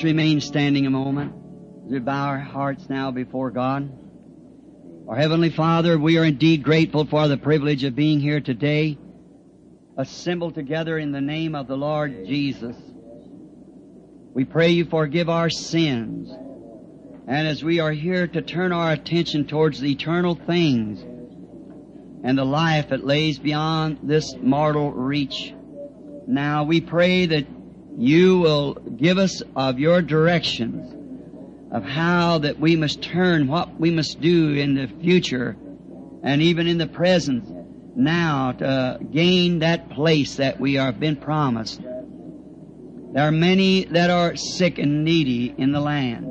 Let's remain standing a moment. We bow our hearts now before God. Our Heavenly Father, we are indeed grateful for the privilege of being here today, assembled together in the name of the Lord Jesus. We pray you forgive our sins. And as we are here to turn our attention towards the eternal things and the life that lays beyond this mortal reach, now we pray that you will give us of your directions of how that we must turn, what we must do in the future and even in the present now to gain that place that we have been promised. There are many that are sick and needy in the land,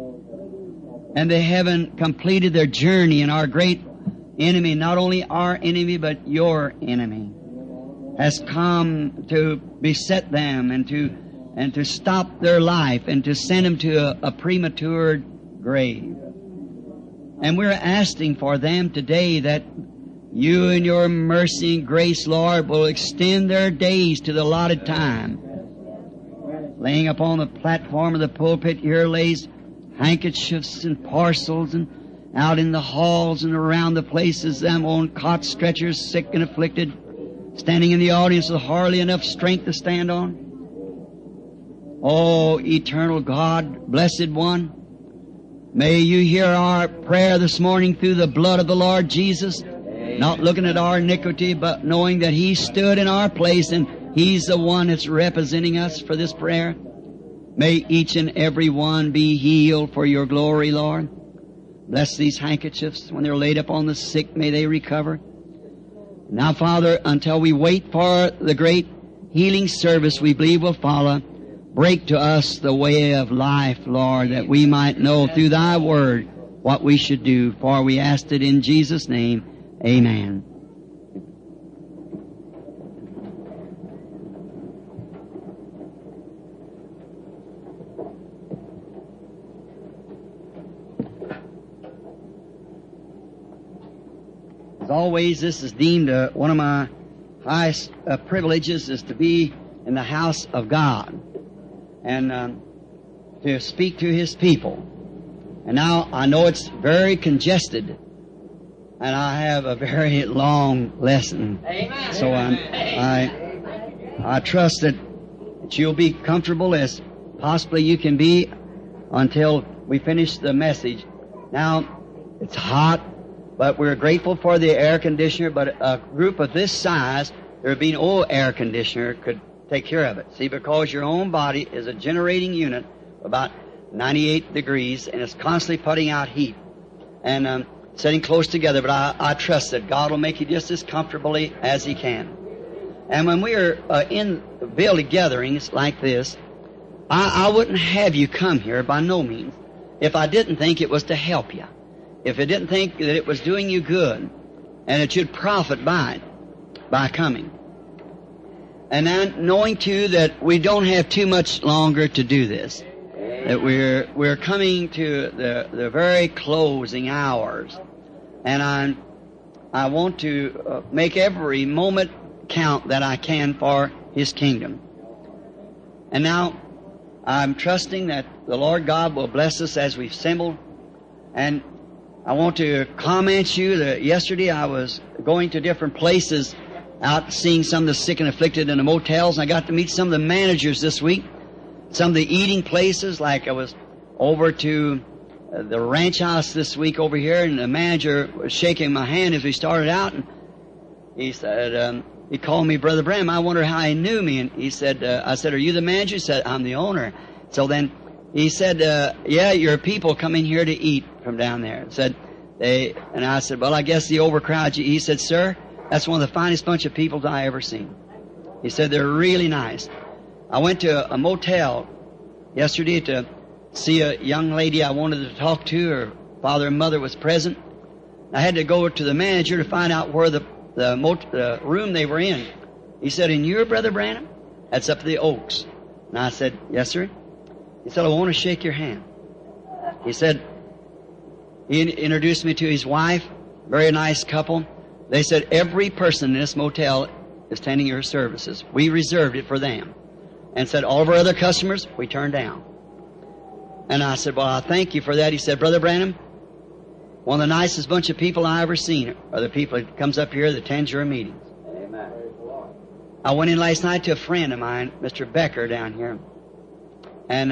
and they haven't completed their journey, and our great enemy, not only our enemy, but your enemy, has come to beset them and to stop their life and to send them to a premature grave. And we're asking for them today that you in your mercy and grace, Lord, will extend their days to the allotted time. Laying upon the platform of the pulpit here lays handkerchiefs and parcels, and out in the halls and around the places them on cot stretchers, sick and afflicted, standing in the audience with hardly enough strength to stand on. Oh, eternal God, blessed one, may you hear our prayer this morning through the blood of the Lord Jesus, not looking at our iniquity, but knowing that He stood in our place and He's the one that's representing us for this prayer. May each and every one be healed for your glory, Lord. Bless these handkerchiefs. When they're laid upon the sick, may they recover. Now, Father, until we wait for the great healing service we believe will follow, break to us the way of life, Lord, that we might know through Thy Word what we should do. For we ask it in Jesus' name. Amen. As always, this is deemed one of my highest privileges, is to be in the house of God and to speak to His people. And now I know it's very congested, and I have a very long lesson. Amen. So I trust that you'll be comfortable as possibly you can be until we finish the message. Now, it's hot, but we're grateful for the air conditioner, but a group of this size, there would be no air conditioner could take care of it. See, because your own body is a generating unit, about 98 degrees, and it's constantly putting out heat and sitting close together. But I trust that God will make you just as comfortably as He can. And when we are in building gatherings like this, I wouldn't have you come here by no means if I didn't think it was to help you, if I didn't think that it was doing you good and that you'd profit by it, by coming. And then knowing, too, that we don't have too much longer to do this, that we're coming to the very closing hours. And I want to make every moment count that I can for His kingdom. And now I'm trusting that the Lord God will bless us as we've assembled. And I want to comment you that yesterday I was going to different places, out seeing some of the sick and afflicted in the motels, and I got to meet some of the managers this week, some of the eating places. Like I was over to the ranch house this week over here, and the manager was shaking my hand as we started out, and he said, he called me Brother Bram. I wonder how he knew me. And he said, I said, "Are you the manager?" He said, "I'm the owner." So then he said, "Yeah, your people come in here to eat from down there." And I said, "Well, I guess the overcrowd." He said, "Sir, that's one of the finest bunch of people I ever seen." He said, "They're really nice." I went to a motel yesterday to see a young lady I wanted to talk to. Her father and mother was present. I had to go to the manager to find out where the room they were in. He said, "And you're Brother Branham?" "That's up to the Oaks." And I said, "Yes, sir." He said, "I want to shake your hand." He said, he introduced me to his wife, very nice couple. They said, "Every person in this motel is attending your services. We reserved it for them." And said, "All of our other customers, we turned down." And I said, well, I thank you for that. He said, Brother Branham, one of the nicest bunch of people I ever seen are the people that comes up here that attends your meetings. Amen. I went in last night to a friend of mine, Mr. Becker, down here. And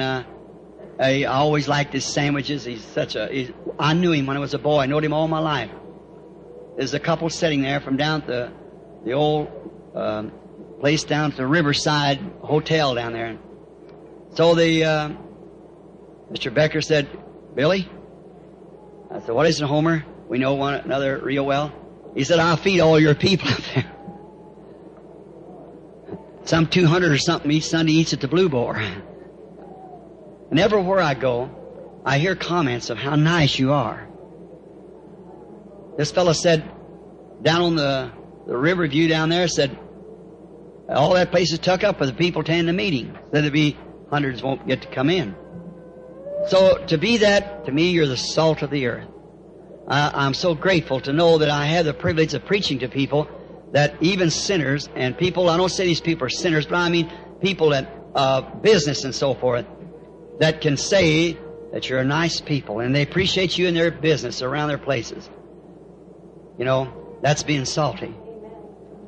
I always liked his sandwiches. I knew him when I was a boy. I knowed him all my life. There's a couple sitting there from down at the old place down at the Riverside Hotel down there. So Mr. Becker said, Billy? I said, what is it, Homer? We know one another real well. He said, I'll feed all your people up there. Some 200 or something each Sunday eats at the Blue Boar. And everywhere I go, I hear comments of how nice you are. This fellow said, down on the river view down there, said, all that place is tucked up with the people attending the meeting. Said there'd be hundreds won't get to come in. So to be that, to me, you're the salt of the earth. I'm so grateful to know that I have the privilege of preaching to people that even sinners and people, I don't say these people are sinners, but I mean people that business and so forth, that can say that you're a nice people and they appreciate you in their business around their places. You know, that's being salty.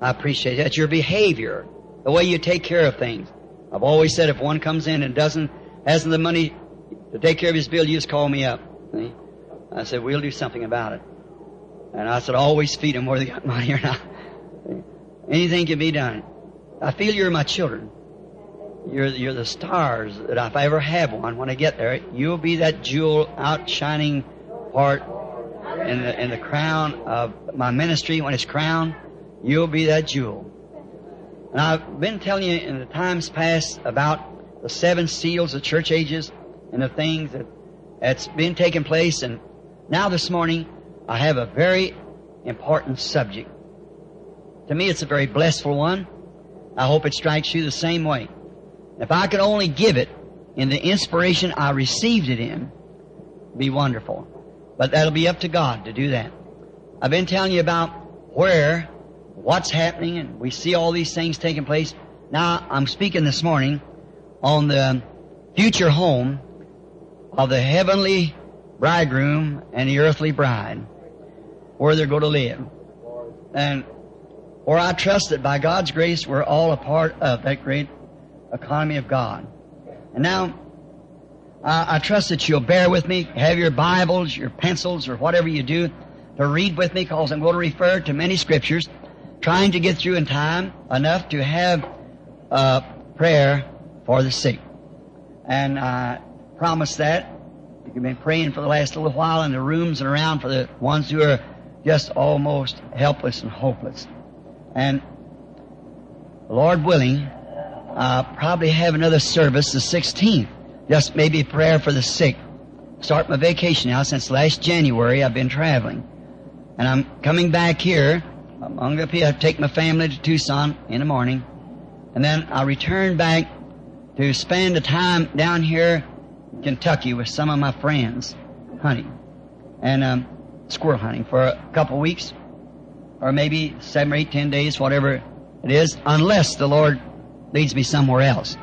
I appreciate that. Your behavior, the way you take care of things. I've always said if one comes in and hasn't the money to take care of his bill, you just call me up. See? I said, we'll do something about it. And I said, always feed them whether they got money or not. Anything can be done. I feel you're my children. You're the stars that if I ever have one, when I get there, you'll be that jewel outshining part in the crown of my ministry. When it's crowned, you'll be that jewel. And I've been telling you in the times past about the 7 seals of church ages and the things that's been taking place. And now this morning, I have a very important subject. To me, it's a very blessful one. I hope it strikes you the same way. If I could only give it in the inspiration I received it in, it'd be wonderful. But that'll be up to God to do that. I've been telling you about what's happening, and we see all these things taking place. Now, I'm speaking this morning on the future home of the heavenly bridegroom and the earthly bride, where they're going to live. And where I trust that by God's grace, we're all a part of that great economy of God. And now, I trust that you'll bear with me, have your Bibles, your pencils, or whatever you do, to read with me, because I'm going to refer to many scriptures, trying to get through in time enough to have prayer for the sick. And I promise that. You've been praying for the last little while in the rooms and around for the ones who are just almost helpless and hopeless. And Lord willing, I'll probably have another service the 16th. Just maybe prayer for the sick. Start my vacation now. Since last January, I've been traveling. And I'm coming back here. I'm going to take my family to Tucson in the morning. And then I'll return back to spend the time down here in Kentucky with some of my friends hunting. And squirrel hunting for a couple weeks. Or maybe 7 or 8, 10 days, whatever it is. Unless the Lord leads me somewhere else.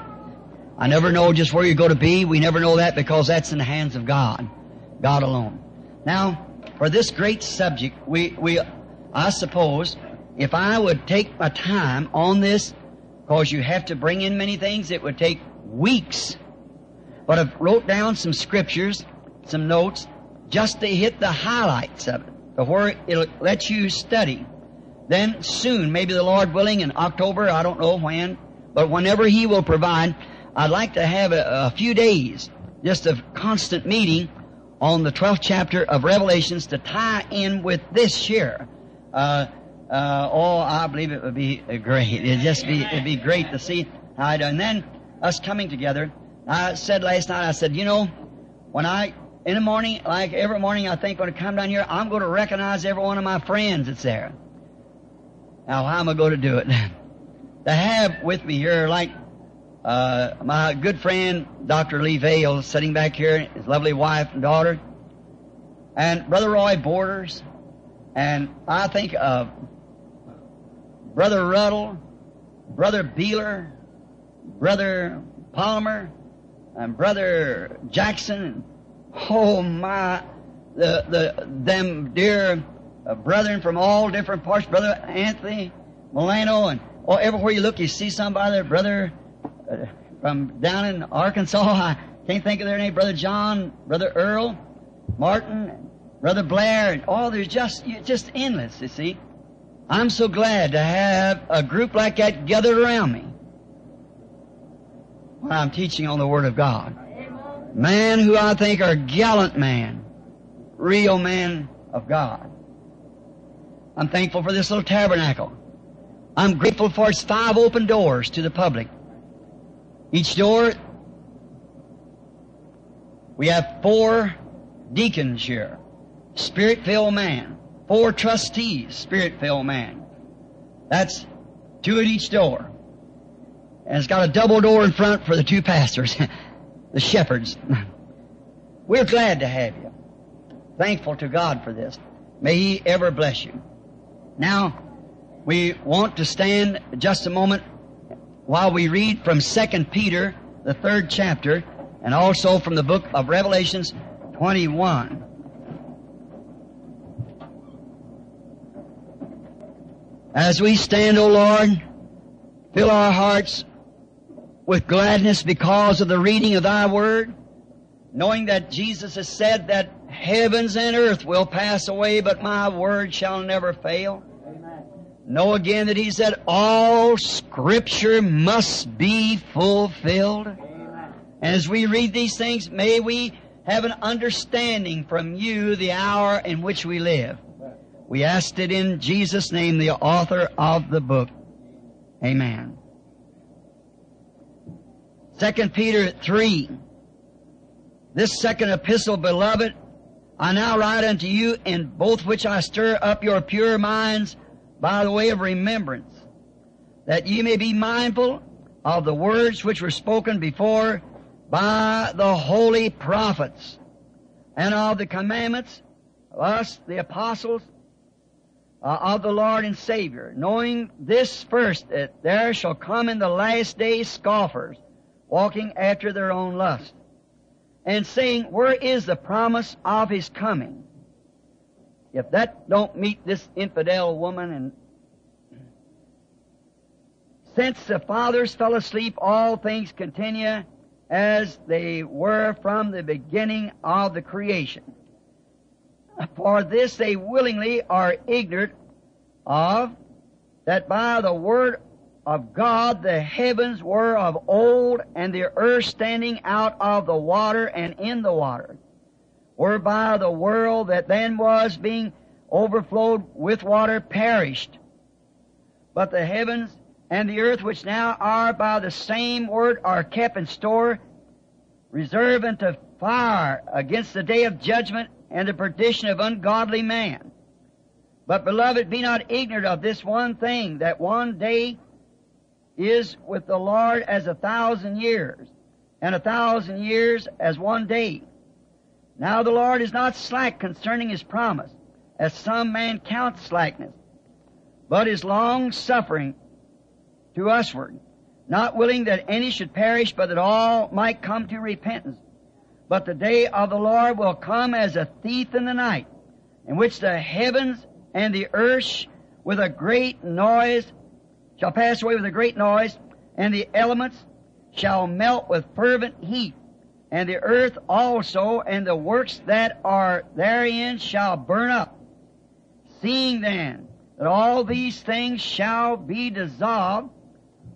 I never know just where you're going to be. We never know that because that's in the hands of God. God alone. Now, for this great subject, I suppose, if I would take my time on this, because you have to bring in many things, it would take weeks. But I've wrote down some scriptures, some notes, just to hit the highlights of it, to where it'll let you study. Then soon, maybe the Lord willing, in October, I don't know when, but whenever He will provide, I'd like to have a few days, just a constant meeting on the 12th chapter of Revelations to tie in with this year. I believe it would be great. It'd be great to see how I do. And then us coming together, I said last night, I said, you know, in the morning, like every morning I think when I come down here, I'm going to recognize every one of my friends that's there. Now, how am I going to do it? To have with me here, like my good friend, Dr. Lee Vale, sitting back here, his lovely wife and daughter, and Brother Roy Borders, and I think of Brother Ruddle, Brother Beeler, Brother Palmer, and Brother Jackson. Oh my, them dear brethren from all different parts, Brother Anthony Milano, and everywhere you look, you see somebody there, Brother from down in Arkansas. I can't think of their name. Brother John, Brother Earl, Martin, Brother Blair, and all. There's just endless. You see, I'm so glad to have a group like that gathered around me when I'm teaching on the Word of God. Man who I think are gallant man, real man of God. I'm thankful for this little tabernacle. I'm grateful for its 5 open doors to the public. Each door, we have 4 deacons here, Spirit-filled man. 4 trustees, Spirit-filled man. That's 2 at each door. And it's got a double door in front for the 2 pastors, the shepherds. We're glad to have you. Thankful to God for this. May He ever bless you. Now, we want to stand just a moment while we read from 2 Peter, the 3rd chapter, and also from the book of Revelations 21. As we stand, O Lord, fill our hearts with gladness because of the reading of Thy Word, knowing that Jesus has said that heavens and earth will pass away, but my Word shall never fail. Amen. Know again that He said all Scripture must be fulfilled. Amen. As we read these things, may we have an understanding from You the hour in which we live. We asked it in Jesus' name, the author of the book. Amen. 2 Peter 3. This second epistle, beloved, I now write unto you, in both which I stir up your pure minds by the way of remembrance, that ye may be mindful of the words which were spoken before by the holy prophets, and of the commandments of us, the apostles, of the Lord and Savior, knowing this first, that there shall come in the last days scoffers, walking after their own lust, and saying, where is the promise of His coming? If that don't meet this infidel woman. And since the fathers fell asleep, all things continue as they were from the beginning of the creation. For this they willingly are ignorant of, that by the word of God the heavens were of old, and the earth standing out of the water and in the water, whereby the world that then was, being overflowed with water, perished. But the heavens and the earth which now are by the same word are kept in store, reserved unto fire against the day of judgment and the perdition of ungodly man. But, beloved, be not ignorant of this one thing, that one day is with the Lord as 1,000 years, and 1,000 years as one day. Now the Lord is not slack concerning His promise, as some man counts slackness, but is long-suffering to usward, not willing that any should perish, but that all might come to repentance. But the day of the Lord will come as a thief in the night, in which the heavens and the earth with a great noise shall pass away with a great noise, and the elements shall melt with fervent heat, and the earth also and the works that are therein shall burn up. Seeing then that all these things shall be dissolved,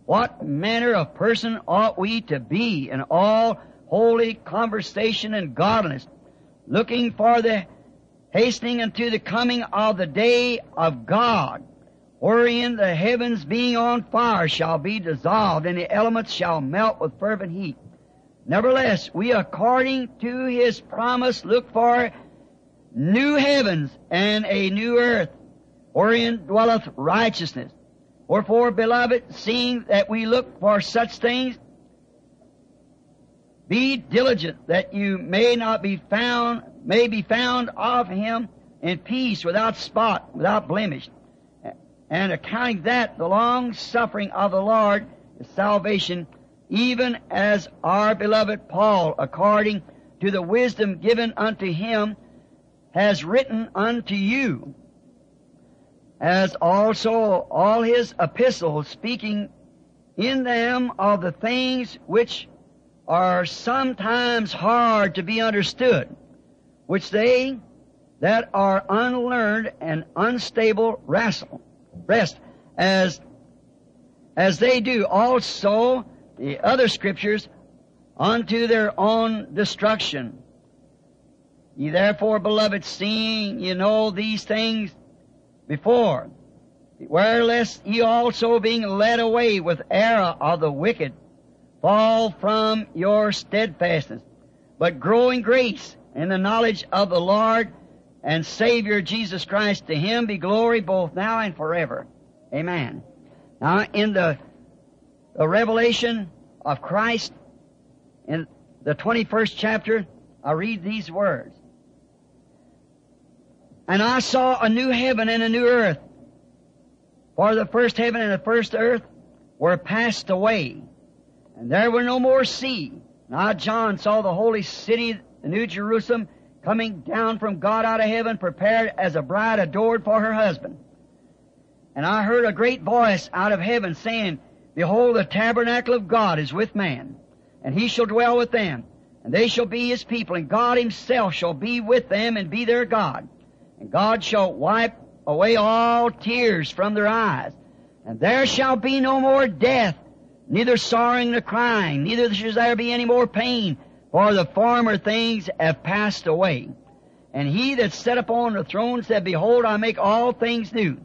what manner of person ought we to be in all holy conversation and godliness, looking for the hastening unto the coming of the day of God, wherein the heavens being on fire shall be dissolved, and the elements shall melt with fervent heat. Nevertheless, we according to His promise look for new heavens and a new earth, wherein dwelleth righteousness. Wherefore, beloved, seeing that we look for such things, be diligent that you may be found of Him in peace, without spot, without blemish. And accounting that the long suffering of the Lord is salvation, even as our beloved Paul, according to the wisdom given unto him, has written unto you, as also all his epistles, speaking in them of the things which are sometimes hard to be understood, which they that are unlearned and unstable wrest, as they do also the other scriptures, unto their own destruction. Ye therefore, beloved, seeing ye know these things before, beware lest ye also, being led away with error of the wicked, fall from your steadfastness, but grow in grace in the knowledge of the Lord and Savior Jesus Christ. To him be glory both now and forever. Amen. Now, in the revelation of Christ, in the 21st chapter, I read these words. And I saw a new heaven and a new earth, for the first heaven and the first earth were passed away, and there were no more sea. Now John saw the holy city, the New Jerusalem, coming down from God out of heaven, prepared as a bride adored for her husband. And I heard a great voice out of heaven saying, Behold, the tabernacle of God is with man, and he shall dwell with them, and they shall be his people, and God himself shall be with them and be their God. And God shall wipe away all tears from their eyes, and there shall be no more death, neither sorrowing nor crying, neither shall there be any more pain, for the former things have passed away. And he that sat upon the throne said, Behold, I make all things new.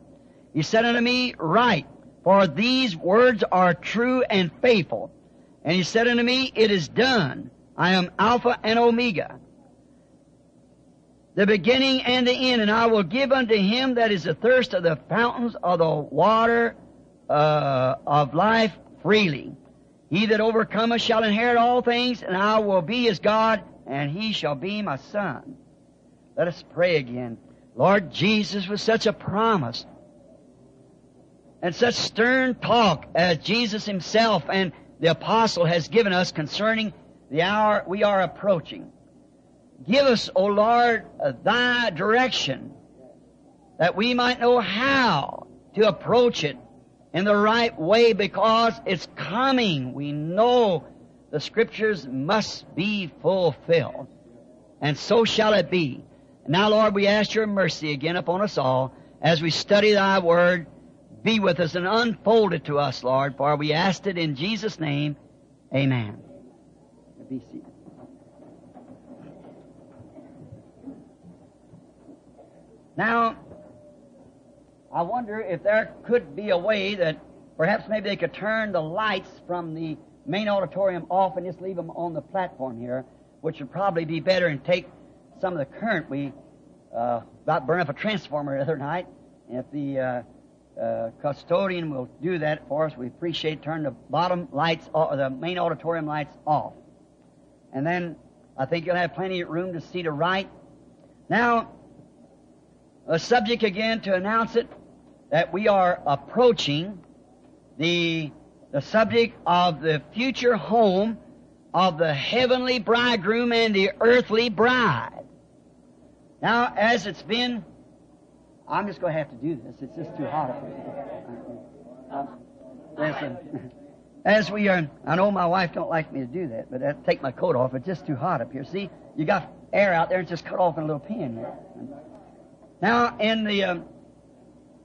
He said unto me, Write, for these words are true and faithful. And he said unto me, It is done. I am Alpha and Omega, the beginning and the end. And I will give unto him that is athirst of the fountains of the water of life freely. He that overcometh shall inherit all things, and I will be his God, and he shall be my son. Let us pray again. Lord Jesus, with such a promise and such stern talk as Jesus himself and the apostle has given us concerning the hour we are approaching, give us, O Lord, thy direction, that we might know how to approach it in the right way, because it's coming. We know the Scriptures must be fulfilled, and so shall it be. Now, Lord, we ask your mercy again upon us all as we study thy word. Be with us and unfold it to us, Lord, for we ask it in Jesus' name. Amen. Be seated. Now, I wonder if there could be a way that perhaps maybe they could turn the lights from the main auditorium off and just leave them on the platform here, which would probably be better, and take some of the current. We about burned up a transformer the other night. And if the custodian will do that for us, we appreciate. Turn the bottom lights, the main auditorium lights off. And then I think you'll have plenty of room to see to right. Now, a subject again to announce it, that we are approaching the subject of the future home of the heavenly bridegroom and the earthly bride. Now, as it's been, I'm just going to have to do this. It's just too hot. Listen. As we are, I know my wife don't like me to do that, but I have to take my coat off. It's just too hot up here. See, you got air out there. It's just cut off in a little pin there. Now,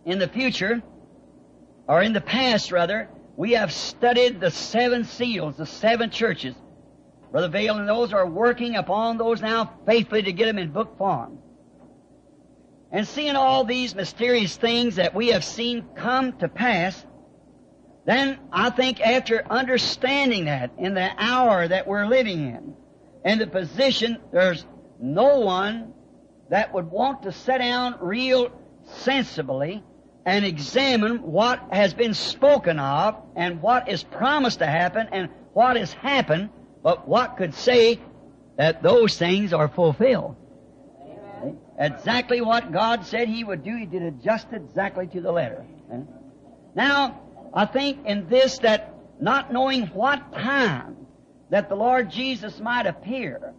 in the future, or in the past rather, we have studied the seven seals, the seven churches. Brother Vale and those are working upon those now faithfully to get them in book form. And seeing all these mysterious things that we have seen come to pass, then I think after understanding that in the hour that we're living in and the position, there's no one that would want to sit down real sensibly and examine what has been spoken of and what is promised to happen and what has happened, but what could say that those things are fulfilled. Amen. Exactly what God said he would do, he did it just exactly to the letter. Now, I think in this that not knowing what time that the Lord Jesus might appear.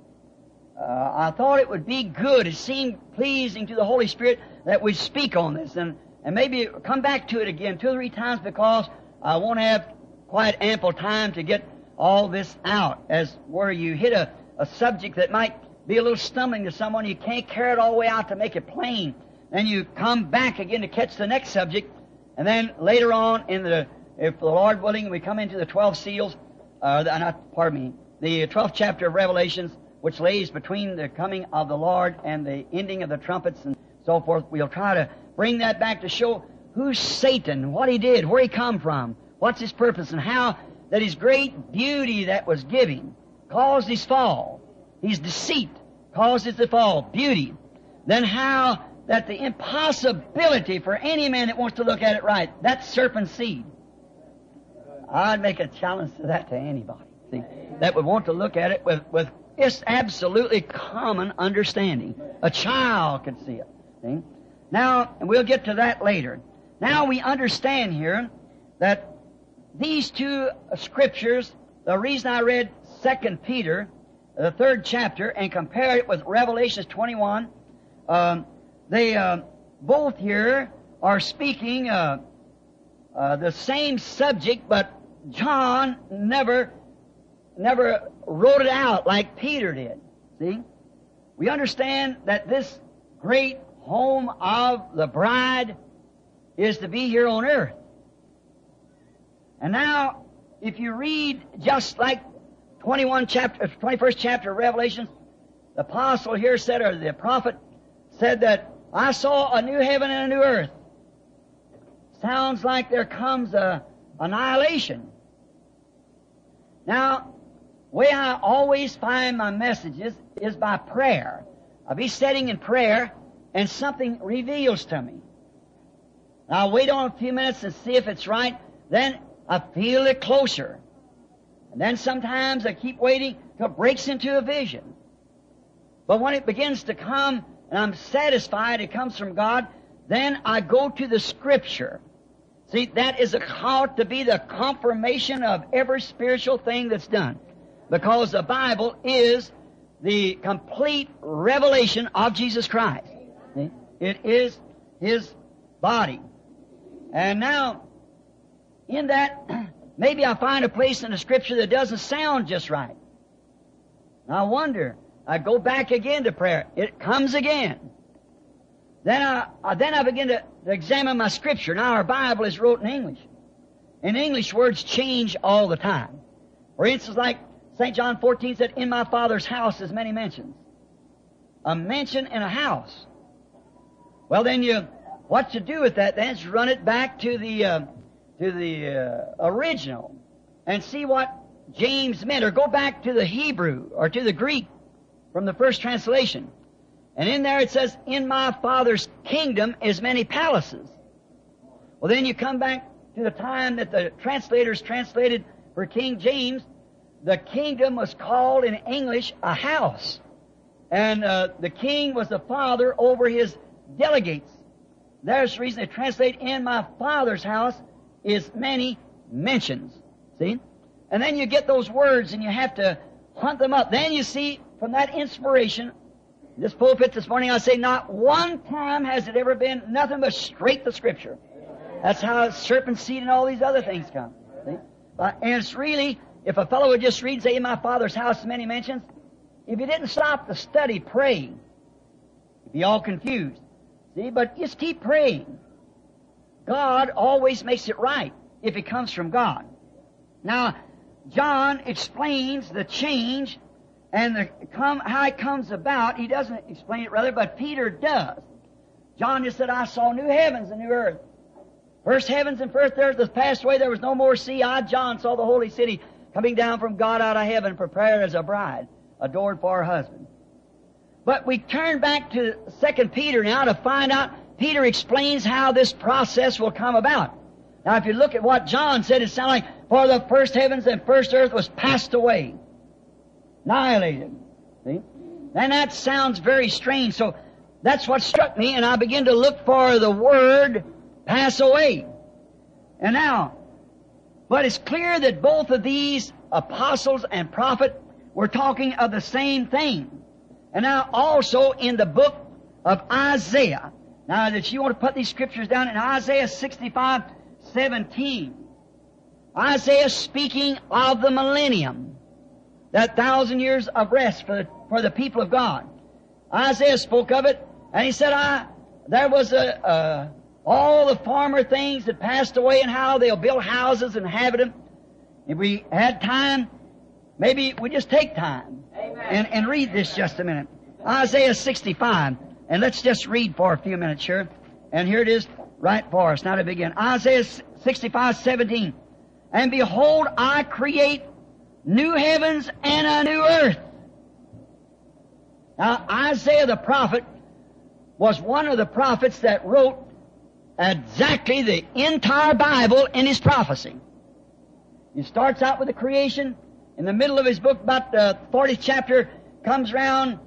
I thought it would be good, it seemed pleasing to the Holy Spirit that we speak on this, and maybe come back to it again 2 or 3 times, because I won't have quite ample time to get all this out, as where you hit a subject that might be a little stumbling to someone. You can't carry it all the way out to make it plain. Then you come back again to catch the next subject, and then later on in the, if the Lord willing, we come into the 12 seals, the 12th chapter of Revelations, which lays between the coming of the Lord and the ending of the trumpets and so forth. We'll try to bring that back to show who's Satan, what he did, where he come from, what's his purpose, and how that his great beauty that was given caused his fall. His deceit causes the fall, beauty. Then how that the impossibility for any man that wants to look at it right, that's serpent seed. I'd make a challenge to that to anybody, see, that would want to look at it with it's absolutely common understanding. A child could see it. See? Now, and we'll get to that later. Now we understand here that these two scriptures, the reason I read 2 Peter, the 3rd chapter, and compared it with Revelation 21, they both here are speaking the same subject, but John never wrote it out like Peter did. See? We understand that this great home of the bride is to be here on earth. And now, if you read just like 21st chapter of Revelation, the apostle here said, or the prophet said, that I saw a new heaven and a new earth. Sounds like there comes a annihilation. Now, the way I always find my messages is by prayer. I'll be sitting in prayer and something reveals to me. I'll wait on a few minutes and see if it's right. Then I feel it closer. And then sometimes I keep waiting till it breaks into a vision. But when it begins to come and I'm satisfied it comes from God, then I go to the Scripture. See, that is called to be the confirmation of every spiritual thing that's done, because the Bible is the complete revelation of Jesus Christ. See? It is His body. And now, in that, maybe I find a place in the Scripture that doesn't sound just right. And I wonder, I go back again to prayer. It comes again. Then I begin to examine my Scripture. Now, our Bible is wrote in English. In English, words change all the time. For instance, like St. John 14 said, in my Father's house is many mansions. A mansion and a house. Well, then what you do with that, then, is run it back to the original and see what James meant, or go back to the Hebrew or to the Greek from the first translation. And in there it says, in my Father's kingdom is many palaces. Well, then you come back to the time that the translators translated for King James, the kingdom was called in English a house. And the king was the father over his delegates. There's the reason they translate, in my Father's house is many mansions. See? And then you get those words and you have to hunt them up. Then you see from that inspiration, this pulpit this morning, I say not one time has it ever been nothing but straight the Scripture. That's how serpent seed and all these other things come. See? And it's really, if a fellow would just read, say, in my Father's house many mansions, if you didn't stop to study praying, you'd be all confused. See, but just keep praying. God always makes it right if it comes from God. Now, John explains the change and how it comes about. He doesn't explain it, rather, but Peter does. John just said, I saw new heavens and new earth. First heavens and first earth was passed away. There was no more sea. I, John, saw the holy city coming down from God out of heaven, prepared as a bride, adored for her husband. But we turn back to 2 Peter now to find out. Peter explains how this process will come about. Now, if you look at what John said, it sounds like, for the first heavens and first earth was passed away. Annihilated. See? And that sounds very strange. So that's what struck me, and I began to look for the word pass away. And now, But it's clear that both of these apostles and prophet were talking of the same thing. And now also in the book of Isaiah. Now that you want to put these scriptures down in Isaiah 65:17. Isaiah speaking of the millennium, that 1,000 years of rest for the people of God. Isaiah spoke of it, and he said, all the former things that passed away and how they'll build houses and inhabit them. If we had time, maybe we just take time and read this just a minute. Isaiah 65, and let's just read for a few minutes here. And here it is right for us. Now to begin. Isaiah 65:17. And behold, I create new heavens and a new earth. Now, Isaiah the prophet was one of the prophets that wrote exactly the entire Bible in his prophecy. He starts out with the creation. In the middle of his book, about the 40th chapter, comes around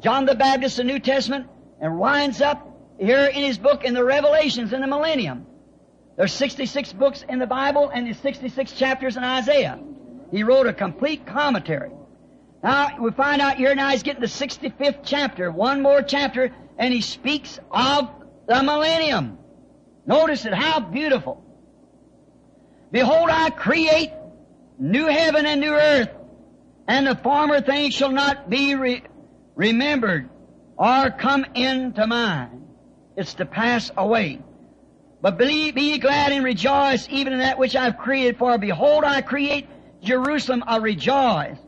John the Baptist, the New Testament, and winds up here in his book in the Revelations in the millennium. There's 66 books in the Bible and there's 66 chapters in Isaiah. He wrote a complete commentary. Now, we find out here now he's getting the 65th chapter, one more chapter, and he speaks of the millennium. Notice it, how beautiful. Behold, I create new heaven and new earth, and the former things shall not be remembered or come into mind. It's to pass away. But be ye glad and rejoice, even in that which I have created, for behold, I create Jerusalem a rejoice,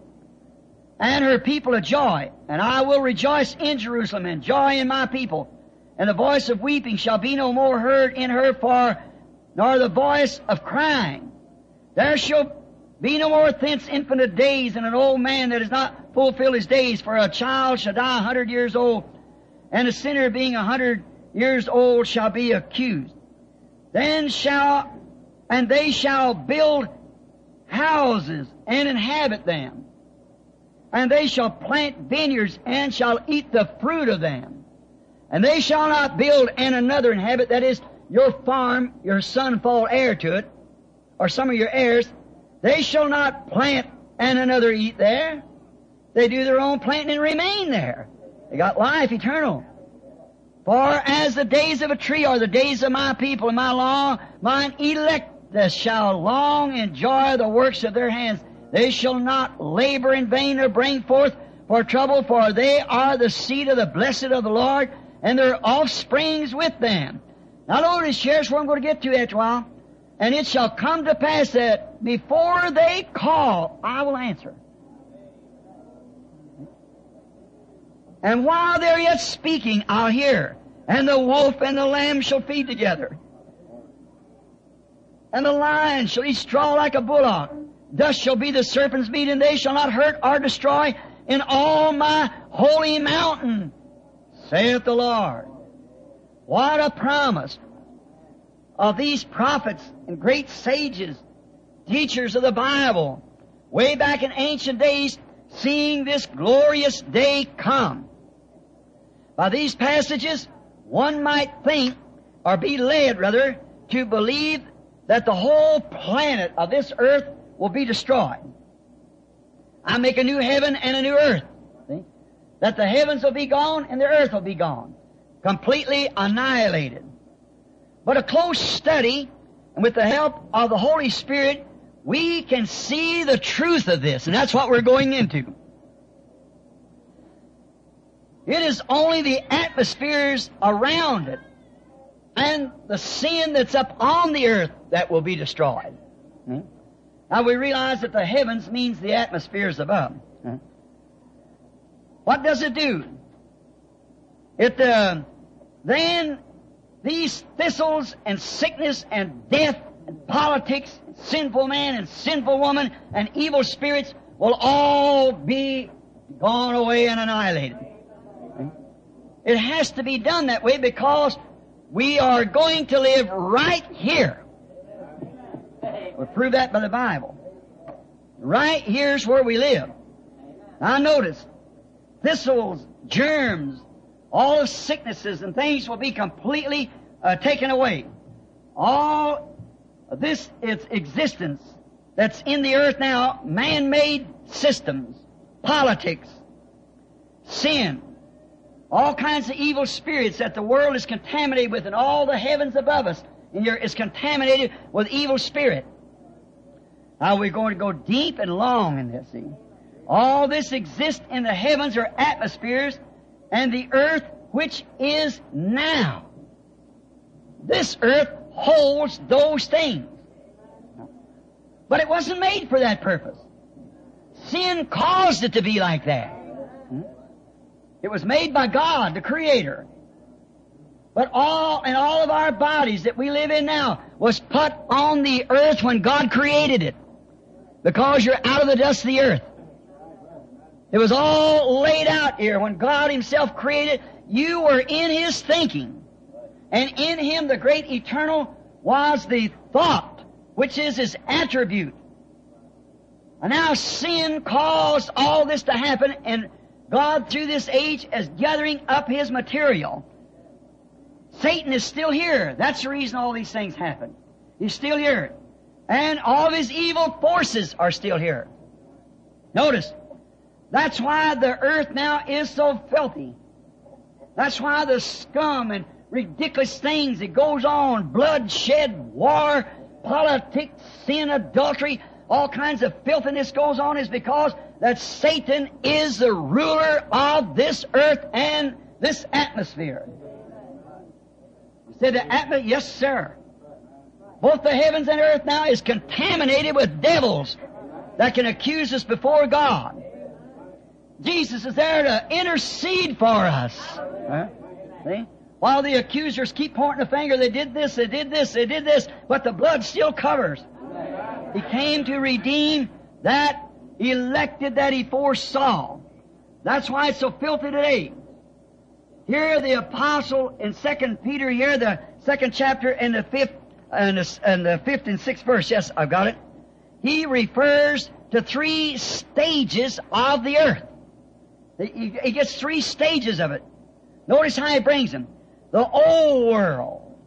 and her people a joy. And I will rejoice in Jerusalem, and joy in my people. And the voice of weeping shall be no more heard in her, nor the voice of crying. There shall be no more thence infant of days, and an old man that has not fulfilled his days. For a child shall die 100 years old, and a sinner being 100 years old shall be accused. And they shall build houses and inhabit them. And they shall plant vineyards and shall eat the fruit of them. And they shall not build and another inhabit, that is, your farm, your son fall heir to it, or some of your heirs. They shall not plant and another eat there. They do their own planting and remain there. They got life eternal. For as the days of a tree are the days of my people, and mine elect that shall long enjoy the works of their hands. They shall not labor in vain or bring forth for trouble, for they are the seed of the blessed of the Lord, and their offsprings with them. Now notice, here's where I'm going to get to after a while. And it shall come to pass that before they call, I will answer. And while they're yet speaking, I'll hear. And the wolf and the lamb shall feed together. And the lion shall eat straw like a bullock. Dust shall be the serpent's meat, and they shall not hurt or destroy in all my holy mountain, saith the Lord. What a promise of these prophets and great sages, teachers of the Bible, way back in ancient days, seeing this glorious day come. By these passages, one might think, or be led rather, to believe that the whole planet of this earth will be destroyed. I make a new heaven and a new earth. See? That the heavens will be gone and the earth will be gone, completely annihilated. But a close study, and with the help of the Holy Spirit, we can see the truth of this, and that's what we're going into. It is only the atmospheres around it and the sin that's up on the earth that will be destroyed. Hmm? Now we realize that the heavens means the atmospheres above. Hmm? What does it do? Then these thistles and sickness and death and politics, sinful man and sinful woman and evil spirits will all be gone away and annihilated. It has to be done that way because we are going to live right here. We'll prove that by the Bible. Right here's where we live. Now notice, thistles, germs, all of sicknesses and things will be completely taken away. All this, its existence that's in the earth now, man-made systems, politics, sin, all kinds of evil spirits that the world is contaminated with, and all the heavens above us is contaminated with evil spirit. Now we're going to go deep and long in this thing. All this exists in the heavens or atmospheres and the earth which is now. This earth holds those things. But it wasn't made for that purpose. Sin caused it to be like that. It was made by God, the Creator. But all of our bodies that we live in now was put on the earth when God created it. Because you're out of the dust of the earth. It was all laid out here when God Himself created. You were in His thinking. And in Him, the great eternal, was the thought, which is His attribute. And now sin caused all this to happen, and God, through this age, is gathering up His material. Satan is still here. That's the reason all these things happen. He's still here. And all of his evil forces are still here. Notice, that's why the earth now is so filthy. That's why the scum and ridiculous things that goes on, bloodshed, war, politics, sin, adultery, all kinds of filthiness goes on, is because that Satan is the ruler of this earth and this atmosphere. He said the atmosphere, yes sir. Both the heavens and earth now is contaminated with devils that can accuse us before God. Jesus is there to intercede for us. Huh? See? While the accusers keep pointing the finger, they did this, they did this, they did this, but the blood still covers. He came to redeem that elected that He foresaw. That's why it's so filthy today. Here the apostle in 2 Peter, here the 2nd chapter and the 5th and 6th verse. Yes, I've got it. He refers to 3 stages of the earth. He gets 3 stages of it. Notice how he brings them. The old world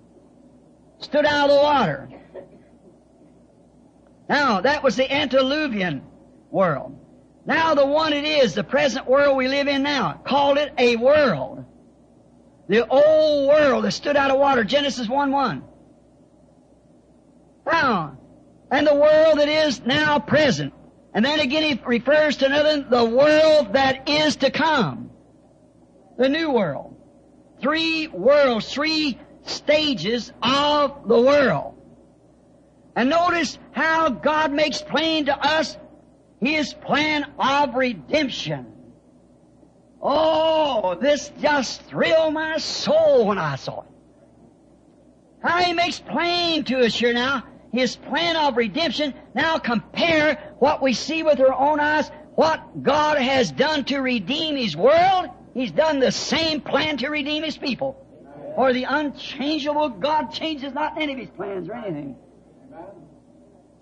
stood out of the water. Now, that was the antediluvian world. Now the one it is, the present world we live in now, called it a world. The old world that stood out of water, Genesis 1:1. Now, and the world that is now present. And then again he refers to another, the world that is to come. The new world. 3 worlds, 3 stages of the world. And notice how God makes plain to us His plan of redemption. Oh, this just thrilled my soul when I saw it. How He makes plain to us here now His plan of redemption. Now compare what we see with our own eyes, what God has done to redeem His world. He's done the same plan to redeem His people. For the unchangeable God changes not any of His plans or anything.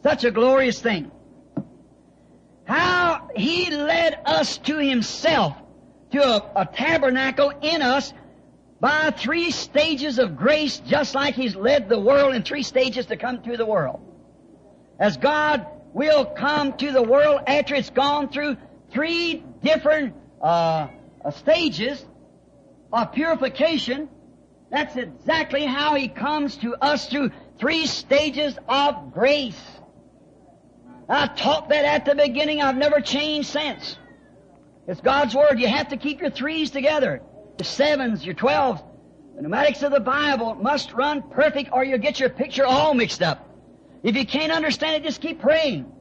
Such a glorious thing. How He led us to Himself, to a tabernacle in us by 3 stages of grace, just like He's led the world in 3 stages to come to the world. As God will come to the world after it's gone through 3 different stages of purification, that's exactly how He comes to us through 3 stages of grace. I taught that at the beginning. I've never changed since. It's God's Word. You have to keep your 3s together. Your 7s, your 12s. The pneumatics of the Bible must run perfect or you'll get your picture all mixed up. If you can't understand it, just keep praying.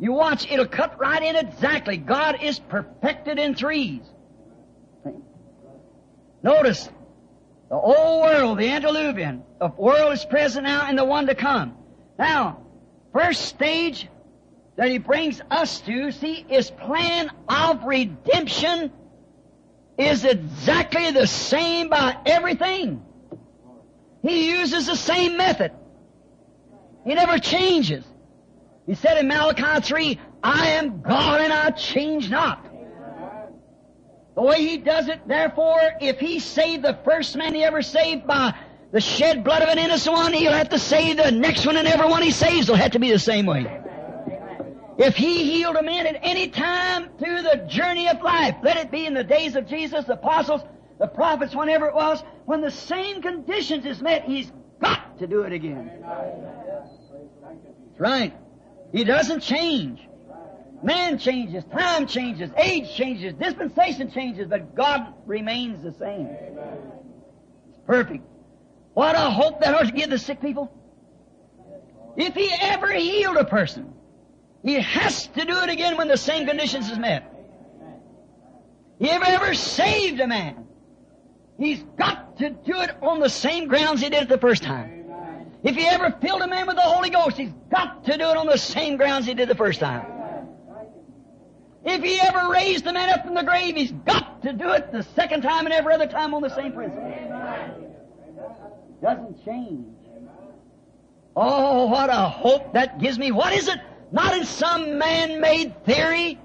You watch. It'll cut right in exactly. God is perfected in 3s. Notice. The old world, the antediluvian, the world is present now and the one to come. Now, first stage that He brings us to, see, His plan of redemption is exactly the same by everything. He uses the same method. He never changes. He said in Malachi 3, I am God and I change not. The way He does it, therefore, if He saved the first man He ever saved by the shed blood of an innocent one, He'll have to save the next one, and every one He saves will have to be the same way. If He healed a man at any time through the journey of life, let it be in the days of Jesus, the apostles, the prophets, whenever it was, when the same conditions is met, He's got to do it again. That's right. He doesn't change. Man changes, time changes, age changes, dispensation changes, but God remains the same. It's perfect. What a hope that ought to give the sick people. If He ever healed a person, He has to do it again when the same conditions is met. If ever saved a man, He's got to do it on the same grounds He did it the first time. If He ever filled a man with the Holy Ghost, He's got to do it on the same grounds He did the first time. If He ever raised a man up from the grave, He's got to do it the second time and every other time on the same principle. Doesn't change. Oh, what a hope that gives me. What is it? Not in some man-made theory,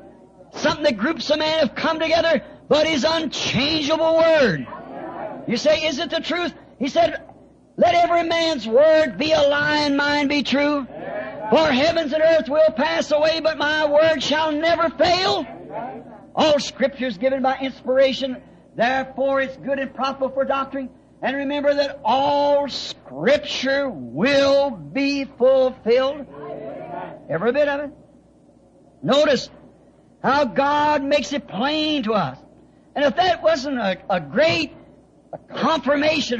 something that groups of men have come together, but His unchangeable Word. You say, is it the truth? He said, let every man's word be a lie and mine be true. For heavens and earth will pass away, but my word shall never fail. All Scripture is given by inspiration, therefore it's good and profitable for doctrine. And remember that all Scripture will be fulfilled. Every bit of it. Notice how God makes it plain to us. And if that wasn't a great confirmation,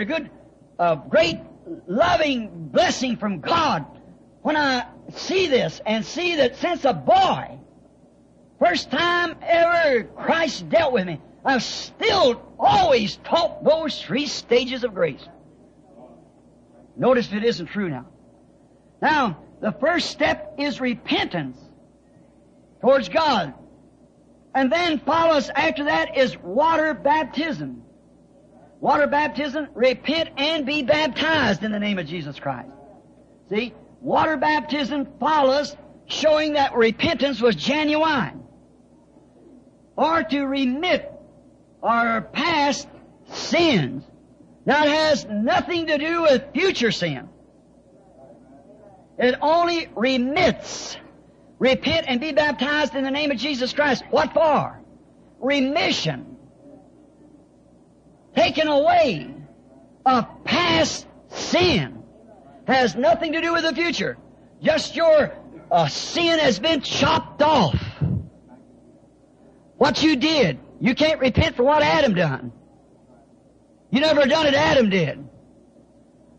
a great loving blessing from God, when I see this and see that since a boy, first time ever Christ dealt with me, I've still always taught those three stages of grace. Notice it isn't true now. Now, the first step is repentance towards God. And then follows after that is water baptism. Water baptism, repent and be baptized in the name of Jesus Christ. See, water baptism follows showing that repentance was genuine. Or to remit or past sins. Now it has nothing to do with future sin. It only remits. Repent and be baptized in the name of Jesus Christ. What for? Remission. Taking away of past sin. Has nothing to do with the future. Just your sin has been chopped off. What you did. You can't repent for what Adam done. You never done it Adam did.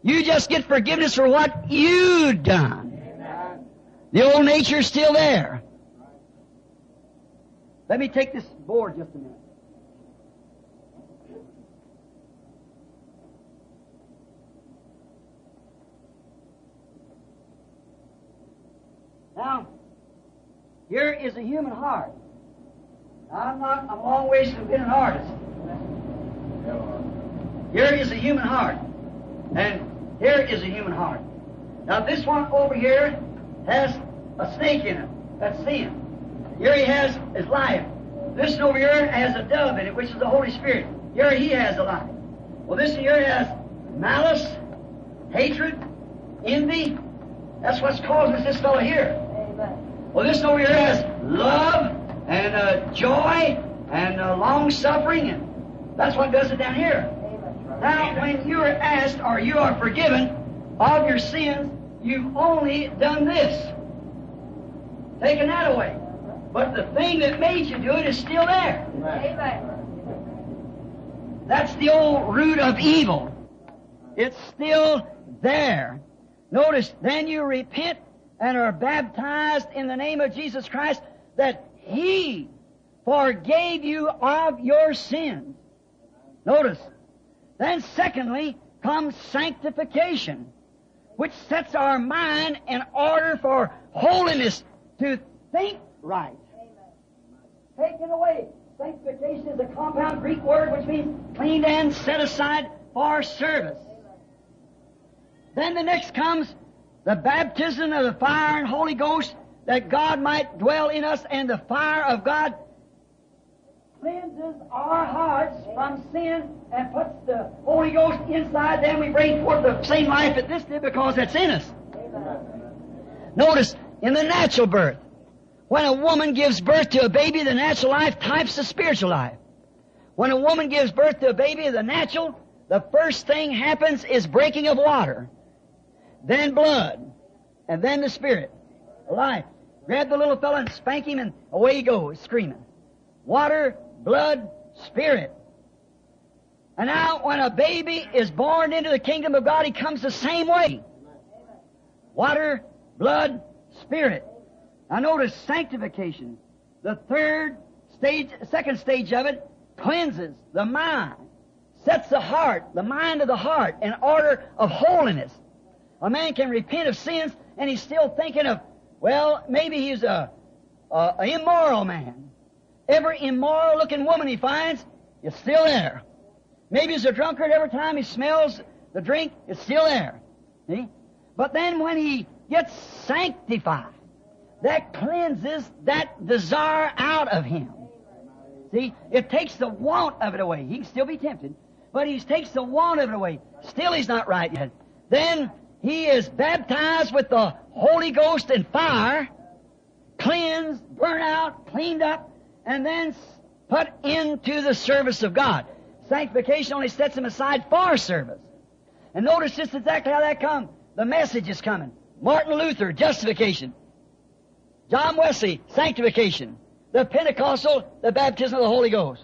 You just get forgiveness for what you done. Amen. The old nature is still there. Let me take this board just a minute. Now, here is a human heart. I'm always have been an artist. Here is a human heart. And here is a human heart. Now this one over here has a snake in it. That's sin. Here he has his life. This one over here has a dove in it, which is the Holy Spirit. Here he has a life. Well, this one here has malice, hatred, envy. That's what's causing this fellow here. Well, this one over here has love and joy and long-suffering. And that's what does it down here. Now, when you are asked or you are forgiven of your sins, you've only done this. Taken that away. But the thing that made you do it is still there. Amen. That's the old root of evil. It's still there. Notice, then you repent and are baptized in the name of Jesus Christ that He forgave you of your sins. Notice. Then secondly comes sanctification, which sets our mind in order for holiness to think right. Amen. Taken away. Sanctification is a compound Greek word which means cleaned and set aside for service. Amen. Then the next comes the baptism of the fire and Holy Ghost that God might dwell in us, and the fire of God cleanses our hearts from sin and puts the Holy Ghost inside. Then we bring forth the same life that this did because it's in us. Amen. Notice, in the natural birth, When a woman gives birth to a baby, the natural life types the spiritual life. When a woman gives birth to a baby, the first thing happens is breaking of water, then blood, and then the spirit, life. Grab the little fella and spank him, and away he goes, screaming. Water, blood, spirit. And now when a baby is born into the kingdom of God, he comes the same way. Water, blood, spirit. Now notice sanctification. The second stage of it, cleanses the mind, sets the heart, the mind of the heart, in order of holiness. A man can repent of sins, and he's still thinking of, well, maybe he's an immoral man. Every immoral-looking woman he finds is still there. Maybe he's a drunkard. Every time he smells the drink, it's still there. See? But then when he gets sanctified, that cleanses that desire out of him. See? It takes the want of it away. He can still be tempted, but he takes the want of it away. Still he's not right yet. Then he is baptized with the Holy Ghost and fire, cleansed, burnt out, cleaned up, and then put into the service of God. Sanctification only sets him aside for service. And notice just exactly how that comes. The message is coming. Martin Luther, justification. John Wesley, sanctification. The Pentecostal, the baptism of the Holy Ghost.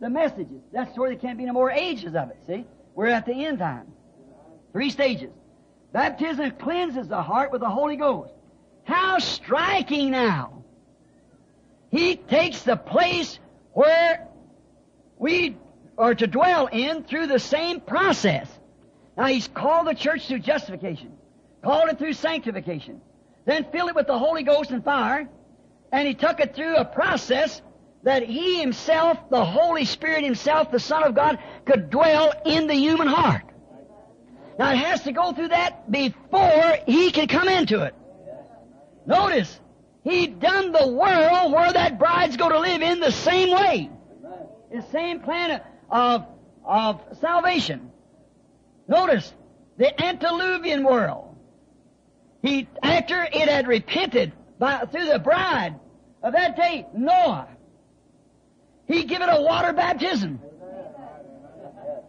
The messages. That's where there can't be no more ages of it, see? We're at the end time. 3 stages. Baptism cleanses the heart with the Holy Ghost. How striking now! He takes the place where we are to dwell in through the same process. Now, he's called the church through justification, called it through sanctification, then filled it with the Holy Ghost and fire, and he took it through a process that he himself, the Holy Spirit himself, the Son of God, could dwell in the human heart. Now, it has to go through that before he can come into it. Notice, he done the world where that bride's going to live in the same way. The same plan of salvation. Notice, the antediluvian world. He, after it had repented through the bride of that day, Noah, he gave it a water baptism.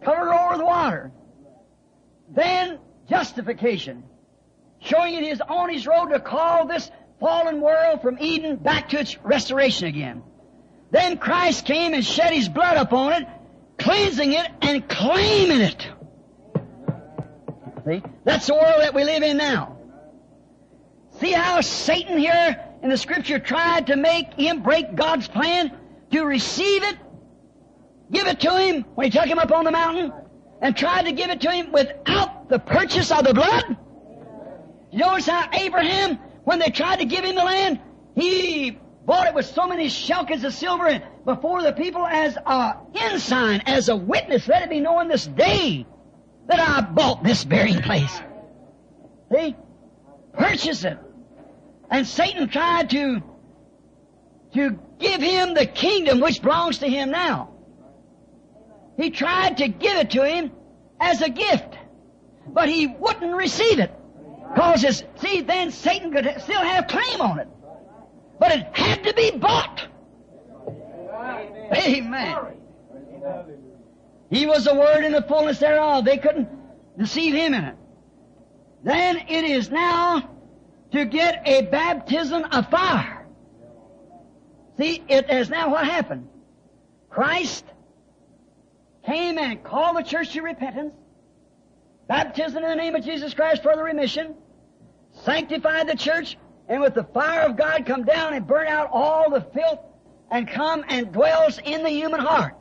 Covered it over with water. Then justification. Showing it is on his road to call this fallen world from Eden back to its restoration again. Then Christ came and shed his blood upon it, cleansing it and claiming it. See? That's the world that we live in now. See how Satan here in the Scripture tried to make him break God's plan to receive it, give it to him when he took him up on the mountain, and tried to give it to him without the purchase of the blood? You notice how Abraham, when they tried to give him the land, he bought it with so many shekels of silver before the people as an ensign, as a witness. Let it be known this day that I bought this burying place. See? Purchase it. And Satan tried to give him the kingdom which belongs to him now. He tried to give it to him as a gift, but he wouldn't receive it. Because, see, then Satan could still have claim on it. But it had to be bought. Amen. Amen. He was the Word in the fullness thereof. They couldn't deceive him in it. Then it is now to get a baptism of fire. See, it is now what happened. Christ came and called the church to repentance, baptism in the name of Jesus Christ for the remission, sanctified the church, and with the fire of God come down and burn out all the filth and come and dwells in the human heart.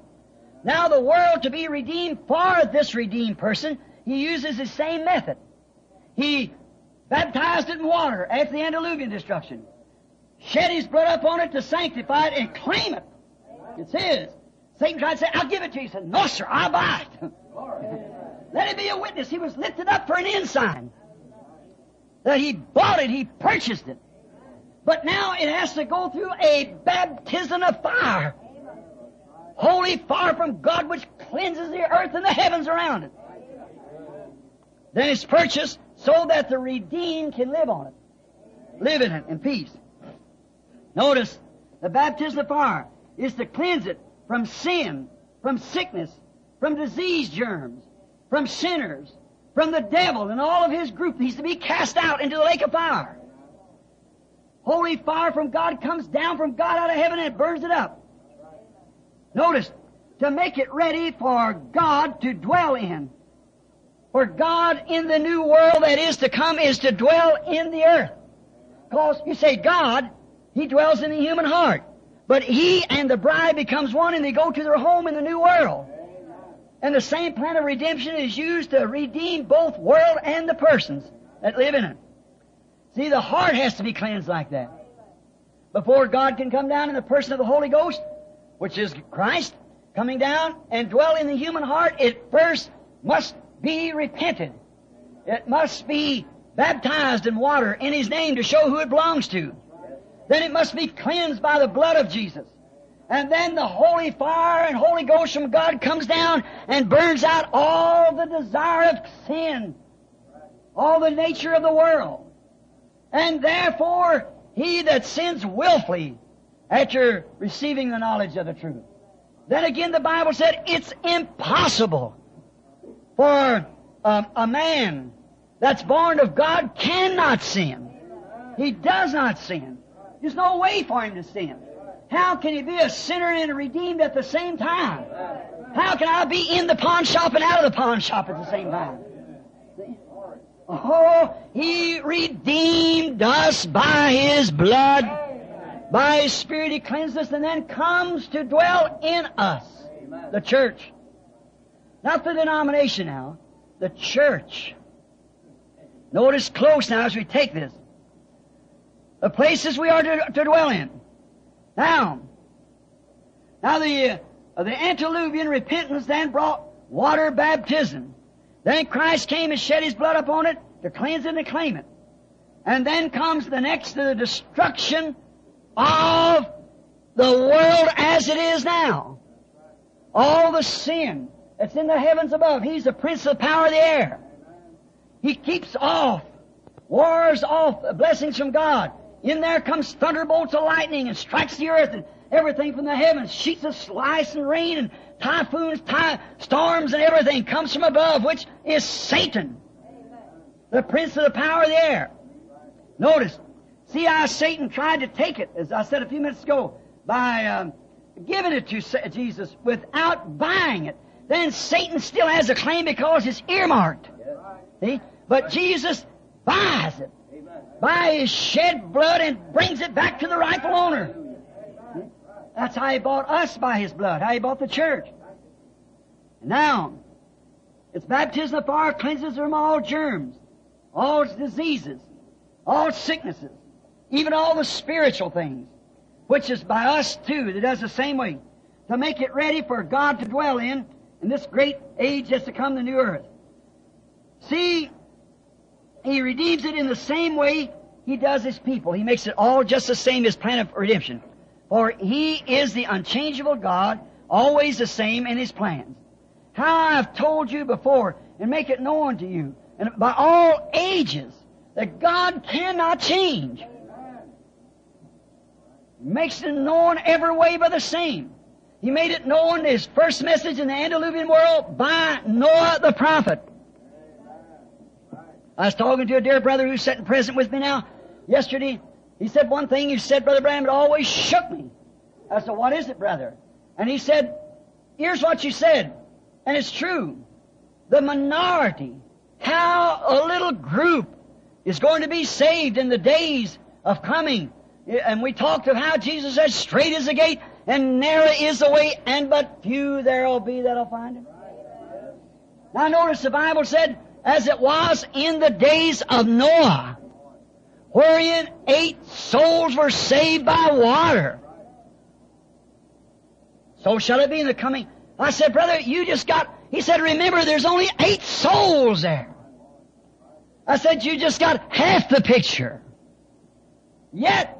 Now the world to be redeemed for this redeemed person, he uses the same method. He baptized it in water after the antediluvian destruction, shed his blood upon it to sanctify it and claim it. It's his. Satan tried to say, I'll give it to you. He said, no, sir, I'll buy it. Let it be a witness. He was lifted up for an ensign. That he bought it, he purchased it. But now it has to go through a baptism of fire. Holy fire from God which cleanses the earth and the heavens around it. Then it's purchased so that the redeemed can live on it. Live in it in peace. Notice, the baptism of fire is to cleanse it from sin, from sickness, from disease germs, from sinners, from the devil and all of his group. He's to be cast out into the lake of fire. Holy fire from God comes down from God out of heaven and it burns it up. Notice, to make it ready for God to dwell in. For God in the new world that is to come is to dwell in the earth. Because you say God, He dwells in the human heart. But He and the bride becomes one and they go to their home in the new world. And the same plan of redemption is used to redeem both world and the persons that live in it. See, the heart has to be cleansed like that. Before God can come down in the person of the Holy Ghost, which is Christ, coming down and dwell in the human heart, it first must be repented. It must be baptized in water in His name to show who it belongs to. Then it must be cleansed by the blood of Jesus. And then the holy fire and Holy Ghost from God comes down and burns out all the desire of sin, all the nature of the world. And therefore, he that sins willfully after receiving the knowledge of the truth. Then again, the Bible said it's impossible for a man that's born of God cannot sin. He does not sin. There's no way for him to sin. How can he be a sinner and redeemed at the same time? How can I be in the pawn shop and out of the pawn shop at the same time? See? Oh, He redeemed us by His blood. By His Spirit He cleansed us and then comes to dwell in us, the church. Not the denomination now, the church. Notice close now as we take this. The places we are to dwell in. Now the antediluvian repentance then brought water baptism. Then Christ came and shed His blood upon it to cleanse it and claim it. And then comes the next to the destruction of the world as it is now. All the sin that's in the heavens above. He's the prince of the power of the air. He keeps off, wars off blessings from God. In there comes thunderbolts of lightning and strikes the earth and everything from the heavens. Sheets of slice and rain and typhoons, storms and everything comes from above, which is Satan, the prince of the power of the air. Notice, see how Satan tried to take it, as I said a few minutes ago, by giving it to Jesus without buying it. Then Satan still has a claim because it's earmarked. See? But Jesus buys it by His shed blood and brings it back to the rightful owner. That's how He bought us by His blood, how He bought the church. Now, it's baptism of fire cleanses from all germs, all diseases, all sicknesses, even all the spiritual things, which is by us too, that does the same way, to make it ready for God to dwell in this great age that's to come, the new earth. See, He redeems it in the same way He does His people. He makes it all just the same, His plan of redemption. For He is the unchangeable God, always the same in His plans. How I have told you before, and make it known to you, and by all ages, that God cannot change. He makes it known every way by the same. He made it known in His first message in the antediluvian world by Noah the prophet. I was talking to a dear brother who's sitting present with me now yesterday. He said one thing. He said, Brother Branham, it always shook me. I said, what is it, brother? And he said, here's what you said, and it's true. The minority, how a little group is going to be saved in the days of coming. And we talked of how Jesus said, straight is the gate and narrow is the way, and but few there'll be that'll find Him. Now notice the Bible said, as it was in the days of Noah, wherein 8 souls were saved by water. So shall it be in the coming. I said, brother, you just got... He said, remember, there's only 8 souls there. I said, you just got half the picture. Yet,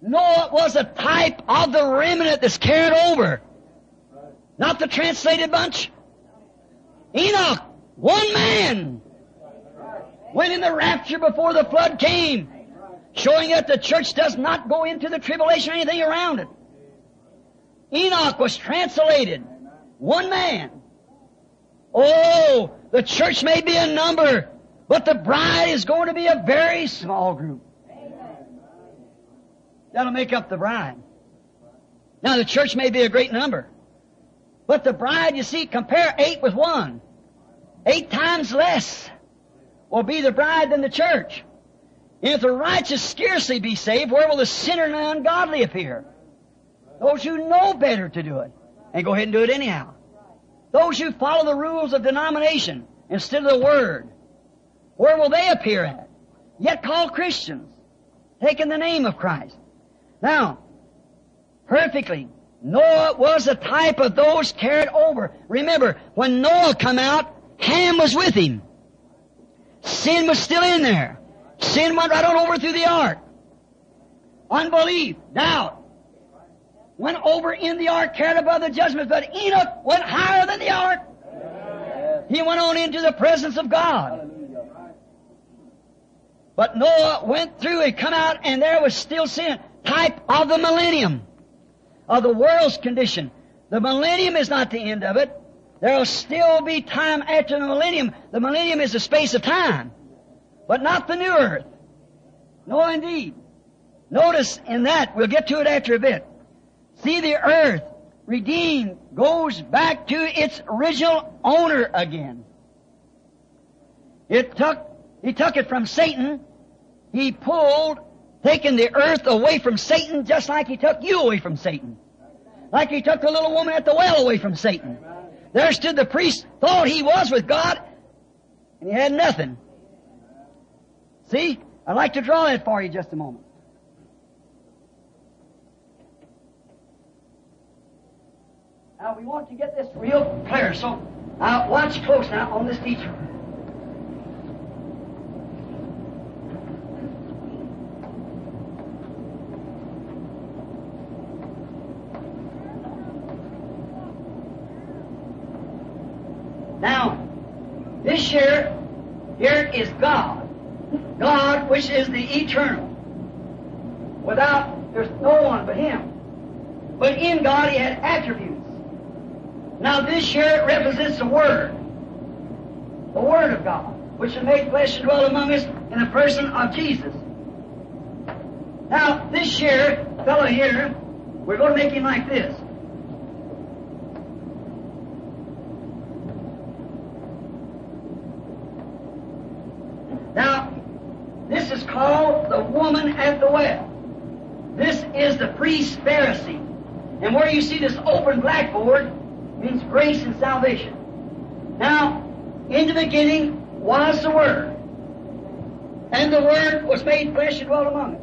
Noah was a type of the remnant that's carried over. Not the translated bunch. Enoch, one man, went in the rapture before the flood came. showing that the church does not go into the tribulation or anything around it. Enoch was translated. One man. Oh, the church may be a number, but the bride is going to be a very small group. That'll make up the bride. Now, the church may be a great number, but the bride, you see, compare 8 with 1. 8 times less will be the bride than the church. And if the righteous scarcely be saved, where will the sinner and the ungodly appear? Those who know better to do it, and go ahead and do it anyhow. Those who follow the rules of denomination instead of the Word, where will they appear at? Yet called Christians, taking the name of Christ. Now, perfectly, Noah was a type of those carried over. Remember, when Noah come out, Ham was with him. Sin was still in there. Sin went right on over through the ark. Unbelief, doubt, went over in the ark, carried above the judgment, but Enoch went higher than the ark. Amen. He went on into the presence of God. Hallelujah. But Noah went through and come out, and there was still sin. Type of the millennium, of the world's condition. The millennium is not the end of it. There will still be time after the millennium. The millennium is the space of time, but not the new earth. No, indeed. Notice in that, we'll get to it after a bit. See, the earth, redeemed, goes back to its original owner again. He took it from Satan. He pulled, taking the earth away from Satan, just like he took you away from Satan. Like he took the little woman at the well away from Satan. There stood the priest, thought he was with God, and he had nothing. See, I'd like to draw that for you just a moment. Now, we want to get this real clear, so watch close now on this teacher. Now, this here is God. God, which is the eternal. There's no one but Him. But in God, He had attributes. Now, this here represents the Word. The Word of God, which was made flesh and dwell among us in the person of Jesus. Now, this here fellow here, we're going to make him like this. Now, this is called the woman at the well. This is the priest Pharisee. And where you see this open blackboard, means grace and salvation. Now, in the beginning was the Word, and the Word was made flesh and dwelt among us.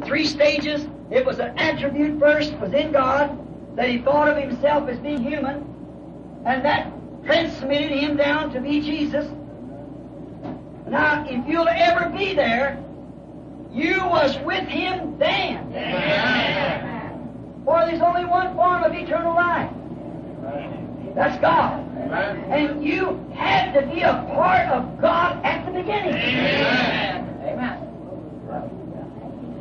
The 3 stages, it was an attribute first, was in God, that He thought of Himself as being human, and that transmitted Him down to be Jesus. Now, if you'll ever be there, you was with Him then. Yeah. For there's only one form of eternal life. That's God. Amen. And you had to be a part of God at the beginning. Amen. Amen.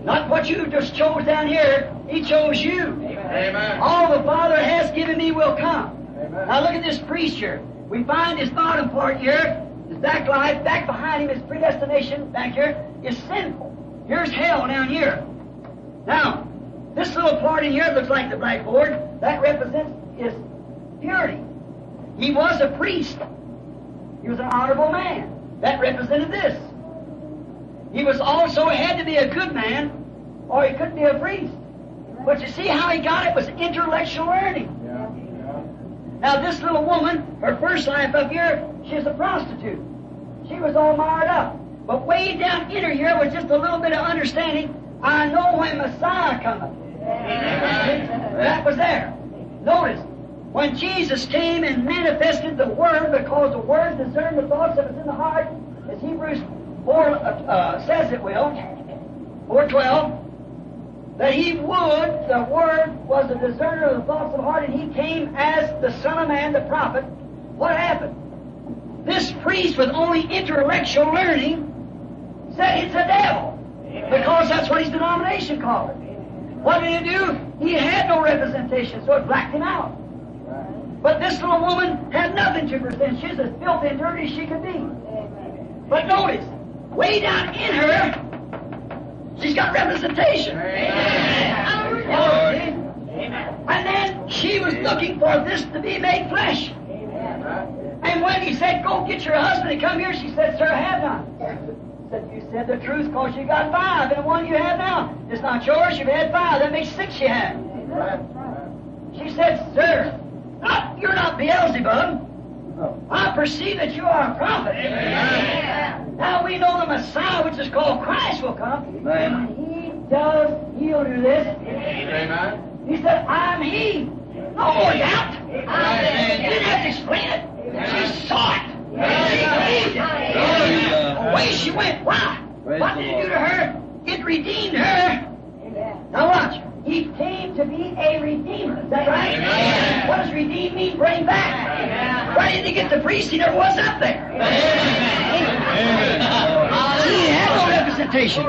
Not what you just chose down here. He chose you. Amen. All the Father has given me will come. Amen. Now look at this priest here. We find his bottom part here, his back life, back behind him, his predestination back here is sinful. Here's hell down here. Now, this little part in here looks like the blackboard. That represents his purity. He was a priest. He was an honorable man. That represented this. He was also had to be a good man, or he couldn't be a priest. But you see how he got it was intellectual learning. Yeah. Yeah. Now this little woman, her first life up here, she's a prostitute. She was all marred up. But way down in her here was just a little bit of understanding. I know when Messiah cometh. Yeah. That was there. Notice. When Jesus came and manifested the Word, because the Word discerned the thoughts that was in the heart, as Hebrews 4 says it will, 4:12, that He would, the Word was a discerner of the thoughts of the heart, and He came as the Son of Man, the prophet. What happened? This priest with only intellectual learning said it's a devil. because that's what his denomination called it. What did he do? He had no representation, so it blacked him out. But this little woman had nothing to present. She's as filthy and dirty as she could be. But notice, way down in her, she's got representation. And then she was looking for this to be made flesh. And when he said, go get your husband and come here, she said, sir, I have none. Said, you said the truth because you got five, and the one you have now is not yours. You've had five. That makes six you have. She said, sir, you're not Beelzebub. I perceive that you are a prophet. Amen. Now we know the Messiah, which is called Christ, will come. Amen. And he does. He'll do this. Amen. He said, I'm he. No more doubt. Amen. You didn't have to explain it. Amen. She saw it. She believed it. Away she went. Why? What did he do to her? It redeemed her. Amen. Now watch. He came to be a redeemer. Is that right? Amen. What does redeem mean? Bring back. Amen. Why didn't he get the priest? He never was up there. Amen. Amen. He had no representation.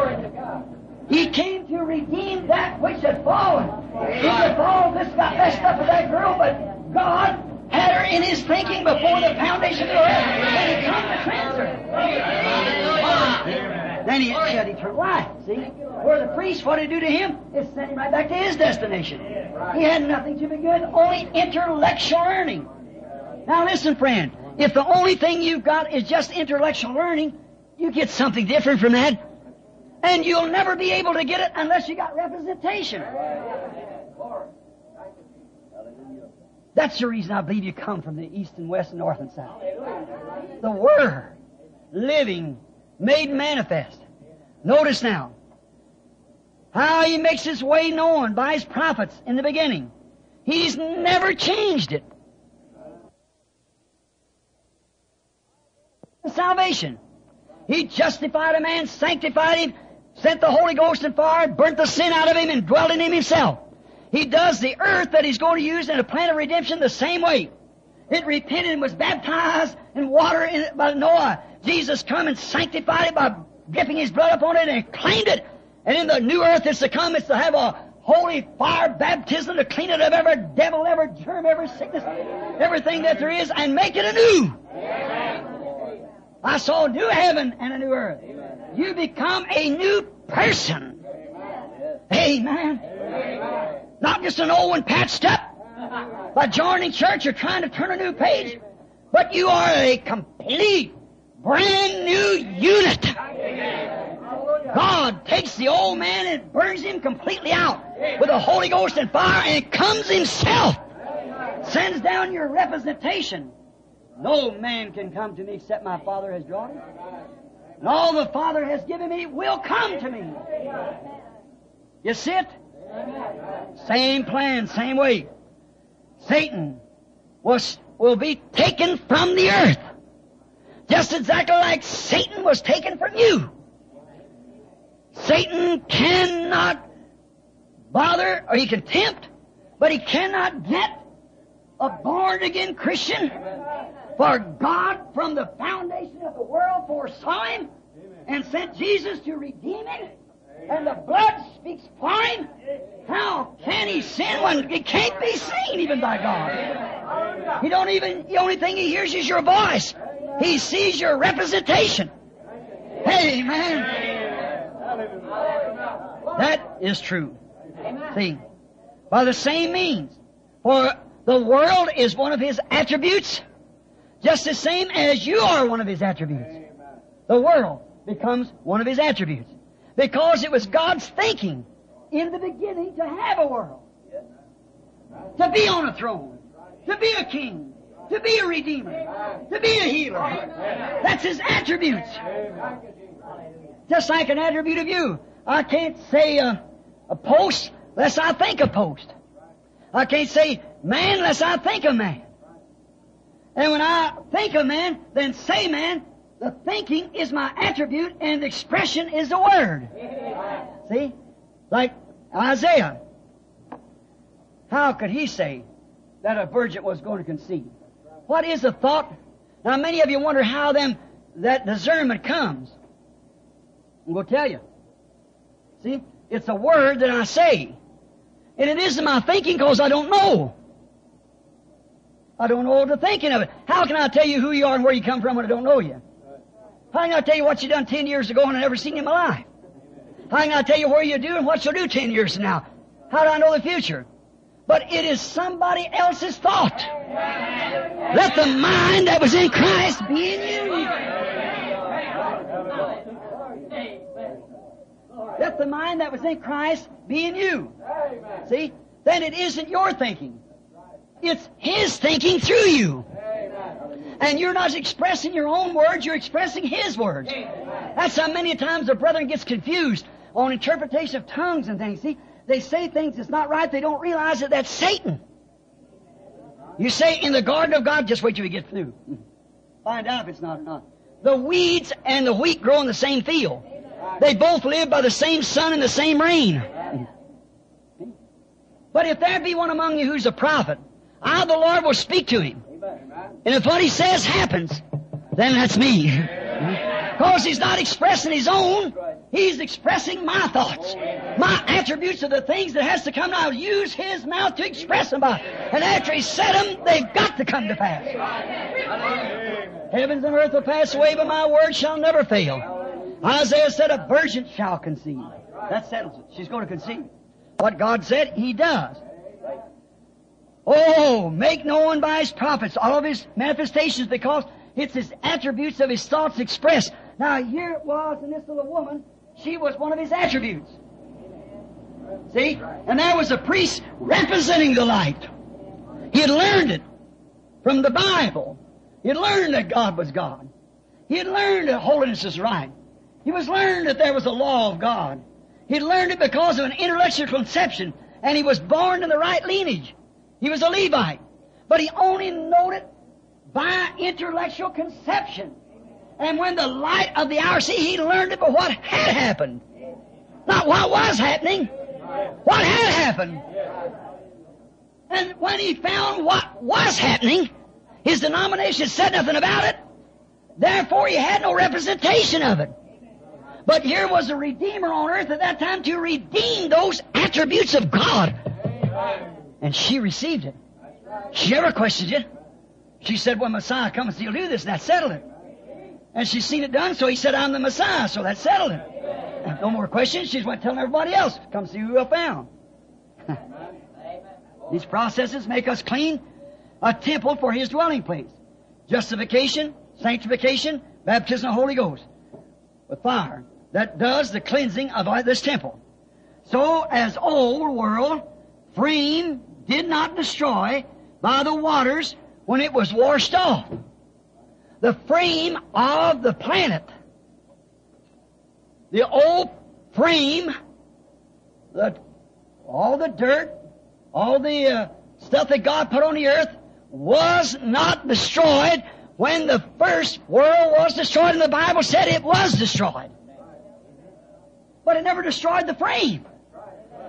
He came to redeem that which had fallen. He had fallen. This got messed up with that girl, but God had her in his thinking before the foundation of the earth, and he come to transfer. Then he had eternal life. See? Where the priest, what did it do to him? It sent him right back to his destination. He had nothing to begin, only intellectual learning. Now listen, friend, if the only thing you've got is just intellectual learning, you get something different from that, and you'll never be able to get it unless you got representation. That's the reason I believe you come from the east and west and north and south. The Word, living, made manifest. Notice now how He makes His way known by His prophets in the beginning. He's never changed it. Salvation. He justified a man, sanctified him, sent the Holy Ghost and fire, burnt the sin out of him, and dwelt in him Himself. He does the earth that He's going to use in a plan of redemption the same way. It repented and was baptized in water by Noah. Jesus come and sanctified it by dripping His blood upon it and cleaned it. And in the new earth that's to come, it's to have a holy fire baptism to clean it of every devil, every germ, every sickness, everything that there is, and make it anew. Amen. I saw a new heaven and a new earth. Amen. You become a new person. Amen. Amen. Amen. Not just an old one patched up by joining church or trying to turn a new page, but you are a complete, brand new unit. God takes the old man and burns him completely out with the Holy Ghost and fire, and comes Himself, sends down your representation. No man can come to me except my Father has drawn him. And all the Father has given me will come to me. You see it? Same plan, same way. Satan will be taken from the earth. Just exactly like Satan was taken from you. Satan cannot bother, or he can tempt, but he cannot get a born-again Christian. For God, from the foundation of the world, foresaw him and sent Jesus to redeem him. And the blood speaks for him. How can he sin when he can't be seen even by God? The only thing he hears is your voice. He sees your representation. Amen. That is true. See, by the same means, for the world is one of His attributes, just the same as you are one of His attributes. The world becomes one of His attributes. Because it was God's thinking in the beginning to have a world, to be on a throne, to be a king, to be a redeemer, to be a healer. That's His attributes. Just like an attribute of you. I can't say a post lest I think a post. I can't say man lest I think a man. And when I think a man, then say man. The thinking is my attribute, and the expression is the Word. See? Like Isaiah. How could he say that a virgin was going to conceive? What is the thought? Now, many of you wonder how that discernment comes. I'm going to tell you. See, it's a word that I say. And it isn't my thinking because I don't know. I don't know the thinking of it. How can I tell you who you are and where you come from when I don't know you? How can I tell you what you done 10 years ago and I never seen you in my life? How can I tell you where you do and what you'll do 10 years from now? How do I know the future? But it is somebody else's thought. Let the mind that was in Christ be in you. Let the mind that was in Christ be in you. See? Then it isn't your thinking. It's His thinking through you. Amen. And you're not expressing your own words, you're expressing His words. Amen. That's how many times a brother gets confused on interpretation of tongues and things. See, they say things that's not right, they don't realize that that's Satan. You say, in the garden of God, just wait till we get through. Find out if it's not or not. The weeds and the wheat grow in the same field. They both live by the same sun and the same rain. But if there be one among you who's a prophet, I, the Lord, will speak to him. And if what he says happens, then that's me. Because he's not expressing his own. He's expressing my thoughts. My attributes are the things that has to come. I'll use his mouth to express them by. And after he said them, they've got to come to pass. Heavens and earth will pass away, but my word shall never fail. Isaiah said, a virgin shall conceive. That settles it. She's going to conceive. What God said, he does. Oh, make known by his prophets all of his manifestations, because it's his attributes of his thoughts expressed. Now, here it was in this little woman. She was one of his attributes. See? And there was a priest representing the light. He had learned it from the Bible. He had learned that God was God. He had learned that holiness is right. He was learned that there was a law of God. He had learned it because of an intellectual conception, and he was born in the right lineage. He was a Levite, but he only knowed it by intellectual conception. And when the light of the hour, see, he learned it by what had happened. Not what was happening, what had happened. And when he found what was happening, his denomination said nothing about it. Therefore, he had no representation of it. But here was a Redeemer on earth at that time to redeem those attributes of God. And she received it. She never questioned it. She said, when Messiah comes, he'll do this, and that settled it. And she's seen it done, so he said, I'm the Messiah, so that settled it. And no more questions. She's went telling everybody else, come see who I found. These processes make us clean, a temple for his dwelling place. Justification, sanctification, baptism of the Holy Ghost with fire. That does the cleansing of this temple. So as old world frame did not destroy by the waters when it was washed off. The frame of the planet, the old frame, all the dirt, all the stuff that God put on the earth was not destroyed when the first world was destroyed, and the Bible said it was destroyed. But it never destroyed the frame.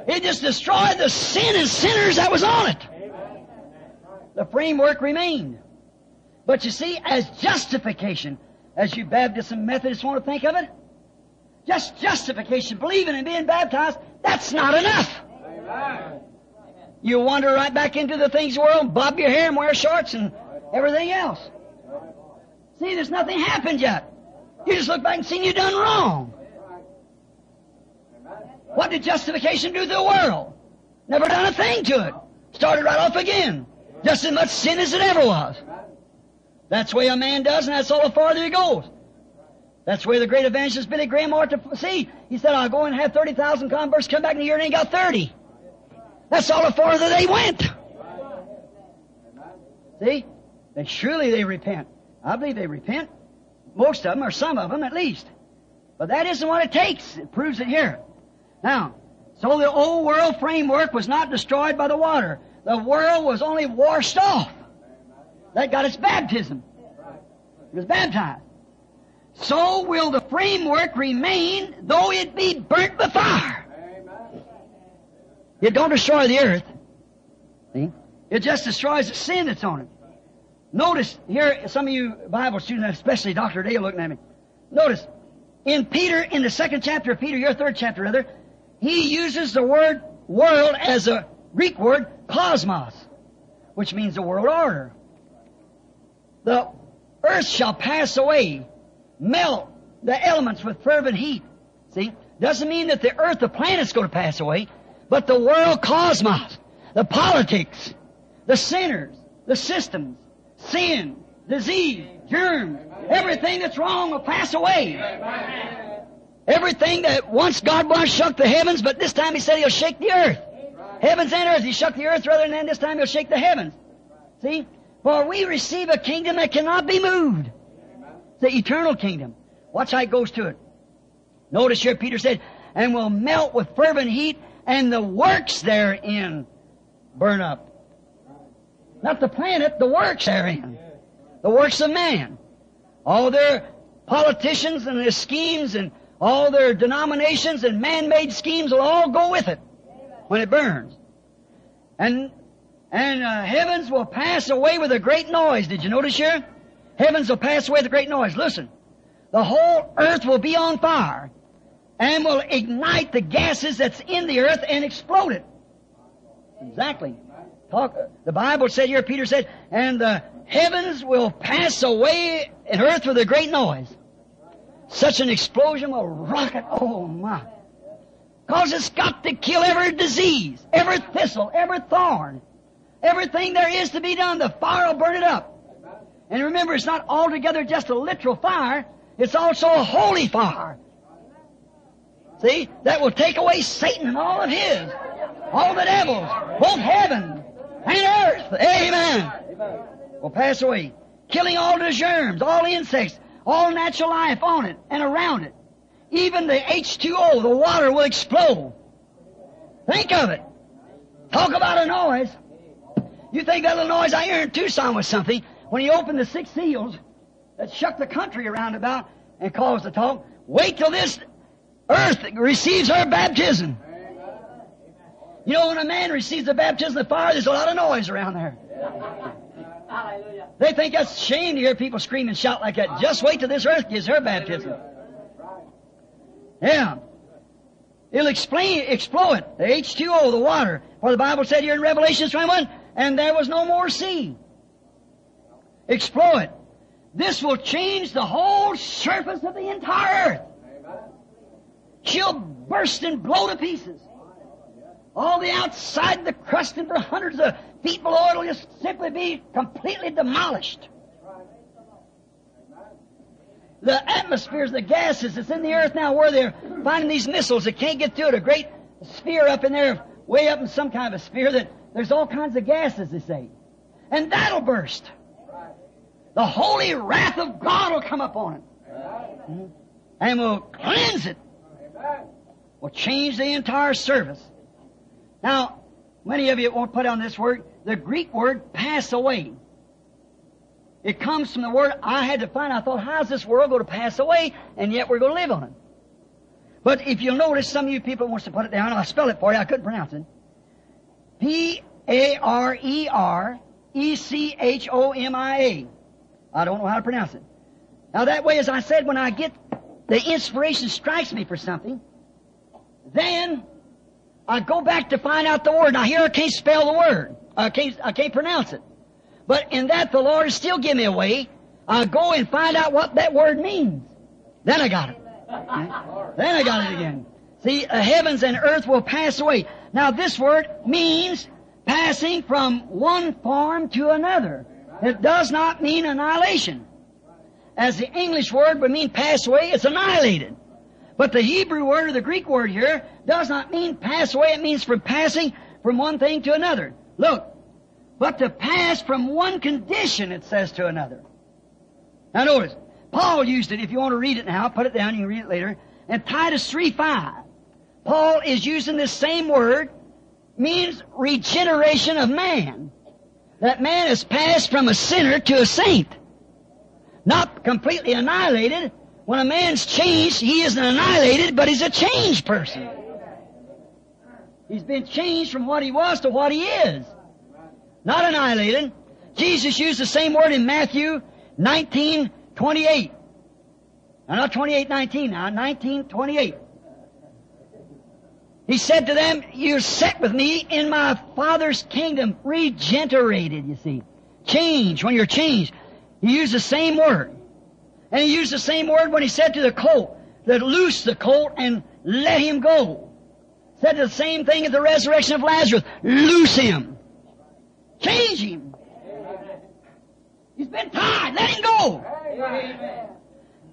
It just destroyed the sin and sinners that was on it. The framework remained. But you see, as justification, as you Baptists and Methodists want to think of it, just justification, believing and being baptized, that's not enough. Amen. You wander right back into the things of the world, bob your hair and wear shorts and everything else. See, there's nothing happened yet. You just look back and see you done wrong. What did justification do to the world? Never done a thing to it. Started right off again. Just as much sin as it ever was. That's the way a man does, and that's all the farther he goes. That's where the great evangelist Billy Graham ought to see. He said, I'll go and have 30,000 converts, come back in a year and ain't got 30. That's all the farther they went. See? And surely they repent. I believe they repent. Most of them, or some of them at least. But that isn't what it takes. It proves it here. Now, so the old world framework was not destroyed by the water. The world was only washed off. That got its baptism. It was baptized. So will the framework remain, though it be burnt with fire. It don't destroy the earth. See? It just destroys the sin that's on it. Notice, here, some of you Bible students, especially Dr. Dale looking at me. Notice, in Peter, in the second chapter of Peter, your third chapter rather, he uses the word world as a Greek word cosmos, which means the world order. The earth shall pass away, melt the elements with fervent heat. See? Doesn't mean that the earth, the planet's going to pass away, but the world cosmos, the politics, the sinners, the systems, sin, disease, germs, everything that's wrong will pass away. Everything that once God once shook the heavens, but this time He said He'll shake the earth. Heavens and earth. He shook the earth rather than this time He'll shake the heavens. See? For we receive a kingdom that cannot be moved. The eternal kingdom. Watch how it goes to it. Notice here Peter said, and will melt with fervent heat, and the works therein burn up. Not the planet, the works therein. The works of man. All their politicians and their schemes and all their denominations and man-made schemes will all go with it when it burns. And heavens will pass away with a great noise. Did you notice here? Heavens will pass away with a great noise. Listen. The whole earth will be on fire and will ignite the gases that's in the earth and explode it. Exactly. The Bible said here, Peter said, and the heavens will pass away and earth with a great noise. Such an explosion will rocket. Oh, my. Because it's got to kill every disease, every thistle, every thorn. Everything there is to be done, the fire will burn it up. And remember, it's not altogether just a literal fire. It's also a holy fire. See? That will take away Satan and all of his. All the devils. Both heaven and earth. Amen. Will pass away. Killing all the germs, all insects, all natural life on it and around it. Even the H2O, the water, will explode. Think of it. Talk about a noise. You think that little noise I hear in Tucson was something. When he opened the 6 seals that shook the country around about and caused the talk, wait till this earth receives her baptism. You know, when a man receives the baptism of fire, there's a lot of noise around there. They think that's a shame to hear people scream and shout like that. Just wait till this earth gives her baptism. Yeah. It'll explode, the H2O, the water. For the Bible said here in Revelation 21, and there was no more sea. Explode. This will change the whole surface of the entire earth. She'll burst and blow to pieces. All the outside, the crust, and for hundreds of feet below, it'll just simply be completely demolished. The atmospheres, the gases that's in the earth now, where they're finding these missiles that can't get through it, a great sphere up in there, way up in some kind of a sphere that there's all kinds of gases, they say. And that'll burst. The holy wrath of God will come upon it. Mm-hmm. And will cleanse it. Will change the entire service. Now, many of you won't put on this word. The Greek word, pass away. It comes from the word I had to find. I thought, how's this world going to pass away? And yet we're going to live on it. But if you'll notice, some of you people wants to put it down. I'll spell it for you. I couldn't pronounce it. Parerecomia. I don't know how to pronounce it. Now that way, as I said, when I get the inspiration strikes me for something, then I go back to find out the word. Now here I can't spell the word. I can't pronounce it. But in that the Lord will still give me a way. I go and find out what that word means. Then I got it. Okay? Then I got it again. See, heavens and earth will pass away. Now this word means passing from one form to another. It does not mean annihilation. As the English word would mean pass away, it's annihilated. But the Hebrew word or the Greek word here does not mean pass away. It means from passing from one thing to another. Look, but to pass from one condition, it says, to another. Now notice, Paul used it. If you want to read it now, put it down. You can read it later. In Titus 3:5, Paul is using this same word. Means regeneration of man. That man has passed from a sinner to a saint. Not completely annihilated. When a man's changed, he isn't annihilated, but he's a changed person. He's been changed from what he was to what he is. Not annihilated. Jesus used the same word in Matthew 19:28. Now, not 28:19 now, 19:28. He said to them, "You sit with me in my Father's kingdom." Regenerated, you see. Change, when you're changed. He used the same word. And he used the same word when he said to the colt, that loose the colt and let him go. Said the same thing at the resurrection of Lazarus. Loose him. Change him. He's been tied. Let him go. Amen.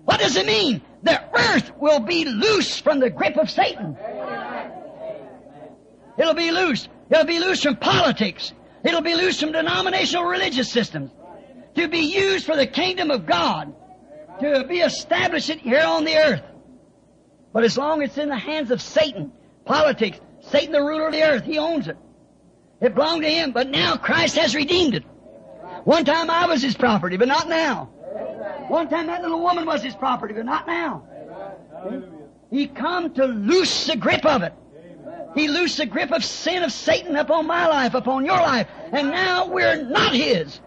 What does it mean? The earth will be loose from the grip of Satan. Amen. It'll be loose. It'll be loose from politics. It'll be loose from denominational religious systems. To be used for the kingdom of God. To be established here on the earth. But as long as it's in the hands of Satan, politics, Satan the ruler of the earth, he owns it. It belonged to him, but now Christ has redeemed it. One time I was his property, but not now. One time that little woman was his property, but not now. He come to loose the grip of it. He loosed the grip of sin of Satan upon my life, upon your life, and now we're not his.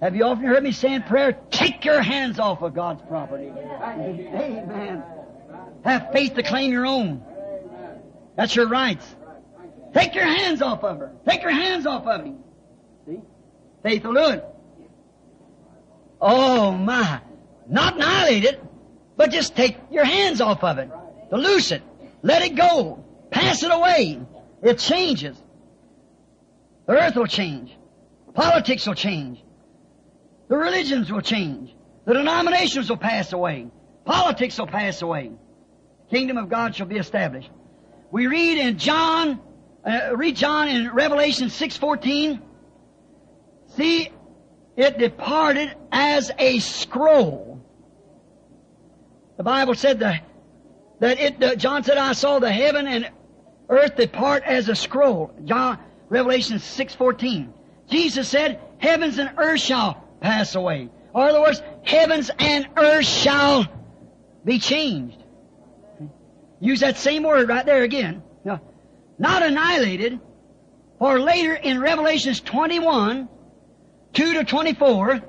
Have you often heard me say in prayer, take your hands off of God's property? Amen. Have faith to claim your own. That's your rights. Take your hands off of her. Take your hands off of him. See? Faith will do it. Oh, my. Not annihilate it, but just take your hands off of it. To loose it. Let it go. Pass it away. It changes. The earth will change. Politics will change. The religions will change. The denominations will pass away. Politics will pass away. The kingdom of God shall be established. We read in John in Revelation 6:14. See, it departed as a scroll. The Bible said John said, I saw the heaven and earth depart as a scroll. Revelation 6:14. Jesus said, heavens and earth shall pass away. Or in other words, heavens and earth shall be changed. Use that same word right there again. Now, not annihilated, for later in Revelations 21, 2-24,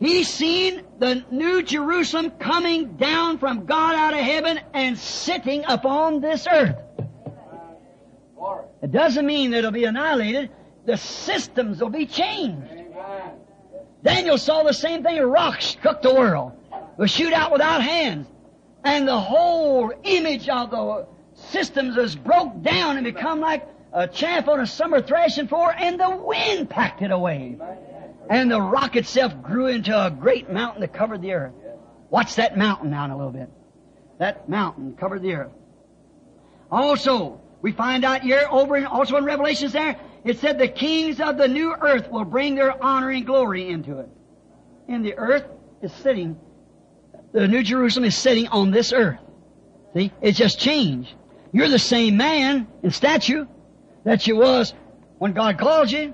he's seen the new Jerusalem coming down from God out of heaven and sitting upon this earth. It doesn't mean that it'll be annihilated. The systems will be changed. Daniel saw the same thing. A rock struck the world. It was shoot out without hands. And the whole image of the systems was broke down and become like a chaff on a summer threshing floor, and the wind packed it away. And the rock itself grew into a great mountain that covered the earth. Watch that mountain now in a little bit. That mountain covered the earth. Also, we find out here also in Revelations there, it said the kings of the new earth will bring their honor and glory into it. And the earth is sitting. The New Jerusalem is sitting on this earth. See? It's just changed. You're the same man in stature that you was when God called you.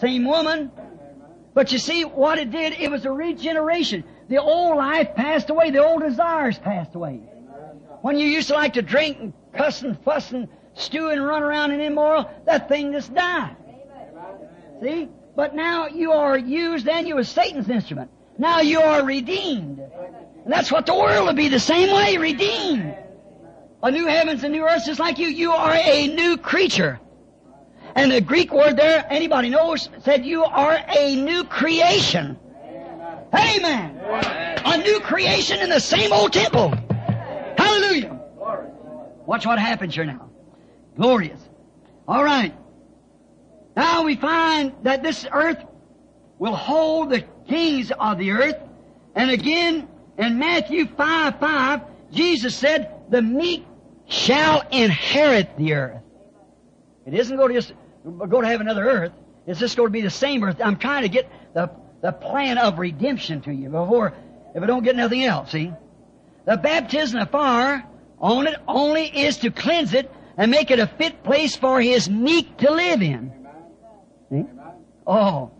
Same woman. But you see what it did? It was a regeneration. The old life passed away. The old desires passed away. When you used to like to drink and cuss and fuss and stew and run around and immoral, that thing just died. See? But now you are used, and you were Satan's instrument. Now you are redeemed. And that's what the world will be, the same way, redeemed. A new heavens and new earth, just like you. You are a new creature. And the Greek word there, anybody knows, said you are a new creation. Amen. A new creation in the same old temple. Hallelujah. Watch what happens here now. Glorious. All right. Now we find that this earth will hold the kings of the earth. And again, in Matthew 5:5, Jesus said, the meek shall inherit the earth. It isn't going to just go to have another earth. It's just going to be the same earth. I'm trying to get the plan of redemption to you before, if I don't get nothing else, see? The baptism of fire on it only is to cleanse it and make it a fit place for his meek to live in. See? Oh.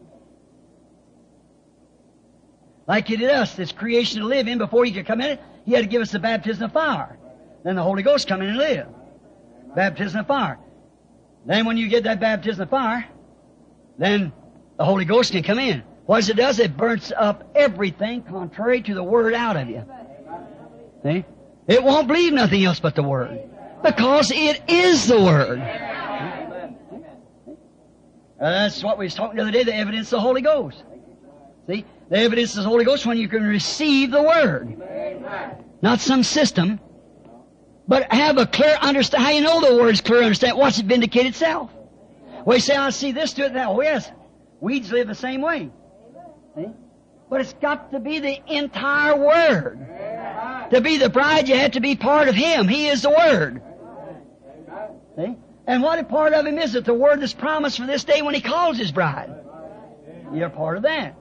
Like he did us, this creation to live in, before he could come in it, he had to give us the baptism of fire. Then the Holy Ghost come in and live. Baptism of fire. Then when you get that baptism of fire, then the Holy Ghost can come in. What it does, it burns up everything contrary to the Word out of you. See? It won't believe nothing else but the Word, because it is the Word. That's what we was talking the other day, the evidence of the Holy Ghost. See, the evidence of the Holy Ghost when you can receive the Word. Not some system, but have a clear understanding. How you know the Word's clear understanding? Watch it vindicate itself. Well, you say, I see this to it now. Oh, yes, weeds live the same way. See? But it's got to be the entire Word. To be the bride, you have to be part of Him. He is the Word. See? And what a part of Him is it? The Word that's promised for this day when He calls His bride. You're part of that.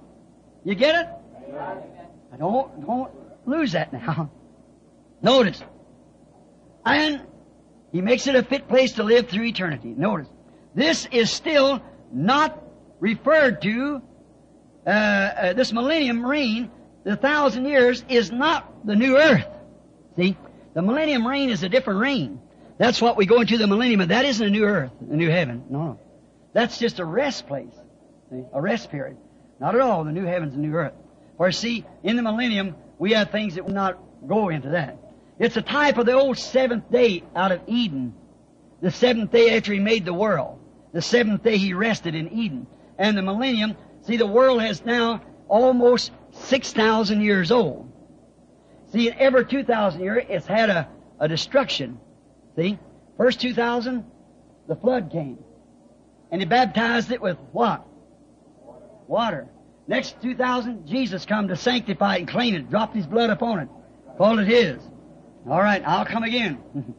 You get it? I don't lose that now. Notice. And He makes it a fit place to live through eternity. Notice. This is still not referred to, this millennium reign. The 1,000 years is not the new earth. See? The millennium reign is a different reign. That's what we go into the millennium. But that isn't a new earth, a new heaven. No. That's just a rest place. See? A rest period. Not at all the new heavens and new earth. For see, in the millennium, we have things that will not go into that. It's a type of the old seventh day out of Eden. The seventh day after He made the world. The seventh day He rested in Eden. And the millennium, see, the world has now almost 6,000 years old. See, in every 2,000 years, it's had a destruction. See? First 2,000, the flood came. And He baptized it with what? Water. Next 2,000, Jesus come to sanctify it and clean it, dropped His blood upon it, called it His. All right, I'll come again.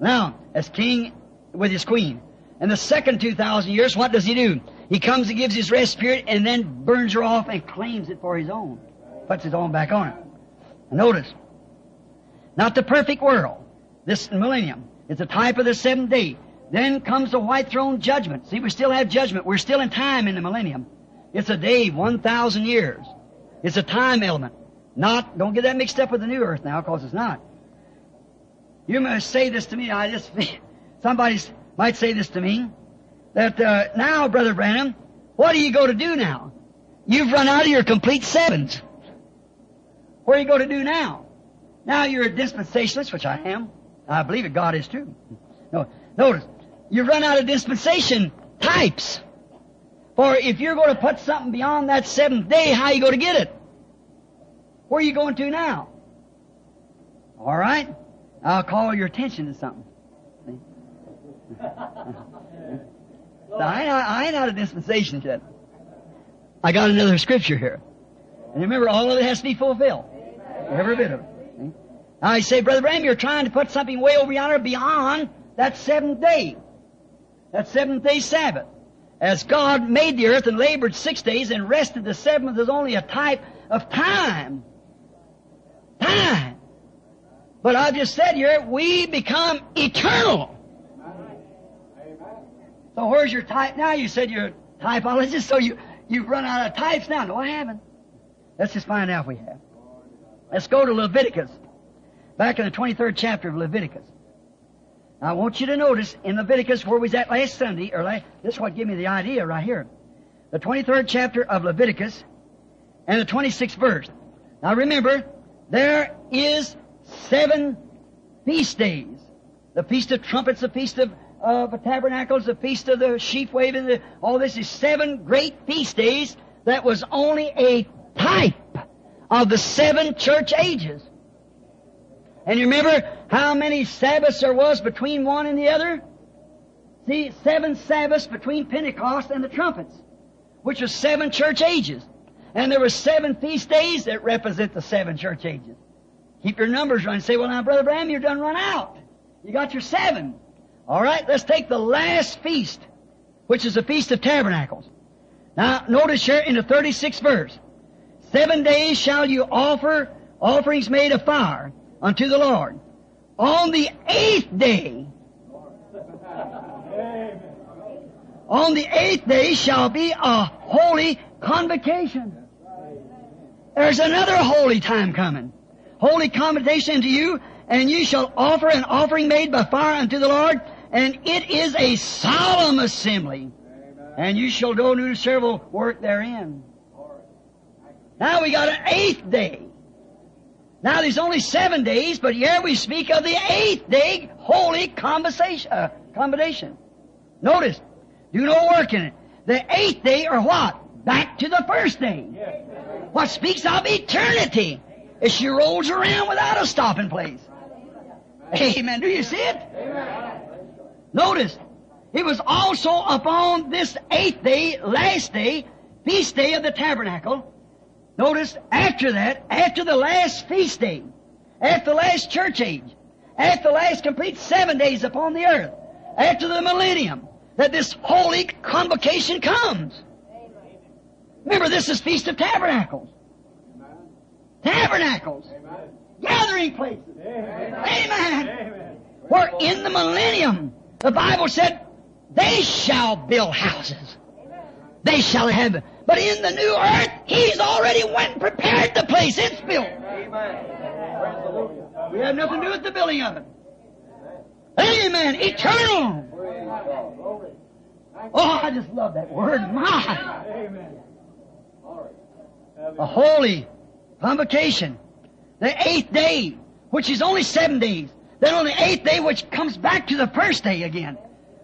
Now, as king with His queen. And the second 2,000 years, what does He do? He comes and gives His rest period and then burns her off and claims it for His own. Puts His own back on it. Notice, not the perfect world, this millennium. It's a type of the seventh day. Then comes the white throne judgment. See, we still have judgment. We're still in time in the millennium. It's a day, 1,000 years. It's a time element. Not, don't get that mixed up with the new earth now, because it's not. You must say this to me. Somebody might say this to me. That now, Brother Branham, what are you going to do now? You've run out of your complete sevens. What are you going to do now? Now you're a dispensationalist, which I am. I believe it, God is too. No, notice, you run out of dispensation types. For if you're going to put something beyond that seventh day, how are you going to get it? Where are you going to now? All right, I'll call your attention to something. I ain't out of dispensation yet. I got another scripture here. And remember, all of it has to be fulfilled. Every bit of it. I say, Brother Bram, you're trying to put something way over yonder beyond that seventh day. That seventh day Sabbath. As God made the earth and labored 6 days and rested the seventh is only a type of time. Time. But I've just said here, we become eternal. So where's your type now? You said you're a typologist, so you've run out of types now. No, I haven't. Let's just find out if we have. Let's go to Leviticus, back in the 23rd chapter of Leviticus. Now, I want you to notice in Leviticus where we was at last Sunday, this is what gave me the idea right here. The 23rd chapter of Leviticus and the 26th verse. Now remember, there is 7 feast days. The Feast of Trumpets, the Feast of the Tabernacles, the Feast of the Sheaf Waving, all this is 7 great feast days that was only a type of the 7 church ages. And you remember how many Sabbaths there was between one and the other? See, 7 Sabbaths between Pentecost and the trumpets, which was 7 church ages. And there were 7 feast days that represent the 7 church ages. Keep your numbers running. Say, well, now, Brother Bram, you're done run out. You got your 7. All right, let's take the last feast, which is the Feast of Tabernacles. Now, notice here in the 36th verse, 7 days shall you offer offerings made of fire unto the Lord. On the 8th day, on the 8th day shall be a holy convocation. There's another holy time coming. Holy convocation to you, and ye shall offer an offering made by fire unto the Lord, and it is a solemn assembly. Amen. And you shall go do several work therein. Now we got an 8th day. Now there's only 7 days, but here we speak of the 8th day, holy combination. Notice, do no work in it. The 8th day or what? Back to the 1st day. What speaks of eternity as she rolls around without a stopping place. Amen. Do you see it? Amen. Notice, it was also upon this 8th day, last day, feast day of the tabernacle. Notice, after that, after the last feast day, after the last church age, after the last complete 7 days upon the earth, after the millennium, that this holy convocation comes. Amen. Remember, this is Feast of Tabernacles. Amen. Tabernacles. Amen. Gathering places. Amen. Amen. Amen. Where in the millennium, the Bible said, they shall build houses. They shall have... But in the new earth, He's already went and prepared the place. It's built. Amen. We have nothing to do with the building of it. Amen. Eternal. Oh, I just love that word. My. Amen. A holy convocation. The 8th day, which is only 7 days. Then on the 8th day, which comes back to the 1st day again.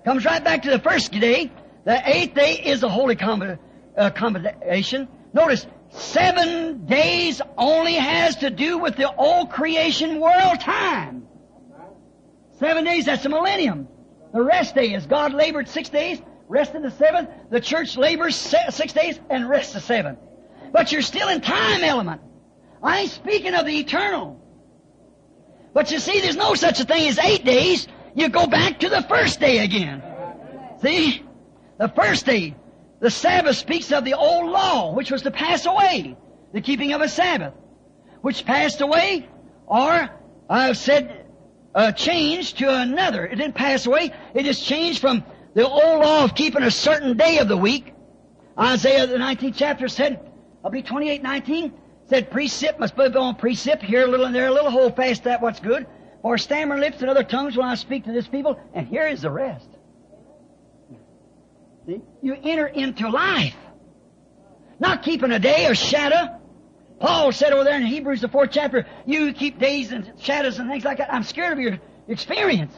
Comes right back to the 1st day. The 8th day is a holy convocation. Notice, 7 days only has to do with the old creation world time. 7 days, that's the millennium. The rest day is God labored 6 days, rested the 7th. The church labors 6 days and rests the 7th. But you're still in time element. I ain't speaking of the eternal. But you see, there's no such a thing as 8 days. You go back to the 1st day again. See? The 1st day. The Sabbath speaks of the old law, which was to pass away, the keeping of a Sabbath, which passed away, or I've said changed to another. It didn't pass away. It just changed from the old law of keeping a certain day of the week. Isaiah, the 19th chapter, said, I'll be 28:19, said, precept must be on precept, here a little and there a little, hold fast that what's good, for stammer lips and other tongues when I speak to this people, and here is the rest. You enter into life. Not keeping a day or shadow. Paul said over there in Hebrews, the 4th chapter, you keep days and shadows and things like that. I'm scared of your experience.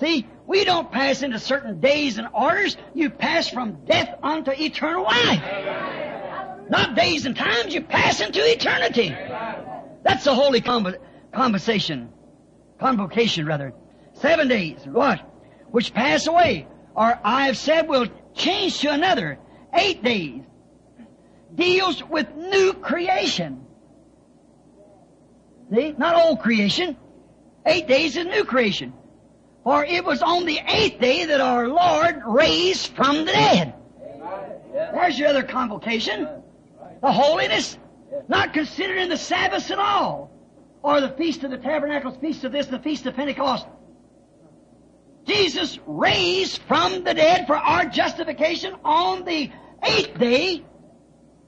See, we don't pass into certain days and orders. You pass from death unto eternal life. Not days and times. You pass into eternity. That's the holy convocation. 7 days, what? Which pass away. Or I have said will change to another. 8 days deals with new creation. See? Not old creation. 8 days is new creation. For it was on the 8th day that our Lord raised from the dead. There's your other convocation. The holiness, not considering the Sabbath at all. Or the Feast of the Tabernacles, Feast of this, the Feast of Pentecost. Jesus raised from the dead for our justification on the 8th day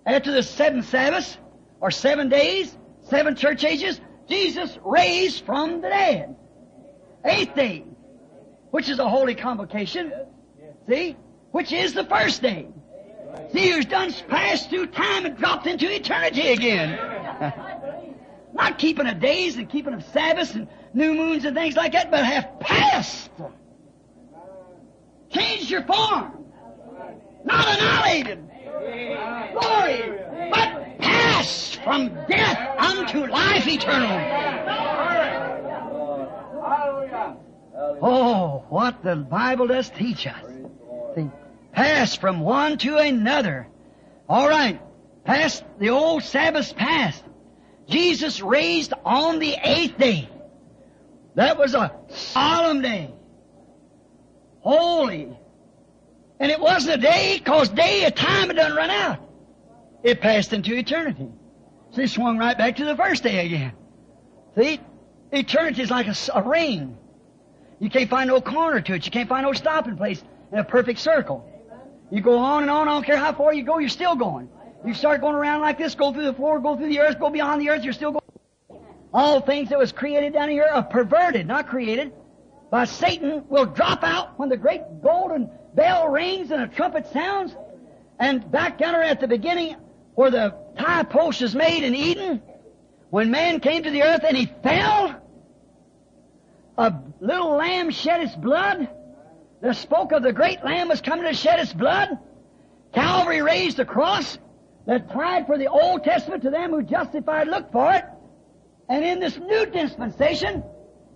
after the 7 Sabbaths or 7 days, 7 church ages. Jesus raised from the dead. 8th day, which is a holy convocation, see, which is the 1st day. See, who's done passed through time and dropped into eternity again. Not keeping of days and keeping of Sabbaths and new moons and things like that, but have passed. Change your form. Not annihilated. Glory. But pass from death unto life eternal. Oh, what the Bible does teach us. See, pass from one to another. All right. Past the old Sabbath's past. Jesus raised on the 8th day. That was a solemn day. Holy. And it wasn't a day, because day of time had done run out. It passed into eternity. So it swung right back to the 1st day again. See? Eternity is like a ring. You can't find no corner to it. You can't find no stopping place in a perfect circle. You go on and on. I don't care how far you go, you're still going. You start going around like this, go through the floor, go through the earth, go beyond the earth, you're still going. All things that was created down here are perverted, not created, by Satan will drop out when the great golden bell rings and a trumpet sounds. And back down here at the beginning where the tie post is made in Eden, when man came to the earth and he fell, a little lamb shed its blood. The spoke of the great lamb was coming to shed its blood. Calvary raised the cross that applied for the Old Testament to them who justified looked for it. And in this new dispensation,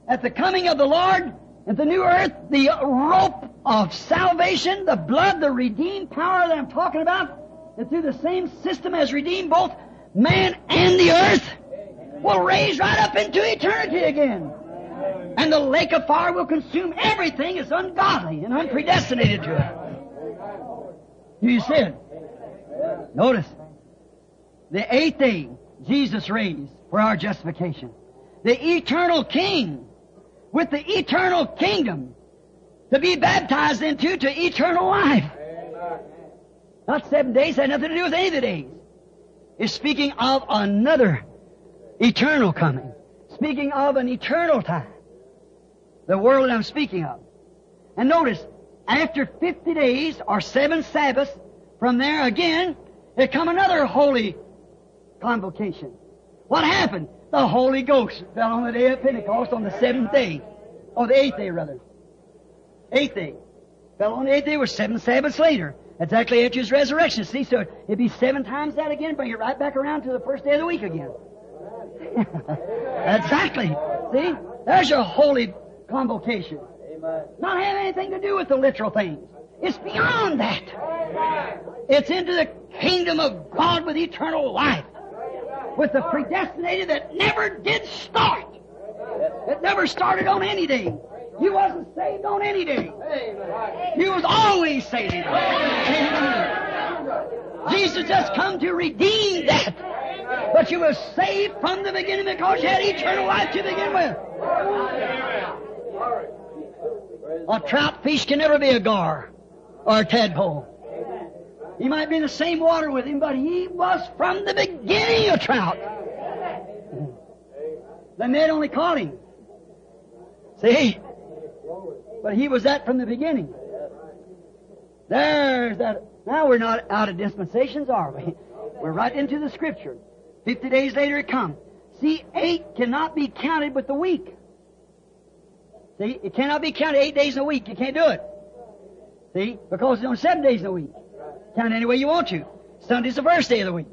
at the coming of the Lord, at the new earth, the rope of salvation, the blood, the redeemed power that I'm talking about, that through the same system has redeemed both man and the earth, will raise right up into eternity again. And the lake of fire will consume everything that's ungodly and unpredestinated to it. Do you see it? Notice, the eighth day Jesus raised for our justification. The eternal King with the eternal kingdom to be baptized into to eternal life. Not 7 days, had nothing to do with any of the days. It's speaking of another eternal coming. Speaking of an eternal time. The world I'm speaking of. And notice, after 50 days or 7 Sabbaths, from there again, there come another holy convocation. What happened? The Holy Ghost fell on the day of Pentecost on the eighth day. Fell on the 8th day, was 7 Sabbaths later. Exactly after his resurrection. See, so it'd be 7 times that again, bring it right back around to the first day of the week again. Exactly. See? There's your holy convocation. Not have anything to do with the literal things. It's beyond that. It's into the kingdom of God with eternal life. With the predestinated that never did start. It never started on any day. You wasn't saved on any day. You was always saved. Amen. Jesus just come to redeem that. But you were saved from the beginning because you had eternal life to begin with. A trout fish can never be a gar or a tadpole. He might be in the same water with him, but he was from the beginning a trout. The net only caught him. See? But he was that from the beginning. There's that. Now we're not out of dispensations, are we? We're right into the Scripture. 50 days later it comes. See, 8 cannot be counted with the week. See, it cannot be counted 8 days in a week. You can't do it. See? Because it's on 7 days in a week. Count any way you want to. Sunday's the first day of the week.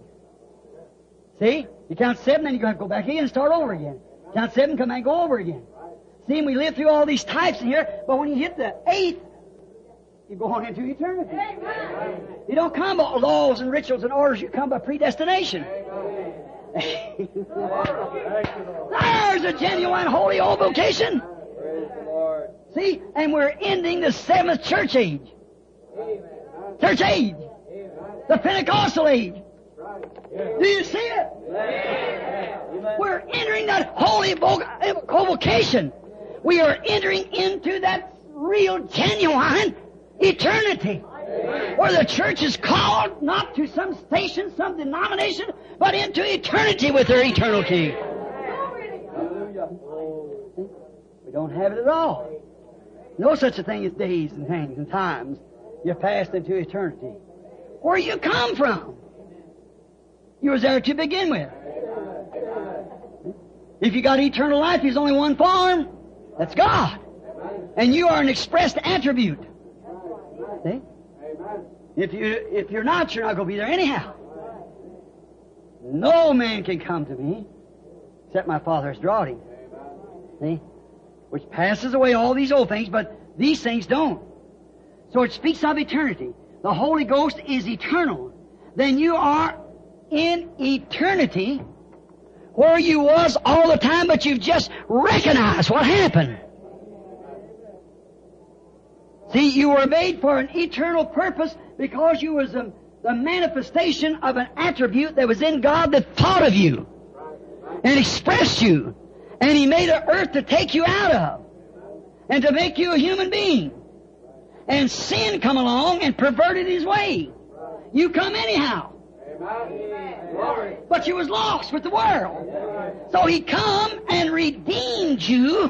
See? You count 7, then you're going to have to go back in and start over again. Count 7, come back and go over again. See, and we live through all these types in here, but when you hit the 8th, you go on into eternity. Amen. You don't come by laws and rituals and orders, you come by predestination. There's a genuine holy vocation. See, and we're ending the 7th church age. Church age. The Pentecostal age. Do you see it? Amen. We're entering that holy convocation. We are entering into that real, genuine eternity. Amen. Where the church is called not to some station, some denomination, but into eternity with their eternal King. We don't have it at all. No such a thing as days and things and times. You're passed into eternity. Where you come from? You was there to begin with. If you got eternal life, there's only one form. That's God. And you are an expressed attribute. See? If you're not, you're not going to be there anyhow. No man can come to me except my Father has drawn him. See? Which passes away all these old things, but these things don't. So it speaks of eternity. The Holy Ghost is eternal. Then you are in eternity, where you was all the time, but you've just recognized what happened. See, you were made for an eternal purpose because you was the manifestation of an attribute that was in God that thought of you and expressed you. And He made an earth to take you out of and to make you a human being. And sin come along and perverted His way. You come anyhow. But you was lost with the world. So He come and redeemed you,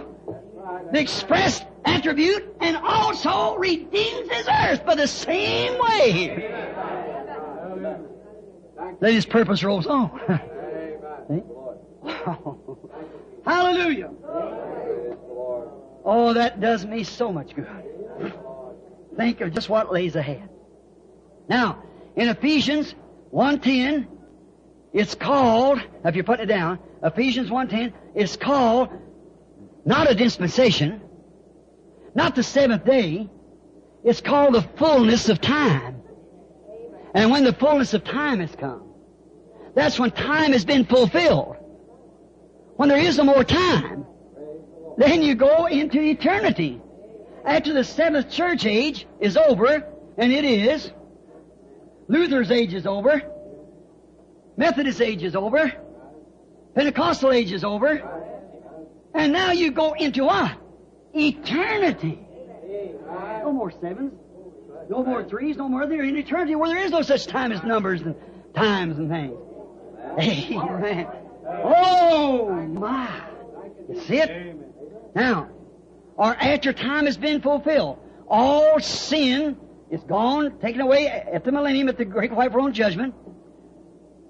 the expressed attribute, and also redeems His earth by the same way. Then His purpose rolls on. Hallelujah. Oh, that does me so much good. Think of just what lays ahead. Now, in Ephesians 1:10, it's called, if you're putting it down, Ephesians 1:10, it's called not a dispensation, not the seventh day, it's called the fullness of time. And when the fullness of time has come, that's when time has been fulfilled. When there is no more time, then you go into eternity. After the seventh church age is over, and it is, Luther's age is over, Methodist age is over, Pentecostal age is over, and now you go into what? Eternity. No more sevens, no more threes, no more. They're in eternity where there is no such time as numbers and times and things. Amen. Oh, my. You see it? Now, or after time has been fulfilled, all sin is gone, taken away at the millennium, at the great white throne judgment,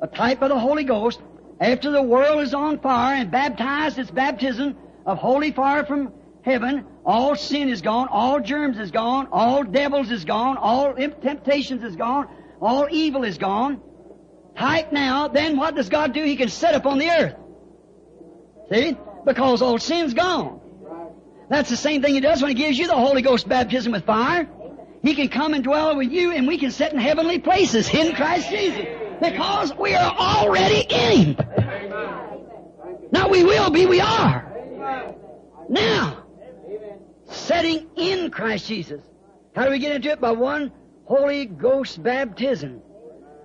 a type of the Holy Ghost. After the world is on fire and baptized, its baptism of holy fire from heaven, all sin is gone, all germs is gone, all devils is gone, all temptations is gone, all evil is gone. Type now, then what does God do? He can set up on the earth. See? Because all sin's gone. That's the same thing He does when He gives you the Holy Ghost baptism with fire. He can come and dwell with you, and we can sit in heavenly places in Christ Jesus. Because we are already in Him. Now we will be, we are. Now, setting in Christ Jesus. How do we get into it? By one Holy Ghost baptism.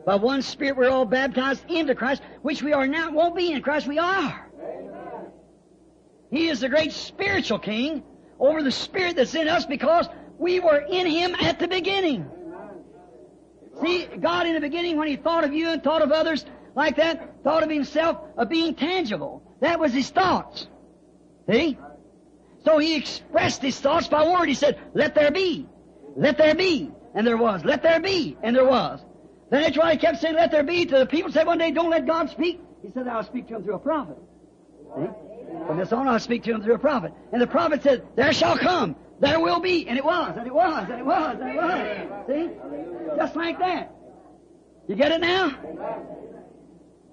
By one Spirit we're all baptized into Christ, which we are now, won't be in Christ, we are. He is the great spiritual King over the Spirit that's in us because we were in Him at the beginning. See, God in the beginning, when He thought of you and thought of others like that, thought of Himself of being tangible. That was His thoughts. See? So He expressed His thoughts by word. He said, let there be. Let there be. And there was. Let there be. And there was. Then that's why He kept saying, let there be. To the people said one day, don't let God speak. He said, I'll speak to Him through a prophet. See? From this on, I'll speak to Him through a prophet. And the prophet said, there shall come. There will be. And it was, and it was, and it was, and it was. See? Just like that. You get it now?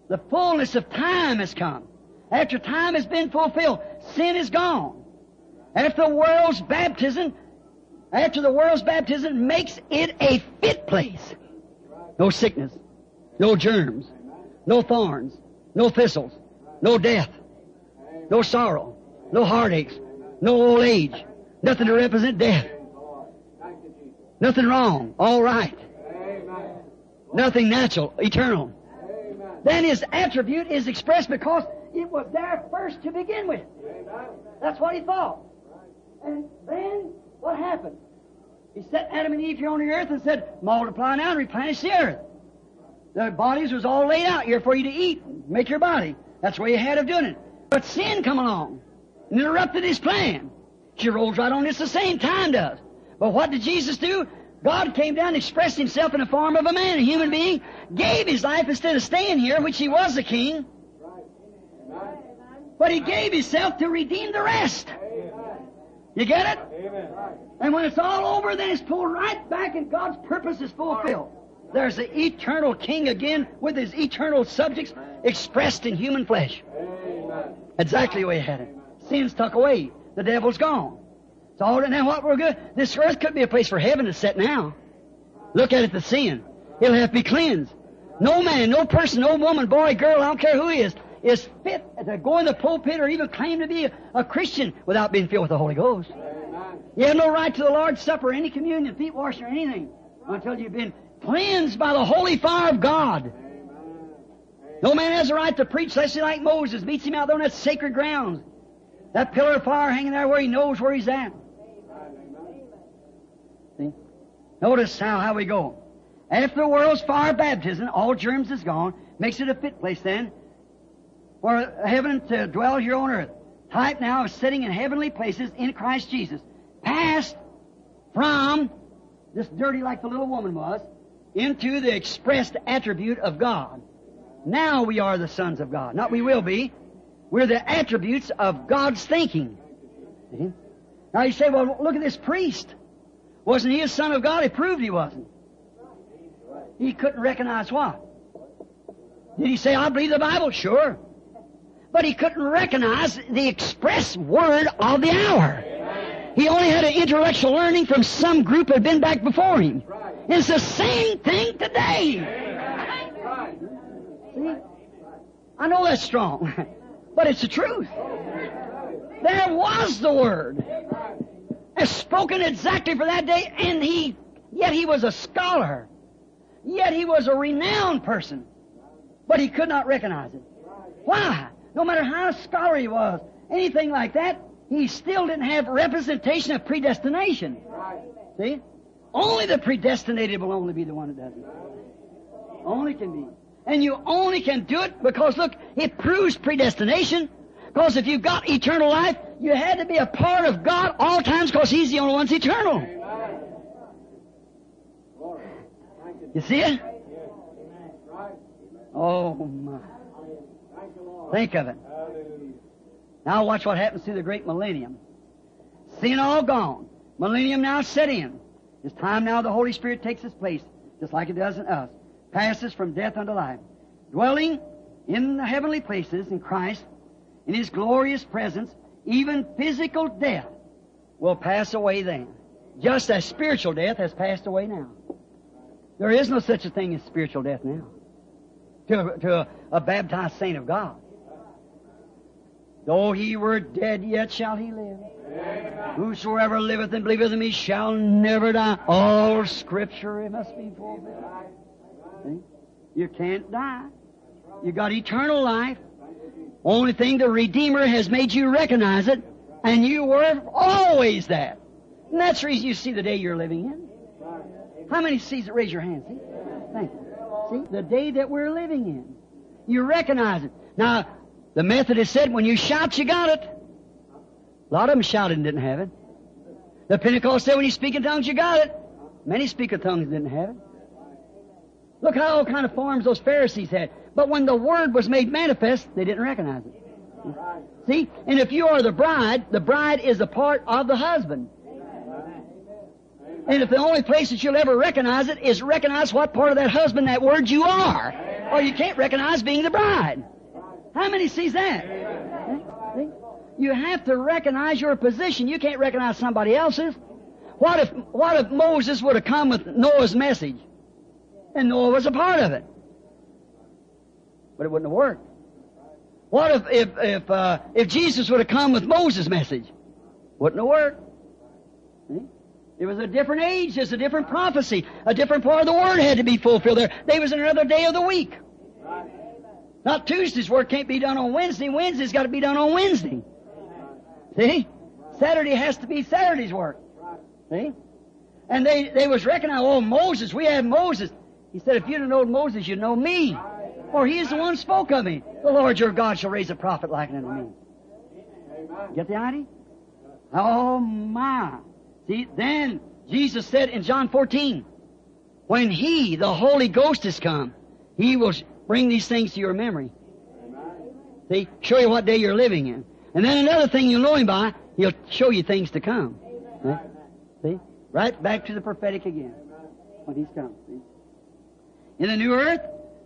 The fullness of time has come. After time has been fulfilled, sin is gone. After the world's baptism makes it a fit place. No sickness, no germs, no thorns, no thistles, no death, no sorrow, no heartaches, no old age. Nothing to represent death. Nothing wrong. All right. Amen. Nothing natural. Eternal. Amen. Then His attribute is expressed because it was there first to begin with. Amen. That's what He thought. And then what happened? He set Adam and Eve here on the earth and said, multiply now and replenish the earth. Their bodies was all laid out here for you to eat and make your body. That's where you had of doing it. But sin come along and interrupted His plan. She rolls right on. It's the same time does. But what did Jesus do? God came down and expressed Himself in the form of a man, a human being, gave His life instead of staying here, which He was the King. But He gave Himself to redeem the rest. You get it? And when it's all over, then it's pulled right back and God's purpose is fulfilled. There's the eternal King again with His eternal subjects expressed in human flesh. Exactly the way He had it. Sin's tucked away. The devil's gone. It's all right now. What we're good. This earth could be a place for heaven to set now. Look at it, the sin. It'll have to be cleansed. No man, no person, no woman, boy, girl, I don't care who he is fit to go in the pulpit or even claim to be a Christian without being filled with the Holy Ghost. You have no right to the Lord's Supper, any communion, feet washing, or anything until you've been cleansed by the holy fire of God. No man has a right to preach unless he, like Moses, meets him out there on that sacred ground. That pillar of fire hanging there where he knows where he's at. See? Notice how we go. After the world's fire baptism, all germs is gone, makes it a fit place then for heaven to dwell here on earth. Type now of sitting in heavenly places in Christ Jesus. Passed from this dirty like the little woman was into the expressed attribute of God. Now we are the sons of God. Not we will be. We're the attributes of God's thinking. Mm-hmm. Now you say, well, look at this priest. Wasn't he a son of God? He proved he wasn't. He couldn't recognize what? Did he say, I believe the Bible? Sure. But he couldn't recognize the express word of the hour. Amen. He only had an intellectual learning from some group that had been back before him. Right. It's the same thing today. Right. Right. See? I know that's strong, but it's the truth. There was the word. It's spoken exactly for that day, and yet he was a scholar. Yet he was a renowned person. But he could not recognize it. Why? No matter how scholar he was, anything like that, he still didn't have representation of predestination. See? Only the predestinated will only be the one that does it. Only can be. And you only can do it because, look, it proves predestination. Because if you got eternal life, you had to be a part of God all times because He's the only one's eternal. You see it? Oh, my. Think of it. Now watch what happens to the great millennium. Sin all gone. Millennium now set in. It's time now the Holy Spirit takes His place, just like it does in us. Passes from death unto life. Dwelling in the heavenly places in Christ, in His glorious presence, even physical death will pass away then. Just as spiritual death has passed away now. There is no such a thing as spiritual death now. To a baptized saint of God. Though he were dead, yet shall he live. Amen. Whosoever liveth and believeth in me shall never die. All Scripture it must be fulfilled. See? You can't die. You got eternal life. Only thing, the Redeemer has made you recognize it, and you were always that. And that's the reason you see the day you're living in. How many sees it? Raise your hand. See? Thank you. See, the day that we're living in. You recognize it. Now, the Methodist said, when you shout, you got it. A lot of them shouted and didn't have it. The Pentecost said, when you speak in tongues, you got it. Many speak in tongues didn't have it. Look how all kind of forms those Pharisees had. But when the Word was made manifest, they didn't recognize it. See? And if you are the bride is a part of the husband. And if the only place that you'll ever recognize it is recognize what part of that husband, that word, you are. Amen. Or you can't recognize being the bride. How many sees that? See? You have to recognize your position. You can't recognize somebody else's. What if Moses would have come with Noah's message? And Noah was a part of it. But it wouldn't have worked. What if Jesus would have come with Moses' message? Wouldn't have worked. See? It was a different age. It's a different prophecy. A different part of the Word had to be fulfilled there. They was in another day of the week. Right. Not Tuesday's work can't be done on Wednesday. Wednesday's got to be done on Wednesday. See? Saturday has to be Saturday's work. See? And they was recognized, oh, Moses, we have Moses. He said, if you'd have known Moses, you'd know me. For he is the one spoke of me. The Lord your God shall raise a prophet like unto me. Get the idea? Oh, my. See, then Jesus said in John 14, when He, the Holy Ghost, is come, He will bring these things to your memory. See, show you what day you're living in. And then another thing you'll know Him by, He'll show you things to come. See? Right back to the prophetic again when He's come. See? In the new earth,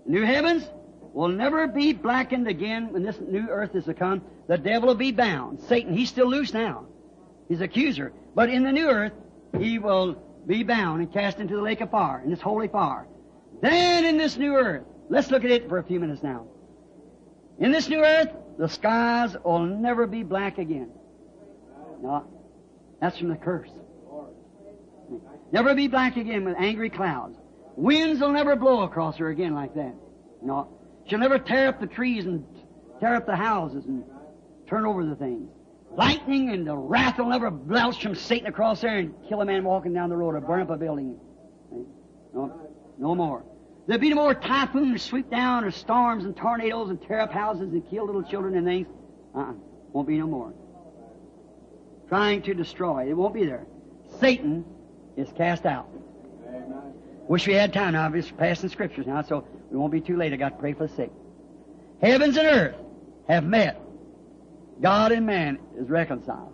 new heavens will never be blackened again when this new earth is to come. The devil will be bound. Satan, he's still loose now. His accuser. But in the new earth, he will be bound and cast into the lake of fire, in this holy fire. Then in this new earth, let's look at it for a few minutes now. In this new earth, the skies will never be black again. No, that's from the curse. Never be black again with angry clouds. Winds will never blow across her again like that. No, she'll never tear up the trees and tear up the houses and turn over the things. Lightning and the wrath will never belch from Satan across there and kill a man walking down the road or burn up a building. No more. There'll be no more typhoons sweep down or storms and tornadoes and tear up houses and kill little children and things. Won't be no more. Trying to destroy. It won't be there. Satan is cast out. Wish we had time now. It's passing scriptures now, so we won't be too late. I got to pray for the sick. Heavens and earth have met. God and man is reconciled.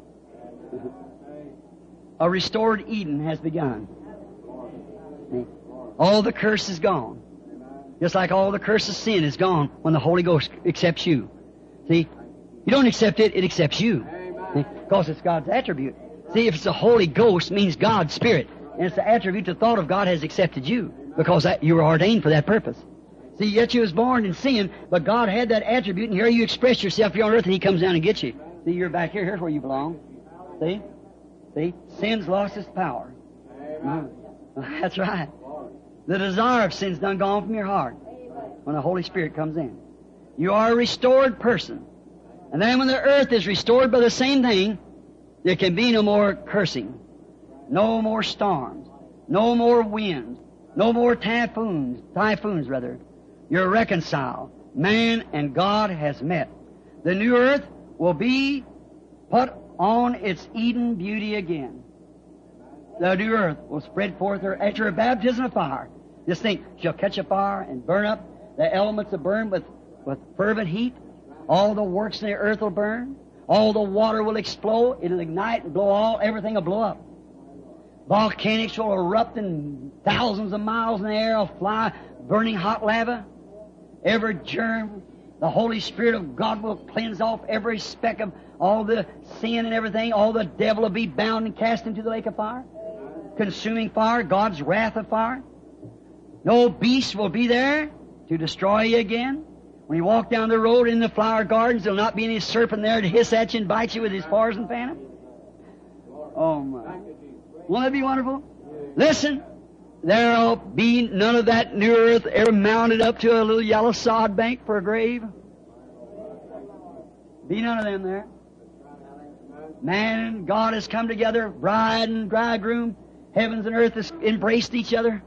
A restored Eden has begun. All the curse is gone. Just like all the curse of sin is gone when the Holy Ghost accepts you. See, you don't accept it, it accepts you. See? Because it's God's attribute. See, if it's the Holy Ghost, it means God's Spirit. And it's the attribute, the thought of God has accepted you because that, you were ordained for that purpose. See, yet you was born in sin, but God had that attribute, and here you express yourself here on earth, and He comes down and gets you. See, you're back here. Here's where you belong. See? See? Sin's lost its power. That's right. The desire of sin's done gone from your heart when the Holy Spirit comes in. You are a restored person. And then when the earth is restored by the same thing, there can be no more cursing, no more storms, no more winds, no more typhoons. You're reconciled. Man and God has met. The new earth will be put on its Eden beauty again. The new earth will spread forth her after a baptism of fire. This thing shall catch afire and burn up. The elements will burn with fervent heat. All the works in the earth will burn. All the water will explode. It'll ignite and blow all. Everything will blow up. Volcanics will erupt in thousands of miles in the air. Will fly burning hot lava. Every germ, the Holy Spirit of God will cleanse off every speck of all the sin and everything. All the devil will be bound and cast into the lake of fire. Consuming fire, God's wrath of fire. No beast will be there to destroy you again. When you walk down the road in the flower gardens, there'll not be any serpent there to hiss at you and bite you with his paws and venom. Oh, my. Won't that be wonderful? Listen, there'll be none of that new earth ever mounted up to a little yellow sod bank for a grave. Be none of them there. Man and God has come together, bride and bridegroom. Heavens and earth has embraced each other.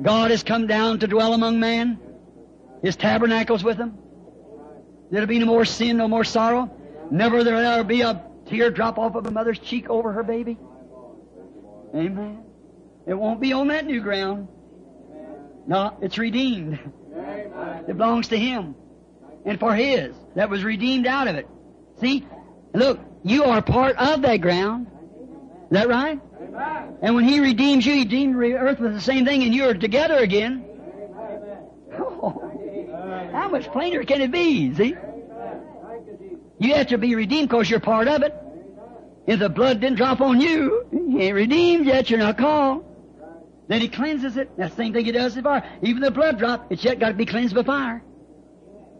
God has come down to dwell among man. His tabernacle's with him. There'll be no more sin, no more sorrow. Never there'll be a tear drop off of a mother's cheek over her baby. Amen. It won't be on that new ground. No, it's redeemed. It belongs to Him. And for His, that was redeemed out of it. See? Look, you are part of that ground. Is that right? And when He redeems you, He redeemed the earth with the same thing, and you are together again. Oh, how much plainer can it be? See? You have to be redeemed because you're part of it. If the blood didn't drop on you, you ain't redeemed yet, you're not called. Then He cleanses it. That's the same thing He does with fire. Even the blood drop, it's yet got to be cleansed by fire.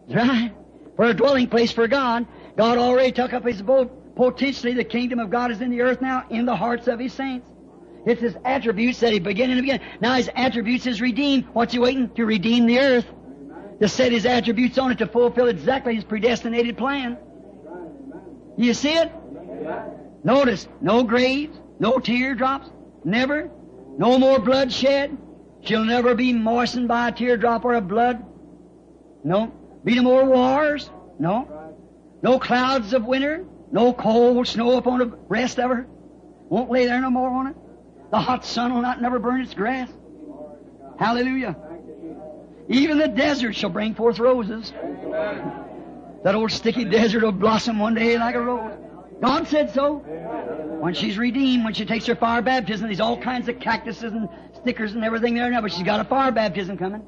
Right? For a dwelling place for God. God already took up His abode. Potentially, the kingdom of God is in the earth now, in the hearts of His saints. It's His attributes that He began and began. Now His attributes is redeemed. What's He waiting? To redeem the earth. To set His attributes on it to fulfill exactly His predestinated plan. You see it? Notice, no graves, no teardrops, never, no more bloodshed. She'll never be moistened by a teardrop or a blood. No. Be no more wars. No. No clouds of winter. No cold snow upon the breast of her. Won't lay there no more on it. The hot sun will not never burn its grass. Hallelujah. Even the desert shall bring forth roses. That old sticky desert will blossom one day like a rose. God said so. When she's redeemed, when she takes her fire baptism, there's all kinds of cactuses and stickers and everything there now, but she's got a fire baptism coming.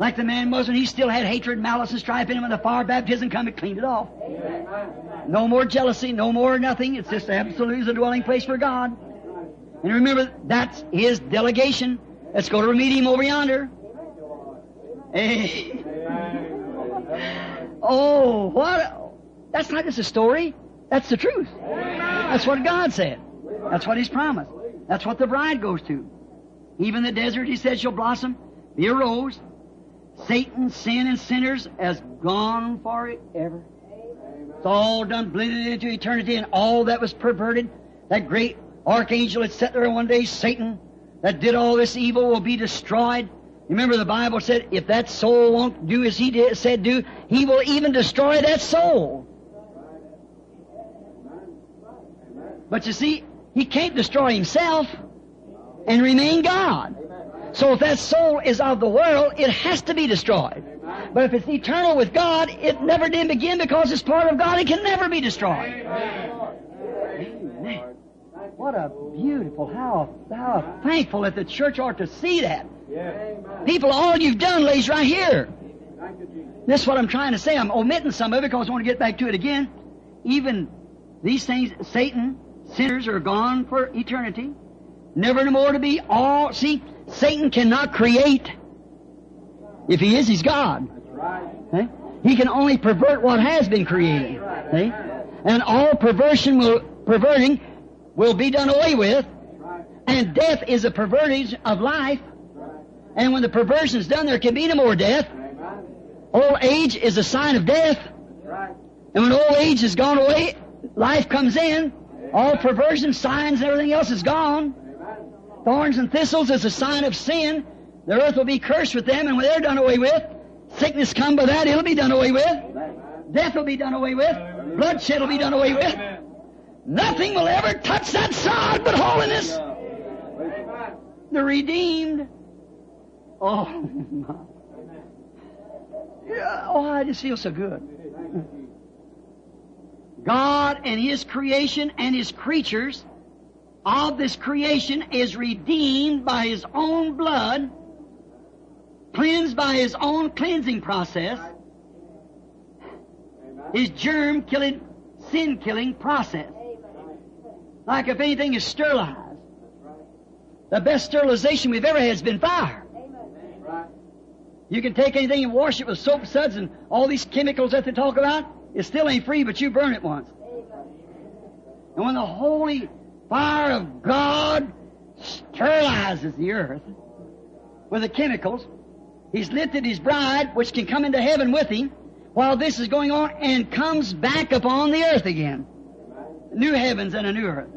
Like the man was when he still had hatred, malice, and strife in him, when the fire baptism come, it cleaned it off. No more jealousy, no more nothing. It's just absolutely a dwelling place for God. And remember, that's His delegation. Let's go to meet Him over yonder. Hey. Oh, what? That's not just a story. That's the truth. That's what God said. That's what He's promised. That's what the bride goes to. Even the desert, He said, shall blossom, be a rose. Satan, sin, and sinners has gone for it ever. It's all done, blended into eternity, and all that was perverted. That great archangel that sat there one day, Satan, that did all this evil, will be destroyed. Remember, the Bible said, if that soul won't do as he did, said do, he will even destroy that soul. But you see, he can't destroy himself and remain God. So if that soul is of the world, it has to be destroyed. But if it's eternal with God, it never did begin because it's part of God. It can never be destroyed. Amen. What a beautiful, how thankful that the church ought to see that. People, all you've done lays right here. This is what I'm trying to say. I'm omitting some of it because I want to get back to it again. Even these things, Satan, sinners are gone for eternity, never more to be all. See, Satan cannot create. If he is, he's God. That's right. Eh? He can only pervert what has been created. That's right. That's right. And all perverting will be done away with. Right. And death is a perverting of life. Right. And when the perversion is done, there can be no more death. Right. Old age is a sign of death. That's right. And when old age is gone away, life comes in. Right. All perversion, signs, and everything else is gone. Right. Thorns and thistles is a sign of sin. The earth will be cursed with them, and when they're done away with, sickness come by that, it'll be done away with. Amen. Death will be done away with. Hallelujah. Bloodshed will be done away with. Amen. Nothing will ever touch that sod but holiness. Amen. The redeemed. Oh, my. Yeah, oh, I just feel so good. God and His creation and His creatures of this creation is redeemed by His own blood, cleansed by His own cleansing process, His germ-killing, sin-killing process. Like if anything is sterilized, the best sterilization we've ever had has been fire. You can take anything and wash it with soap suds and all these chemicals that they talk about. It still ain't free, but you burn it once. And when the holy fire of God sterilizes the earth with the chemicals, He's lifted His bride, which can come into heaven with Him while this is going on, and comes back upon the earth again. New heavens and a new earth.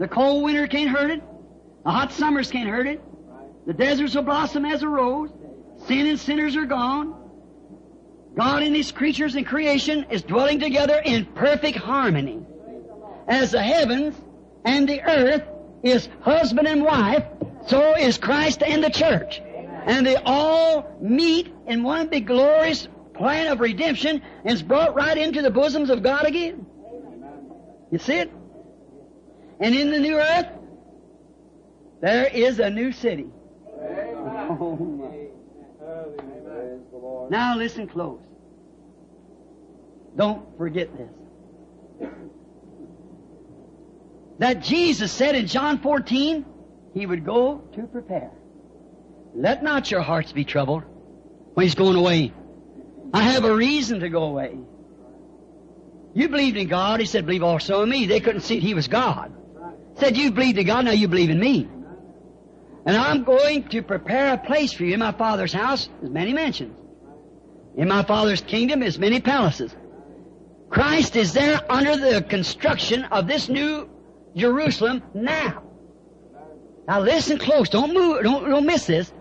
The cold winter can't hurt it. The hot summers can't hurt it. The deserts will blossom as a rose. Sin and sinners are gone. God and His creatures and creation is dwelling together in perfect harmony. As the heavens and the earth is husband and wife, so is Christ and the church. And they all meet in one big glorious plan of redemption and is brought right into the bosoms of God again. You see it? And in the new earth, there is a new city. Oh, my. Now listen close. Don't forget this. That Jesus said in John 14, He would go to prepare. Let not your hearts be troubled when He's going away. I have a reason to go away. You believed in God. He said, believe also in me. They couldn't see it. He was God. He said, you believed in God, now you believe in me. And I'm going to prepare a place for you. In my Father's house is many mansions. In my Father's kingdom is many palaces. Christ is there under the construction of this new Jerusalem now. Now listen close. Don't move. Don't miss this.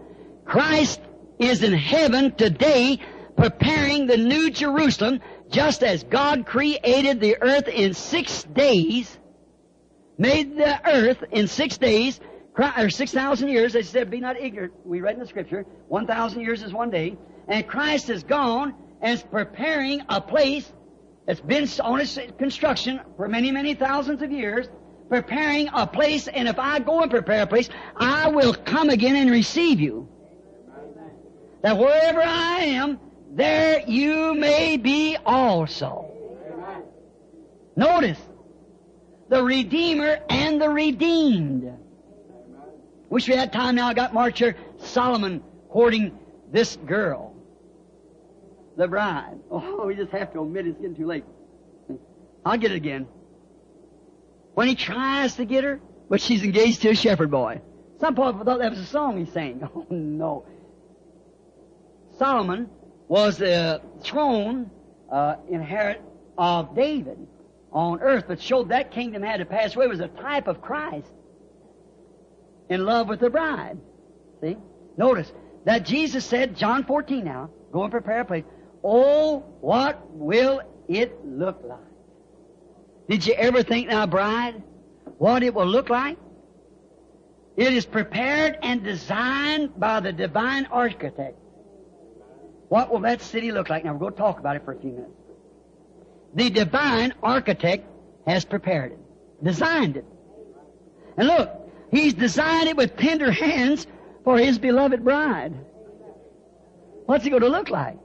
Christ is in heaven today preparing the new Jerusalem. Just as God created the earth in 6 days, made the earth in 6 days, or 6,000 years, they said, be not ignorant. We read in the Scripture, 1,000 years is one day. And Christ is gone and is preparing a place that's been on its construction for many, many thousands of years, preparing a place, and if I go and prepare a place, I will come again and receive you. That wherever I am, there you may be also. Amen. Notice, the Redeemer and the redeemed. Amen. Wish we had time now. I got Marcher Solomon courting this girl, the bride. Oh, we just have to admit it's getting too late. I'll get it again. When he tries to get her, but she's engaged to a shepherd boy. Some people thought that was a song he sang. Oh, no. Solomon was the throne inherit of David on earth, but showed that kingdom had to pass away. It was a type of Christ in love with the bride. See? Notice that Jesus said, John 14 now, go and prepare a place. Oh, what will it look like? Did you ever think now, bride, what it will look like? It is prepared and designed by the divine architect. What will that city look like? Now, we're going to talk about it for a few minutes. The divine architect has prepared it, designed it. And look, he's designed it with tender hands for his beloved bride. What's it going to look like?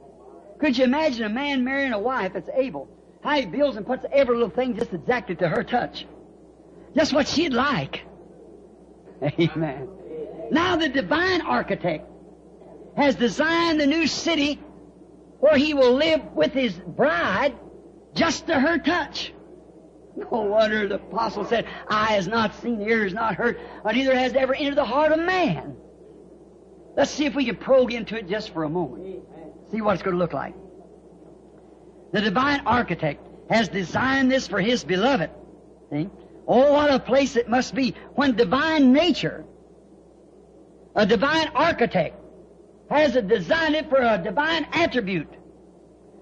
Could you imagine a man marrying a wife that's able? How he builds and puts every little thing just exactly to her touch. Just what she'd like. Amen. Now the divine architect has designed the new city where he will live with his bride just to her touch. No wonder the apostle said, eye has not seen, ear has not heard, or neither has ever entered the heart of man. Let's see if we can probe into it just for a moment. See what it's going to look like. The divine architect has designed this for his beloved. See? Oh, what a place it must be when divine nature, a divine architect, has designed it for a divine attribute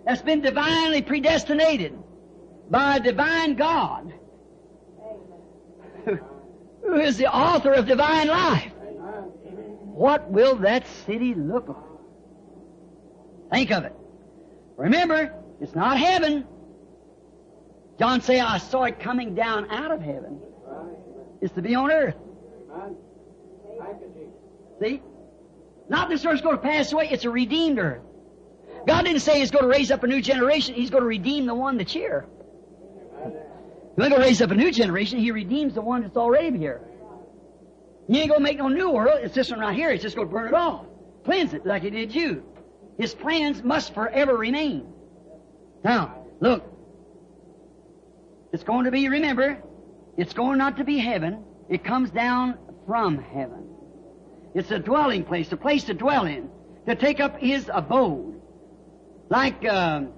that's been divinely predestinated by a divine God who is the author of divine life. What will that city look like? Think of it. Remember, it's not heaven. John said, I saw it coming down out of heaven. It's to be on earth. See? Not this earth's going to pass away. It's a redeemed earth. God didn't say he's going to raise up a new generation. He's going to redeem the one that's here. He's not going to raise up a new generation. He redeems the one that's already here. He ain't going to make no new world. It's this one right here. He's just going to burn it off. Cleanse it like he did you. His plans must forever remain. Now, look. It's going to be, remember, it's going not to be heaven. It comes down from heaven. It's a dwelling place, a place to dwell in, to take up his abode. Like it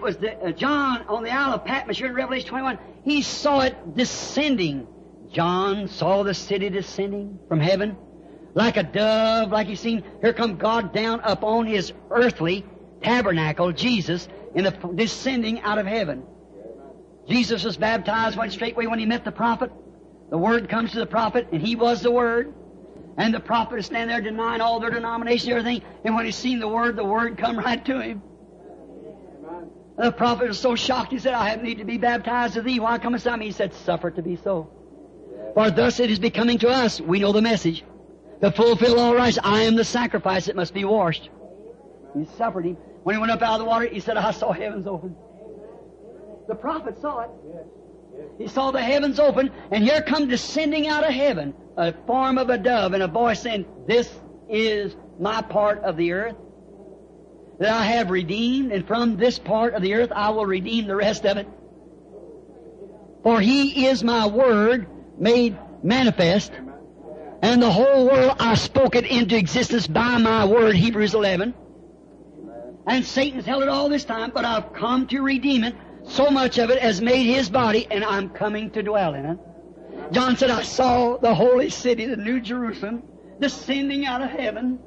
was John on the Isle of Patmos here in Revelation 21. He saw it descending. John saw the city descending from heaven like a dove, like he's seen. Here come God down upon his earthly tabernacle, Jesus, in the descending out of heaven. Jesus was baptized, went straightway when he met the prophet. The word comes to the prophet, and he was the word. And the prophet is standing there denying all their denomination and everything. And when he's seen the word come right to him. The prophet was so shocked, he said, I have need to be baptized of thee. Why comest thou to me? He said, suffer it to be so. For thus it is becoming to us. We know the message. To fulfill all rights, I am the sacrifice that must be washed. He suffered him. When he went up out of the water, he said, I saw heavens open. The prophet saw it. He saw the heavens open, and here come descending out of heaven a form of a dove and a voice saying, this is my part of the earth that I have redeemed, and from this part of the earth I will redeem the rest of it. For he is my word made manifest, and the whole world I spoke it into existence by my word, Hebrews 11. And Satan's held it all this time, but I've come to redeem it. So much of it has made his body, and I'm coming to dwell in it. John said, I saw the holy city, the new Jerusalem, descending out of heaven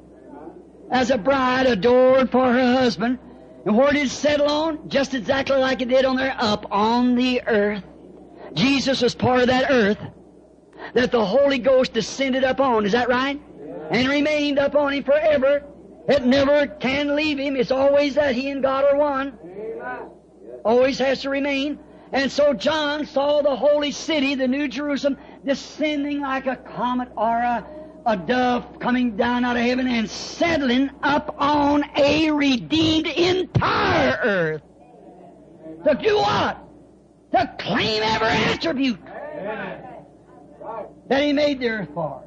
as a bride adored for her husband. And where did it settle on? Just exactly like it did on there, up on the earth. Jesus was part of that earth that the Holy Ghost descended upon. Is that right? And remained upon him forever. It never can leave him. It's always that he and God are one. Always has to remain. And so John saw the holy city, the new Jerusalem, descending like a comet or a dove coming down out of heaven and settling up on a redeemed entire earth. To do what? To claim every attribute that he made the earth for.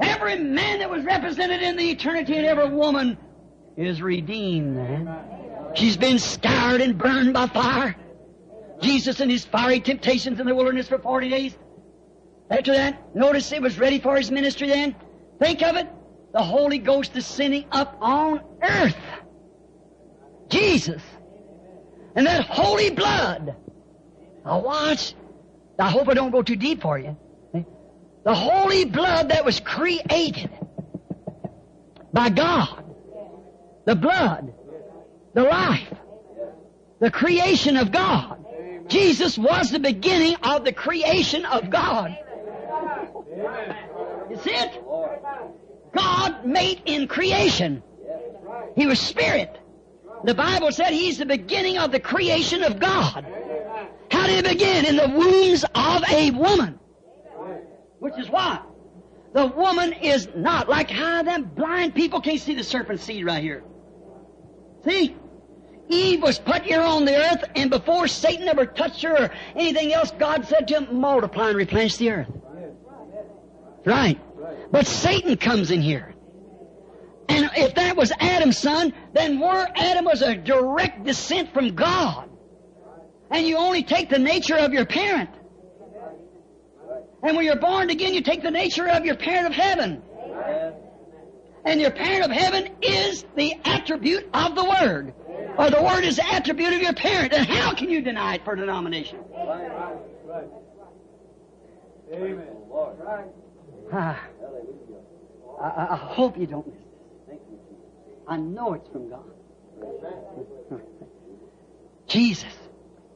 Every man that was represented in the eternity and every woman is redeemed then. She's been scoured and burned by fire. Jesus and his fiery temptations in the wilderness for 40 days. After that, notice it was ready for his ministry then. Think of it. The Holy Ghost descending up on earth. Jesus. And that holy blood. Now watch. I hope I don't go too deep for you. The holy blood that was created by God. The blood. The life, the creation of God. Amen. Jesus was the beginning of the creation of God. Amen. You see it? God made in creation. He was spirit. The Bible said he's the beginning of the creation of God. How did it begin? In the wombs of a woman. Which is why the woman is not like how them blind people can't see the serpent seed right here. See? Eve was put here on the earth, and before Satan ever touched her or anything else, God said to him, multiply and replenish the earth. Right. But Satan comes in here. And if that was Adam's son, then where Adam was a direct descent from God. And you only take the nature of your parent. And when you're born again, you take the nature of your parent of heaven. And your parent of heaven is the attribute of the Word. Or the Word is the attribute of your parent. And how can you deny it for denomination? Right. Amen. I hope you don't miss this. I know it's from God. Jesus.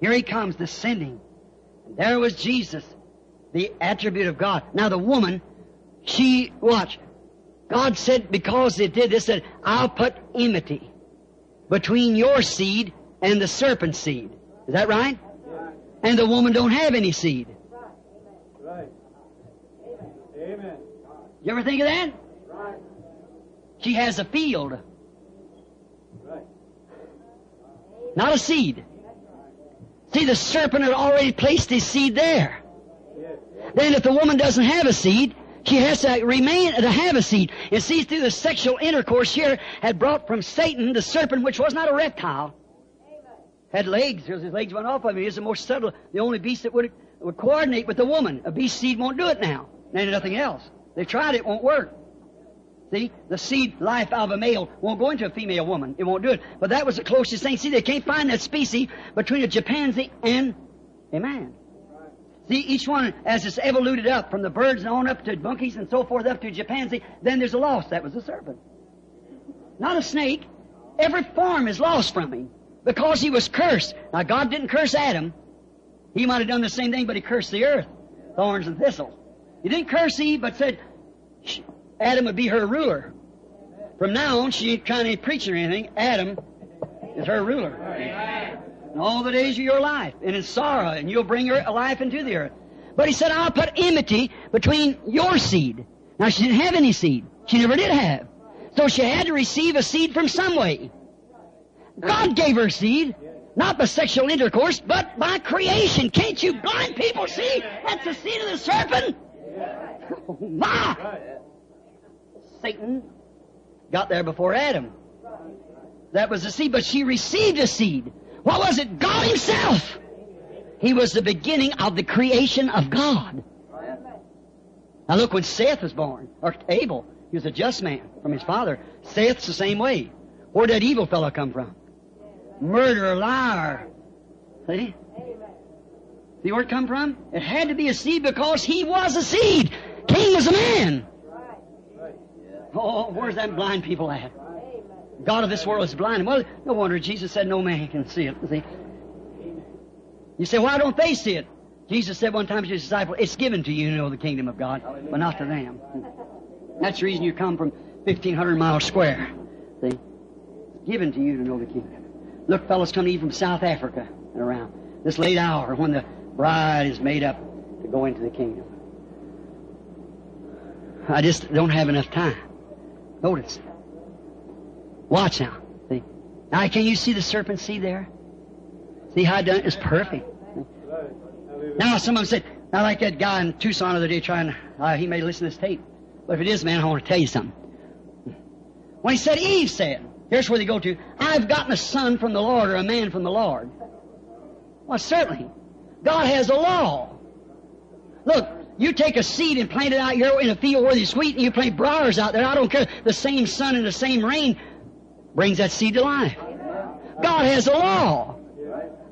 Here he comes descending. And there was Jesus, the attribute of God. Now the woman, she, watch. God said, because they did this, that I'll put enmity between your seed and the serpent's seed. Is that right? And the woman don't have any seed. Right. Amen. You ever think of that? Right. She has a field. Right. Not a seed. See, the serpent had already placed his seed there. Then if the woman doesn't have a seed, she has to remain to have a seed. And see, through the sexual intercourse here had brought from Satan the serpent, which was not a reptile. Had legs. His legs went off of him. He was the most subtle, the only beast that would coordinate with the woman. A beast seed won't do it now. And nothing else. They tried it. It won't work. See, the seed life of a male won't go into a female woman. It won't do it. But that was the closest thing. See, they can't find that species between a chimpanzee and a man. See, each one, as it's evoluted up, from the birds on up to monkeys and so forth up to chimpanzee, then there's a loss. That was the serpent. Not a snake. Every form is lost from him because he was cursed. Now, God didn't curse Adam. He might have done the same thing, but he cursed the earth, thorns and thistles. He didn't curse Eve, but said Adam would be her ruler. From now on, she kind of ain't preaching or anything. Adam is her ruler. Amen. In all the days of your life, and in sorrow, and you'll bring your life into the earth. But he said, I'll put enmity between your seed. Now, she didn't have any seed. She never did have. So she had to receive a seed from some way. God gave her seed, not by sexual intercourse, but by creation. Can't you blind people see? That's the seed of the serpent. Oh, my! Satan got there before Adam. That was the seed, but she received a seed. What was it? God himself. He was the beginning of the creation of God. Now look, when Seth was born, or Abel, he was a just man from his father. Seth's the same way. Where did that evil fellow come from? Murderer, liar. See? See where it come from? It had to be a seed because he was a seed. Cain was a man. Oh, where's that blind people at? God of this world is blind. Well, no wonder Jesus said no man can see it. See? You say, why don't they see it? Jesus said one time to his disciples, it's given to you to know the kingdom of God, but not to them. That's the reason you come from 1,500 miles square. See? It's given to you to know the kingdom. Look, fellas come to Eve from South Africa and around. This late hour when the bride is made up to go into the kingdom. I just don't have enough time. Notice. Watch now. See? Now, can you see the serpent seed there? See how it done? It's perfect. Now, someone said, I like that guy in Tucson the other day trying, he may listen to this tape. But if it is, man, I want to tell you something. When he said, Eve said, here's where they go to, I've gotten a son from the Lord or a man from the Lord. Well, certainly. God has a law. Look. You take a seed and plant it out here in a field where there's wheat, and you plant briars out there. I don't care. The same sun and the same rain brings that seed to life. God has a law,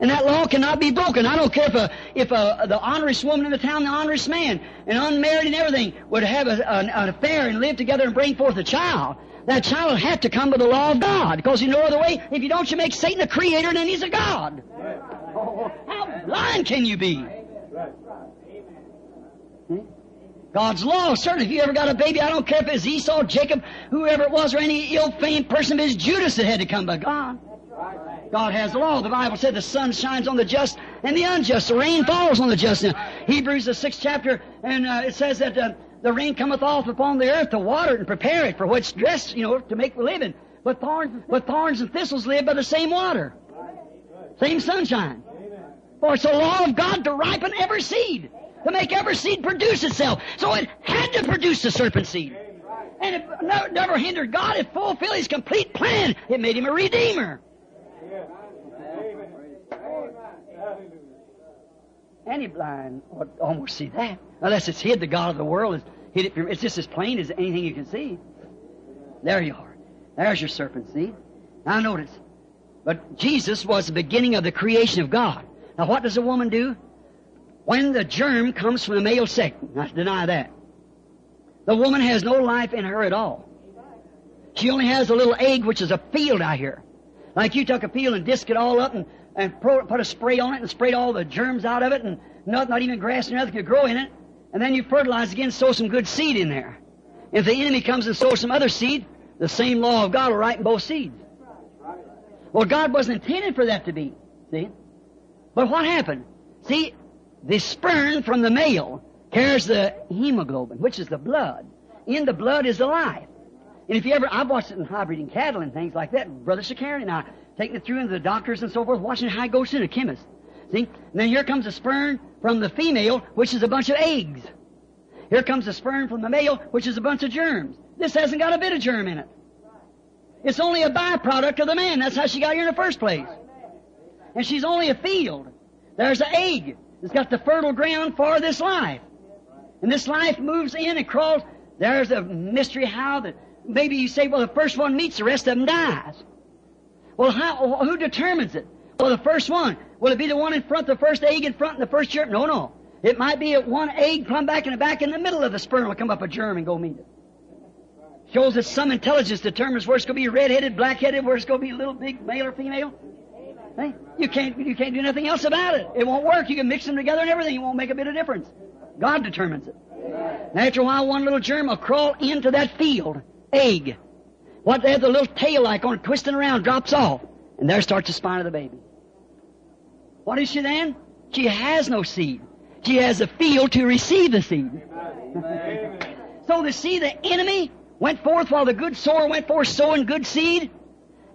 and that law cannot be broken. I don't care if the honorest woman in the town, the honorest man, and unmarried and everything, would have an affair and live together and bring forth a child. That child would have to come by the law of God, because you know no other way. If you don't, you make Satan a creator, and then he's a god. Oh, how blind can you be? God's law. Certainly, if you ever got a baby, I don't care if it was Esau, Jacob, whoever it was, or any ill-famed person, it was Judas that had to come by God. God has the law. The Bible said the sun shines on the just and the unjust. The rain falls on the just. Now, Hebrews, the 6th chapter, and it says that the rain cometh off upon the earth to water it and prepare it for what's dressed, you know, to make a living. But thorns and thistles live by the same water, same sunshine. For it's the law of God to ripen every seed, to make every seed produce itself. So it had to produce the serpent seed. And it never hindered God. It fulfilled His complete plan. It made Him a redeemer. Any blind would almost see that. Unless it's hid, the God of the world is hid it from. It's just as plain as anything you can see. There you are. There's your serpent seed. Now notice. But Jesus was the beginning of the creation of God. Now what does a woman do? When the germ comes from the male sex, not to deny that, the woman has no life in her at all. She only has a little egg, which is a field out here. Like you took a field and disc it all up and put a spray on it and sprayed all the germs out of it, and not even grass or nothing could grow in it. And then you fertilize again, sow some good seed in there. If the enemy comes and sows some other seed, the same law of God will ripen both seeds. Well, God wasn't intended for that to be, see? But what happened? See, the sperm from the male carries the hemoglobin, which is the blood. In the blood is the life. And if you ever, I've watched it in high breeding cattle and things like that. Brother Shakari and I taking it through into the doctors and so forth, watching how it goes in a chemist. See? And then here comes the sperm from the female, which is a bunch of eggs. Here comes the sperm from the male, which is a bunch of germs. This hasn't got a bit of germ in it. It's only a byproduct of the man. That's how she got here in the first place. And she's only a field. There's an egg. It's got the fertile ground for this life. And this life moves in and crawls. There's a mystery how that. Maybe you say, well, the first one meets, the rest of them dies. Well, who determines it? Well, the first one. Will it be the one in front, the first egg in front, and the first germ? No, no. It might be at one egg come back in the back, in the middle of the sperm will come up a germ and go meet it. Shows that some intelligence determines where it's going to be red-headed, black-headed, where it's going to be little, big, male or female. Hey, you can't do nothing else about it. It won't work. You can mix them together and everything. It won't make a bit of difference. God determines it. And after a while, one little germ will crawl into that field. Egg. What they have the little tail like on it, twisting around, drops off, and there starts the spine of the baby. What is she then? She has no seed. She has a field to receive the seed. So the seed, the enemy went forth while the good sower went forth sowing good seed,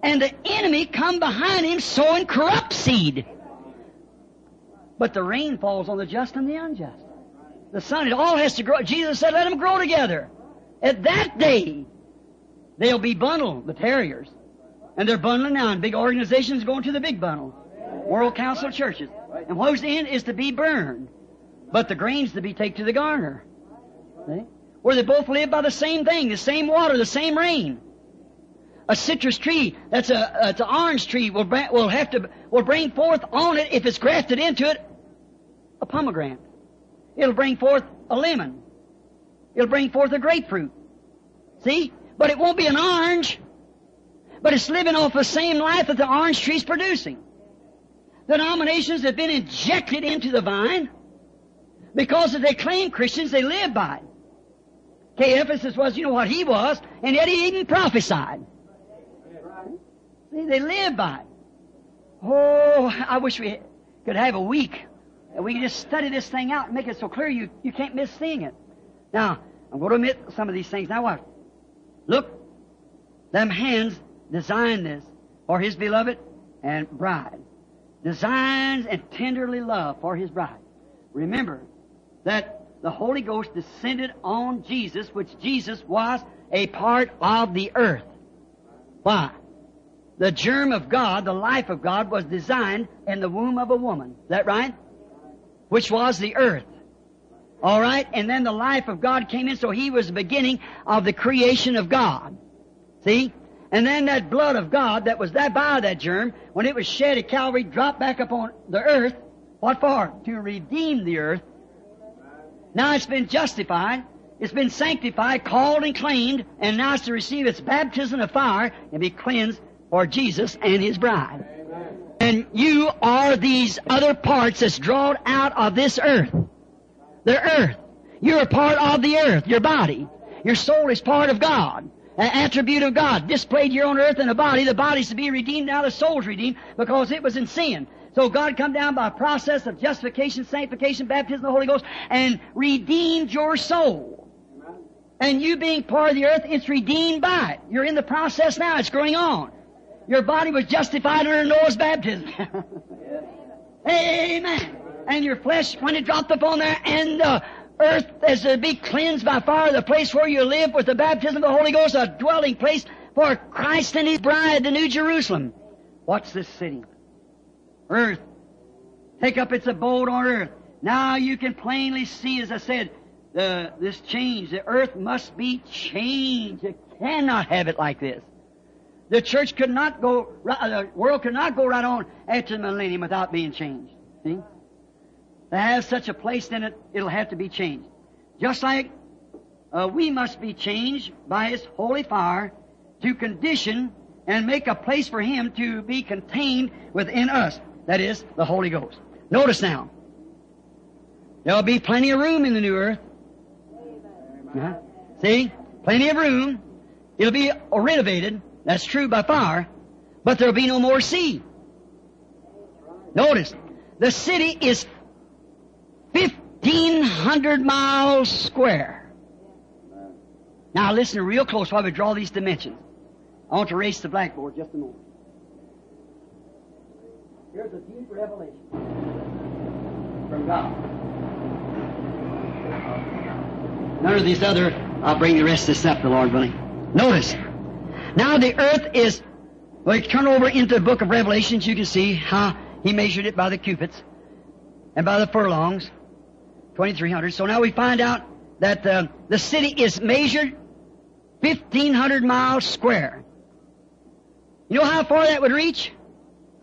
and the enemy come behind him sowing corrupt seed. But the rain falls on the just and the unjust. The sun, it all has to grow. Jesus said, let them grow together. At that day, they'll be bundled, the terriers. And they're bundling now, and big organizations going to the big bundle. World Council of Churches. And what's in is to be burned. But the grain's to be taken to the garner. See? Where they both live by the same thing, the same water, the same rain. A citrus tree, that's it's an orange tree, will bring forth on it, if it's grafted into it, a pomegranate. It'll bring forth a lemon. It'll bring forth a grapefruit. See? But it won't be an orange. But it's living off the same life that the orange tree's producing. The denominations have been injected into the vine because if they claim Christians, they live by it. Ephesus was, you know what he was, and yet he even prophesied. See, they live by it. Oh, I wish we could have a week and we could just study this thing out and make it so clear you can't miss seeing it. Now, I'm going to admit some of these things. Now what? Look, them hands designed this for His beloved and bride. Designs and tenderly love for His bride. Remember that the Holy Ghost descended on Jesus, which Jesus was a part of the earth. Why? The germ of God, the life of God, was designed in the womb of a woman. Is that right? Which was the earth. All right, and then the life of God came in, so He was the beginning of the creation of God. See? And then that blood of God that was that by that germ, when it was shed at Calvary, dropped back upon the earth. What for? To redeem the earth. Now it's been justified, it's been sanctified, called and claimed, and now it's to receive its baptism of fire and be cleansed for Jesus and His bride. Amen. And you are these other parts that's drawn out of this earth. The earth. You're a part of the earth, your body. Your soul is part of God, an attribute of God, displayed here on earth in a body. The body's to be redeemed, now the soul's redeemed, because it was in sin. So God come down by a process of justification, sanctification, baptism, the Holy Ghost, and redeemed your soul. And you being part of the earth, it's redeemed by it. You're in the process now. It's going on. Your body was justified under Noah's baptism. Amen. And your flesh, when it dropped upon there, and the earth is to be cleansed by fire, the place where you live with the baptism of the Holy Ghost, a dwelling place for Christ and His bride, the New Jerusalem. What's this city? Earth. Take up its abode on earth. Now you can plainly see, as I said, this change. The earth must be changed. You cannot have it like this. The church could not go, the world could not go right on after the millennium without being changed. See? To have such a place in it, it'll have to be changed. Just like we must be changed by His holy fire to condition and make a place for Him to be contained within us. That is, the Holy Ghost. Notice now, there'll be plenty of room in the new earth. Uh-huh. See? Plenty of room. It'll be renovated. That's true by fire. But there'll be no more sea. Notice, the city is 1,500 miles square. Now listen real close while we draw these dimensions. I want to erase the blackboard just a moment. Here's a deep revelation from God. None of these other, I'll bring the rest of this up, the Lord willing. Notice, now the earth is, well, you turn over into the book of Revelations, you can see how He measured it by the cubits and by the furlongs, 2,300. So now we find out that the city is measured 1,500 miles square. You know how far that would reach?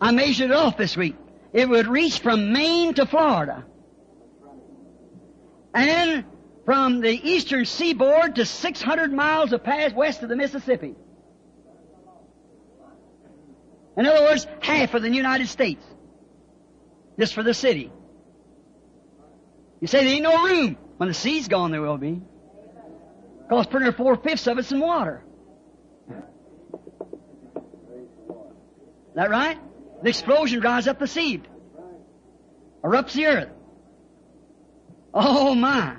I measured it off this week. It would reach from Maine to Florida. And from the eastern seaboard to 600 miles of past west of the Mississippi. In other words, half of the United States. Just for the city. You say there ain't no room. When the sea's gone, there will be. Because pretty near 4/5 of it's in water. Is that right? The explosion drives up the sea, erupts the earth. Oh my!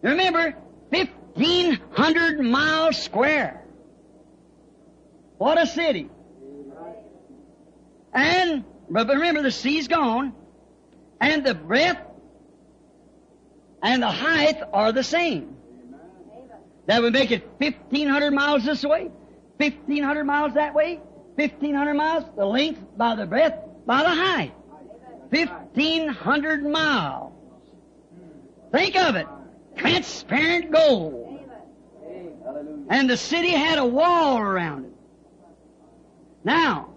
Remember, 1,500 miles square. What a city! And but remember, the sea's gone, and the breadth and the height are the same. That would make it 1,500 miles this way, 1,500 miles that way. 1,500 miles, the length by the breadth, by the height. 1,500 miles. Think of it. Transparent gold. And the city had a wall around it. Now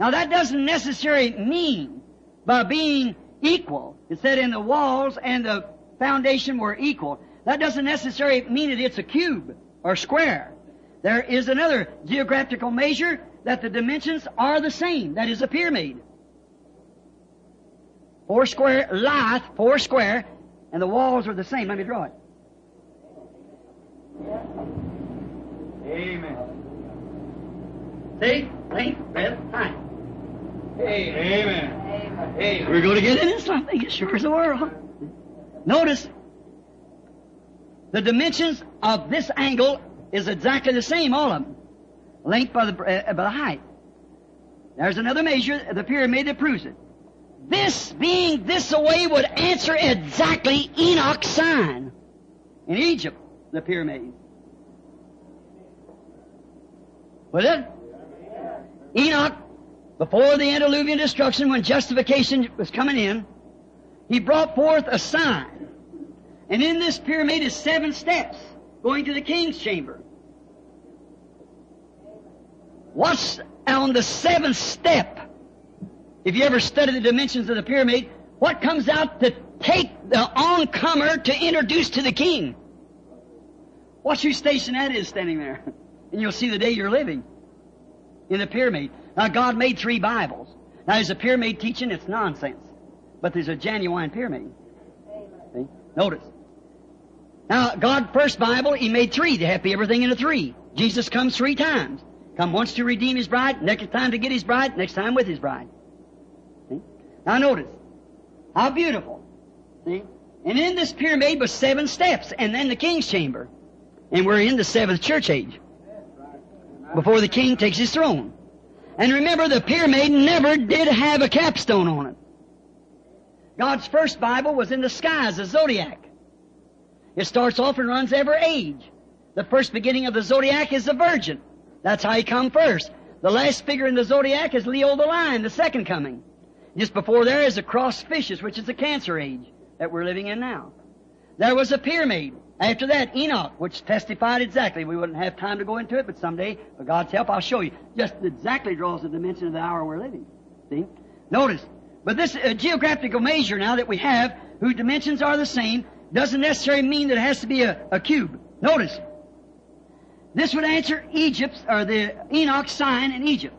that doesn't necessarily mean by being equal. It said in the walls and the foundation were equal. That doesn't necessarily mean that it's a cube or square. There is another geographical measure that the dimensions are the same. That is a pyramid. 4 square, lithe, 4 square, and the walls are the same. Let me draw it. Amen. See? Length, breadth, height. Amen. We're going to get into something as sure as the world. Notice, the dimensions of this angle is exactly the same, all of them. Length by the height. There's another measure, the pyramid, that proves it. This being this away would answer exactly Enoch's sign in Egypt, the pyramid. Would it? Enoch, before the antediluvian destruction, when justification was coming in, he brought forth a sign. And in this pyramid is 7 steps. Going to the king's chamber. What's on the 7th step? If you ever study the dimensions of the pyramid, what comes out to take the oncomer to introduce to the king? Watch whose station that is standing there. And you'll see the day you're living in the pyramid. Now, God made 3 Bibles. Now, there's a pyramid teaching. It's nonsense. But there's a genuine pyramid. See? Notice. Now, God, first Bible, He made three. There have to be everything in a three. Jesus comes three times. Come once to redeem His bride, next time to get His bride, next time with His bride. See? Now notice, how beautiful. See? And in this pyramid was 7 steps, and then the king's chamber. And we're in the 7th church age, before the king takes his throne. And remember, the pyramid never did have a capstone on it. God's first Bible was in the skies, the zodiac. It starts off and runs every age. The first beginning of the zodiac is the Virgin. That's how He come first. The last figure in the zodiac is Leo the Lion, the second coming. Just before there is the cross fishes, which is the Cancer age that we're living in now. There was a pyramid. After that, Enoch, which testified exactly. We wouldn't have time to go into it, but someday, with God's help, I'll show you. Just exactly draws the dimension of the hour we're living. See? Notice. But this geographical measure now that we have, whose dimensions are the same, doesn't necessarily mean that it has to be a cube. Notice, this would answer Egypt's, or the Enoch's sign in Egypt.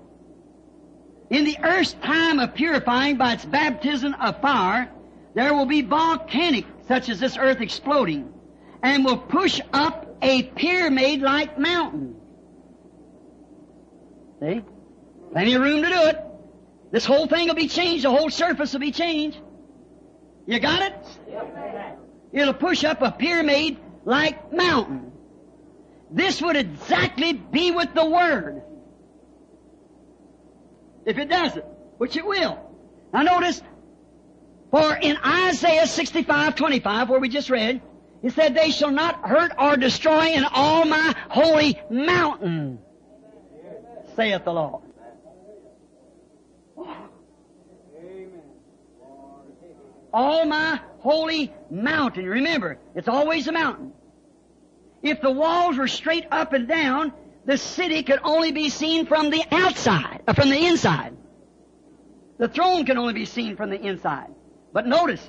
In the earth's time of purifying by its baptism of fire, there will be volcanic, such as this earth exploding, and will push up a pyramid-like mountain. See? Plenty of room to do it. This whole thing will be changed. The whole surface will be changed. You got it? Yep. It'll push up a pyramid-like mountain. This would exactly be with the Word. If it doesn't, which it will. Now notice, for in Isaiah 65:25, where we just read, it said, "They shall not hurt or destroy in all my holy mountain, saith the Lord." All my holy mountain. Remember, it's always a mountain. If the walls were straight up and down, the city could only be seen from the outside, or from the inside. The throne can only be seen from the inside. But notice,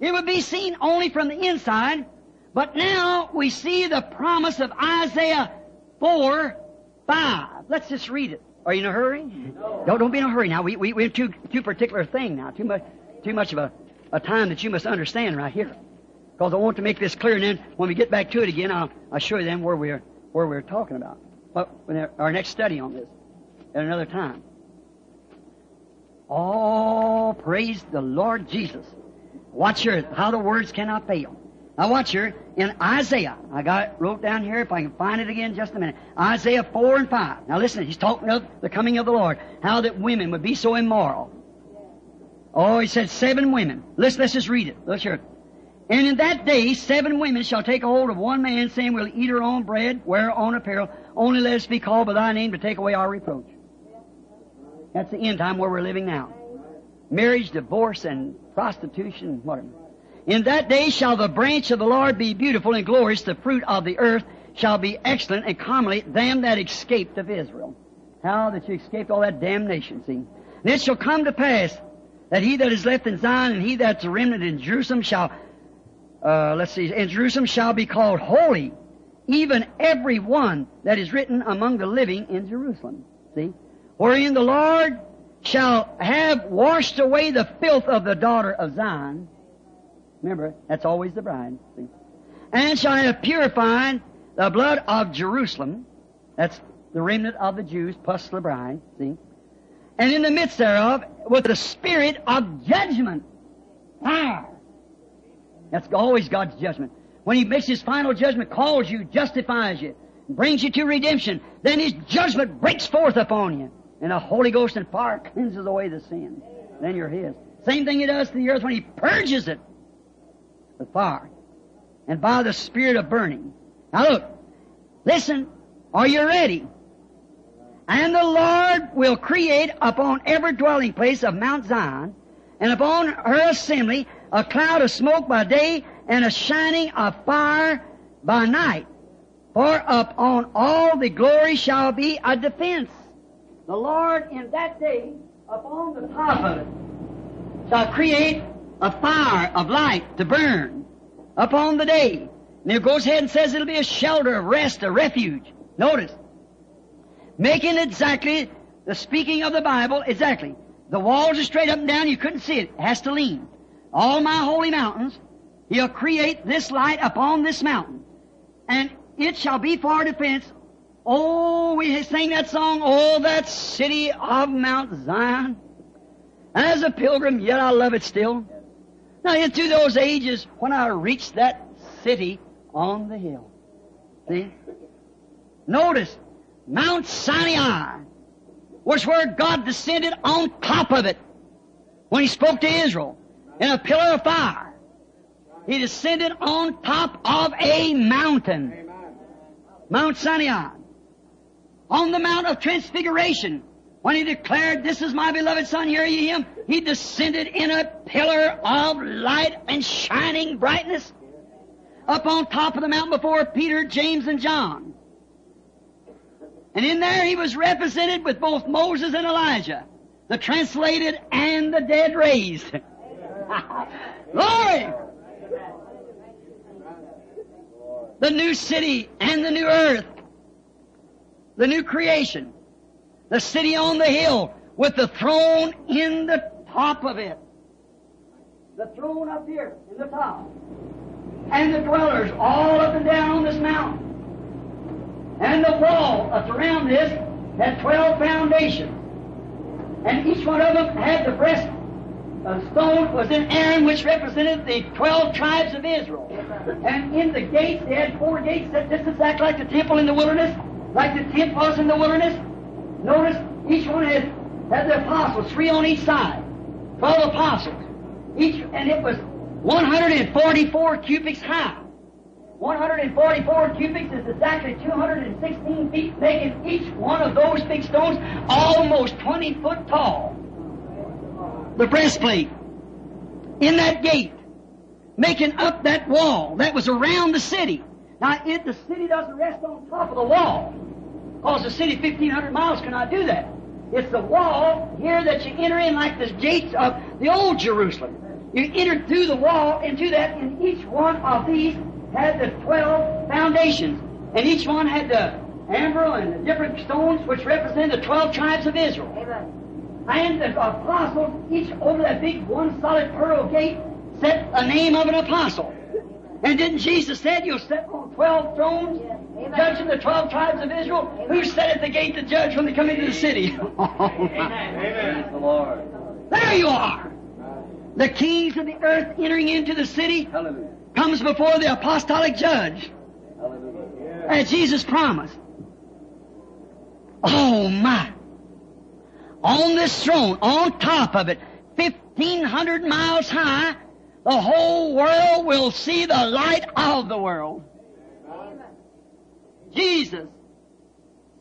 it would be seen only from the inside, but now we see the promise of Isaiah 4:5. Let's just read it. Are you in a hurry? No. Don't be in a hurry now. We have too particular thing now. Too much of a time that you must understand right here. Because I want to make this clear, and then when we get back to it again, I'll show you then where we're talking about. Well, our next study on this at another time. Oh, praise the Lord Jesus. Watch here, how the words cannot fail. Now watch here, in Isaiah, I got it wrote down here, if I can find it again, just a minute. Isaiah 4:5. Now listen, he's talking of the coming of the Lord, how that women would be so immoral. Oh, he said 7 women. Let's just read it. Let's hear it. "And in that day 7 women shall take hold of one man, saying, we'll eat our own bread, wear our own apparel, only let us be called by thy name to take away our reproach." That's the end time where we're living now. Marriage, divorce, and prostitution, whatever. "In that day shall the branch of the Lord be beautiful and glorious, the fruit of the earth shall be excellent, and commonly them that escaped of Israel." How that you escaped all that damnation, see. "And it shall come to pass that he that is left in Zion and he that's a remnant in Jerusalem shall, in Jerusalem shall be called holy, even every one that is written among the living in Jerusalem." See? "Wherein the Lord shall have washed away the filth of the daughter of Zion." Remember, that's always the bride. See? "And shall have purified the blood of Jerusalem." That's the remnant of the Jews plus the bride. See? "And in the midst thereof, with the spirit of judgment." Fire. That's always God's judgment. When He makes His final judgment, calls you, justifies you, brings you to redemption, then His judgment breaks forth upon you. And the Holy Ghost and fire cleanses away the sin. Then you're His. Same thing He does to the earth when He purges it with fire and by the spirit of burning. Now look, listen, are you ready? "And the Lord will create upon every dwelling place of Mount Zion and upon her assembly a cloud of smoke by day and a shining of fire by night. For upon all the glory shall be a defense. The Lord in that day upon the top of it shall create a fire of light to burn upon the day." And it goes ahead and says it'll be a shelter of rest, a refuge. Notice. Making exactly the speaking of the Bible, exactly. The walls are straight up and down. You couldn't see it. It has to lean. All my holy mountains. He'll create this light upon this mountain, and it shall be for our defense. Oh, we sing that song, oh, that city of Mount Zion. As a pilgrim, yet I love it still. Now, into those ages when I reached that city on the hill. See? Notice, Mount Sinai was where God descended on top of it when He spoke to Israel in a pillar of fire. He descended on top of a mountain, Mount Sinai, on the Mount of Transfiguration. When He declared, "This is my beloved Son, hear ye Him," He descended in a pillar of light and shining brightness up on top of the mountain before Peter, James, and John. And in there He was represented with both Moses and Elijah, the translated and the dead raised. Glory! The new city and the new earth, the new creation. The city on the hill with the throne in the top of it. The throne up here in the top. And the dwellers all up and down on this mountain. And the wall that's around this had 12 foundations. And each one of them had the breast of stone was in Aaron, which represented the 12 tribes of Israel. And in the gates, they had 4 gates that this is act like the temple in the wilderness, like the tent was in the wilderness. Notice, each one had the apostles, 3 on each side, 12 apostles. And it was 144 cubits high. 144 cubits is exactly 216 feet, making each one of those big stones almost 20 foot tall. The breastplate in that gate, making up that wall that was around the city. Now, the city doesn't rest on top of the wall. Because the city 1,500 miles cannot do that. It's the wall here that you enter in like the gates of the old Jerusalem. You entered through the wall into that, and each one of these had the 12 foundations. And each one had the emerald and the different stones which represent the 12 tribes of Israel. Amen. And the apostles, each over that big one solid pearl gate, set a name of an apostle. And didn't Jesus said, "You'll set on 12 thrones, yes, judging the 12 tribes of Israel"? Amen. Who sat at the gate to judge when they come into the city? Amen. The Lord. There you are. The kings of the earth entering into the city. Hallelujah. Comes before the apostolic judge. Hallelujah. As Jesus promised. Oh my. On this throne, on top of it, 1,500 miles high, the whole world will see the light of the world. Amen. Jesus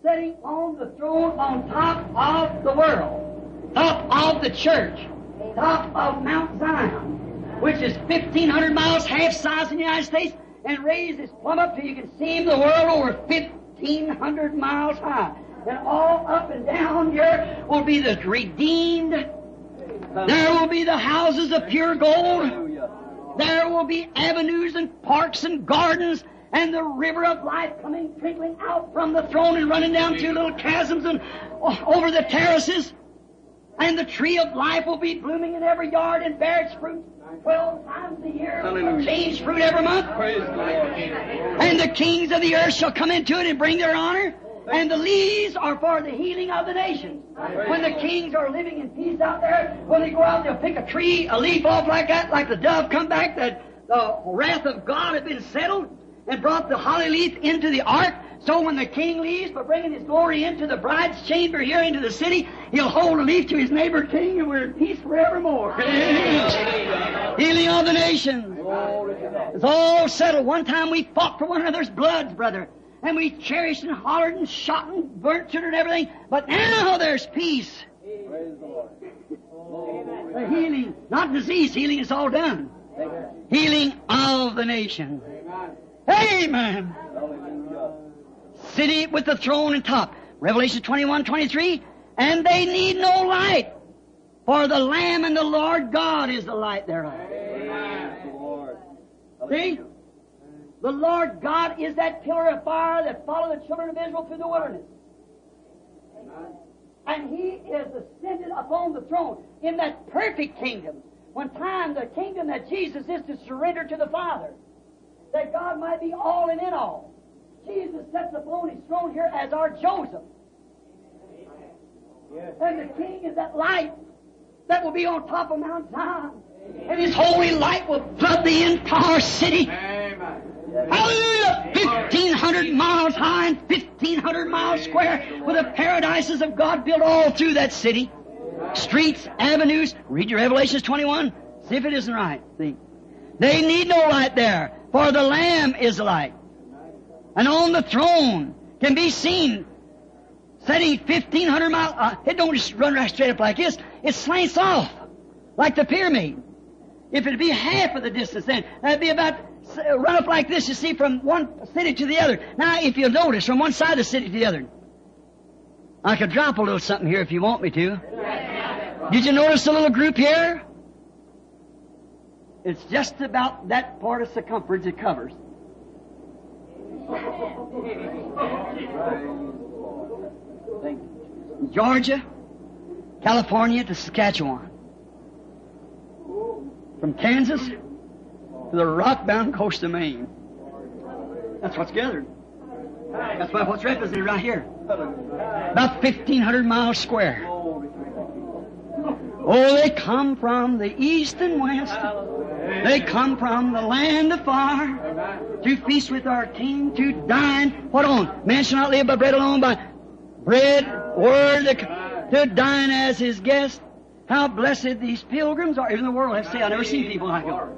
sitting on the throne on top of the world, top of the church, top of Mount Zion, which is 1,500 miles, half size in the United States, and raised his plumb up till you can see him, the world over 1,500 miles high. And all up and down here will be the redeemed. There will be the houses of pure gold. There will be avenues and parks and gardens and the river of life coming trickling out from the throne and running down through little chasms and over the terraces. And the tree of life will be blooming in every yard and bear its fruit 12 times a year. Hallelujah. Change fruit every month. Praise and the kings of the earth shall come into it and bring their honor. And the leaves are for the healing of the nations. When the kings are living in peace out there, when they go out, they'll pick a tree, a leaf off like that, like the dove come back, that the wrath of God had been settled and brought the holly leaf into the ark. So when the king leaves for bringing his glory into the bride's chamber here into the city, he'll hold a leaf to his neighbor king, and we're in peace forevermore. Healing of the nations. It's all settled. One time we fought for one another's bloods, brother. And we cherished and hollered and shot and burnt children and everything. But now there's peace. Praise the Lord. Oh, the healing, not disease healing, is all done. Amen. Healing of the nation. Amen. Amen. Amen. City with the throne and top. Revelation 21:23. And they need no light, for the Lamb and the Lord God is the light thereof. Amen. See? The Lord God is that pillar of fire that followed the children of Israel through the wilderness. Amen. And He is ascended upon the throne in that perfect kingdom when prime the kingdom that Jesus is to surrender to the Father, that God might be all and in all. Jesus sets upon his throne here as our Joseph. Yes. And the king is that light that will be on top of Mount Zion. Amen. And his holy light will flood the entire city. Amen. Hallelujah! 1,500 miles high and 1,500 miles square, with the paradises of God built all through that city. Streets, avenues. Read your Revelations 21. See if it isn't right. See. They need no light there, for the Lamb is the light. And on the throne can be seen setting 1,500 miles. It don't just run right straight up like this. It slants off like the pyramid. If it'd be half of the distance, then that'd be about run up like this, you see, from one city to the other. Now, if you'll notice, from one side of the city to the other. I could drop a little something here if you want me to. Yeah. Did you notice the little group here? It's just about that part of circumference it covers. Thank you. Georgia, California to Saskatchewan. From Kansas to the rock-bound coast of Maine. That's what's gathered. That's what's represented right here. About 1,500 miles square. Oh, they come from the east and west. They come from the land afar to feast with our king, to dine. What on? Man shall not live by bread alone, but bread, word, to dine as his guest. How blessed these pilgrims are. Even the world has said, I've never seen people like them.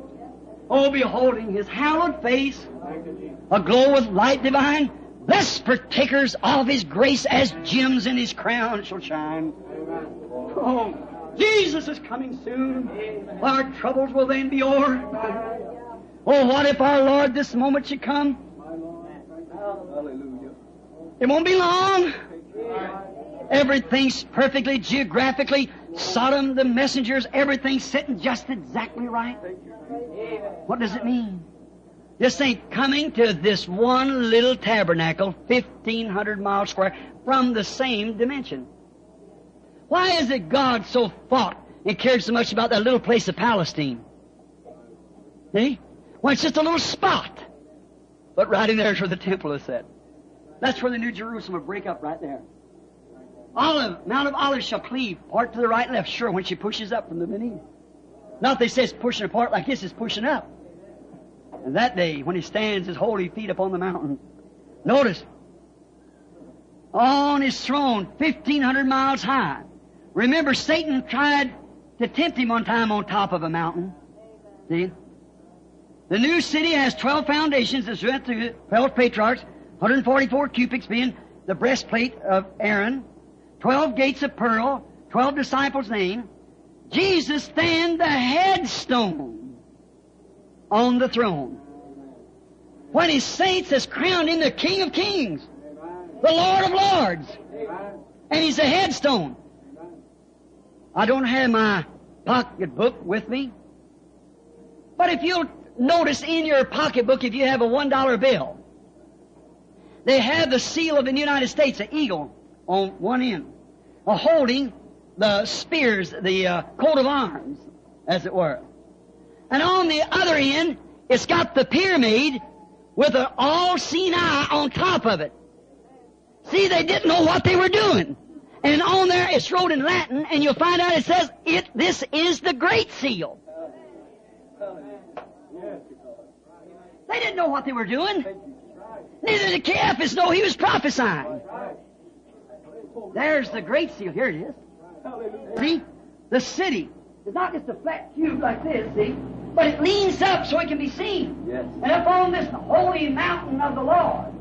Oh, beholding his hallowed face, aglow with light divine, blessed partakers of his grace as gems in his crown shall shine. Oh, Jesus is coming soon. Our troubles will then be o'er. Oh, what if our Lord this moment should come? It won't be long. Everything's perfectly geographically, Sodom, the messengers, everything's sitting just exactly right. What does it mean? This ain't coming to this one little tabernacle, 1,500 miles square, from the same dimension. Why is it God so fought and cared so much about that little place of Palestine? See? Well, it's just a little spot. But right in there is where the temple is set. That's where the New Jerusalem will break up right there. Olive, Mount of Olives shall cleave, part to the right and left. Sure, when she pushes up from the beneath. Not they say it's pushing apart like this, it's pushing up. And that day, when he stands his holy feet upon the mountain, notice, on his throne, 1,500 miles high. Remember, Satan tried to tempt him one time on top of a mountain. See? The new city has 12 foundations that's run through 12 patriarchs, 144 cubits being the breastplate of Aaron, 12 gates of pearl, 12 disciples' names. Jesus stand the headstone on the throne. When his saints has crowned him the King of Kings, the Lord of Lords, and he's a headstone. I don't have my pocketbook with me, but if you'll notice in your pocketbock, if you have a $1 bill, they have the seal of the United States, an eagle, on one end, holding the spears, the coat of arms, as it were. And on the other end, it's got the pyramid with an all-seeing eye on top of it. See, they didn't know what they were doing. And on there, it's wrote in Latin, and you'll find out it says, this is the Great Seal. They didn't know what they were doing. Neither did Caiaphas know he was prophesying. There's the Great Seal. Here it is. See? The city. It's not just a flat cube like this, see? But it leans up so it can be seen. Yes. And up on this holy mountain of the Lord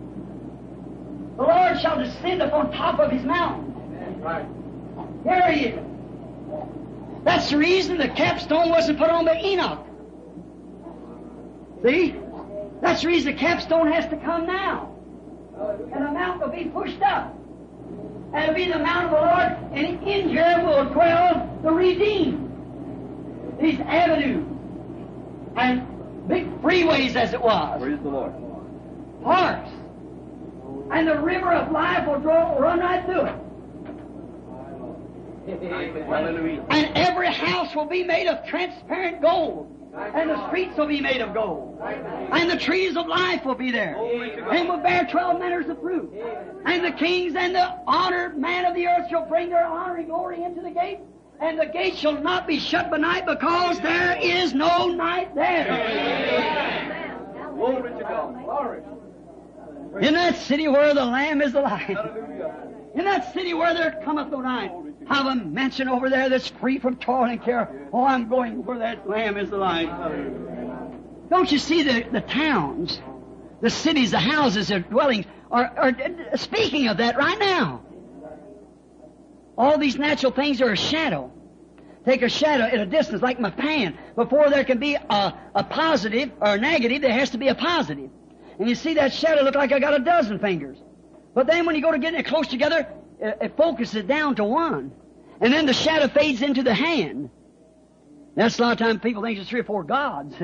shall descend upon top of his mountain. Amen. Right. Here he is. That's the reason the capstone wasn't put on by Enoch. See? That's the reason the capstone has to come now. And the mount will be pushed up. And it'll be the mount of the Lord, and in here will dwell the redeemed. These avenues and big freeways, as it was. Praise the Lord. Parks. And the river of life will run right through it. Hallelujah. And every house will be made of transparent gold. And the streets will be made of gold. And the trees of life will be there. And will bear 12 manners of fruit. And the kings and the honored man of the earth shall bring their honor and glory into the gate. And the gate shall not be shut by night, because there is no night there. Glory to God. Glory. In that city where the Lamb is the light. In that city where there cometh no night. Have a mansion over there that's free from toil and care. Oh, I'm going where that Lamb is the light. Don't you see the towns, the cities, the houses, the dwellings are speaking of that right now. All these natural things are a shadow. Take a shadow at a distance, like my pan. Before there can be a positive or a negative, there has to be a positive. And you see that shadow look like I got a dozen fingers. But then when you go to getting it close together, it focuses down to one. And then the shadow fades into the hand. That's a lot of times people think there's 3 or 4 gods.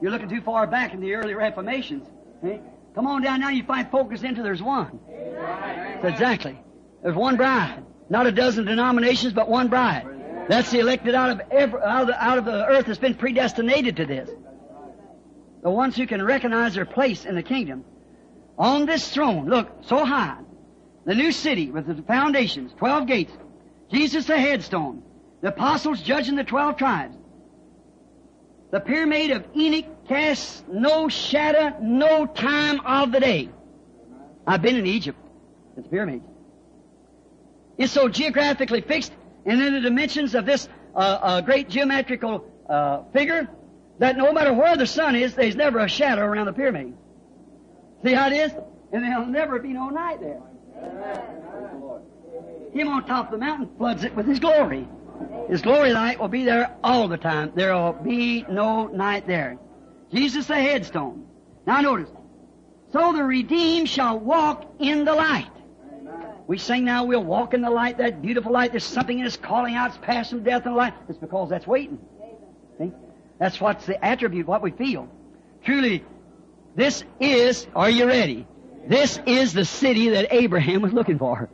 You're looking too far back in the early Reformations. Hey? Come on down now, you find focus into there's one. That's exactly. There's one bride. Not a dozen denominations, but one bride. That's the elected out of the earth that's been predestinated to this. The ones who can recognize their place in the kingdom. On this throne, look, so high. The new city with the foundations, 12 gates. Jesus the headstone. The apostles judging the 12 tribes. The pyramid of Enoch casts no shadow, no time of the day. I've been in Egypt. It's a pyramid. It's so geographically fixed, and in the dimensions of this great geometrical figure, that no matter where the sun is, there's never a shadow around the pyramid. See how it is? And there'll never be no night there. Him on top of the mountain floods it with His glory. His glory light will be there all the time. There will be no night there. Jesus the headstone. Now notice. So the redeemed shall walk in the light. We sing now, we'll walk in the light, that beautiful light. There's something in us calling out, it's past from death and life. It's because that's waiting. See? That's what's the attribute, what we feel. Truly, this is, are you ready? This is the city that Abraham was looking for.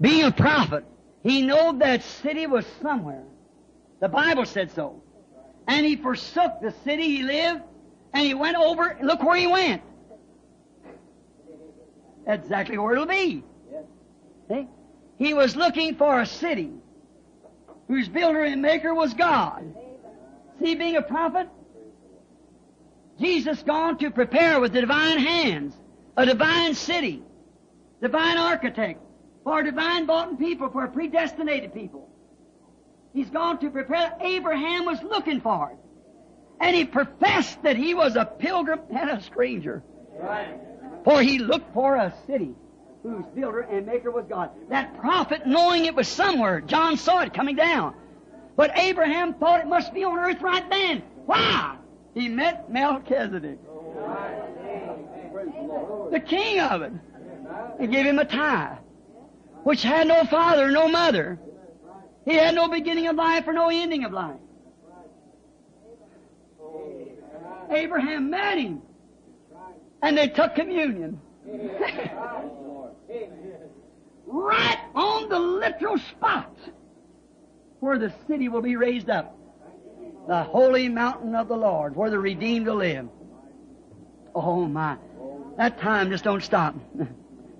Being a prophet, he knew that city was somewhere. The Bible said so. And he forsook the city he lived, and he went over, and look where he went. Exactly where it'll be. See? He was looking for a city whose builder and maker was God. See, being a prophet, Jesus gone to prepare with the divine hands, a divine city, divine architect, for divine bought people, for predestinated people. He's gone to prepare. Abraham was looking for it. And he professed that he was a pilgrim and a stranger. Right. For he looked for a city whose builder and maker was God. That prophet, knowing it was somewhere, John saw it coming down. But Abraham thought it must be on earth right then. Why? He met Melchizedek, the king of it, and gave him a tithe, which had no father, no mother. He had no beginning of life or no ending of life. Abraham met him, and they took communion. Right on the literal spot where the city will be raised up. The holy mountain of the Lord, where the redeemed will live. Oh, my. That time just don't stop.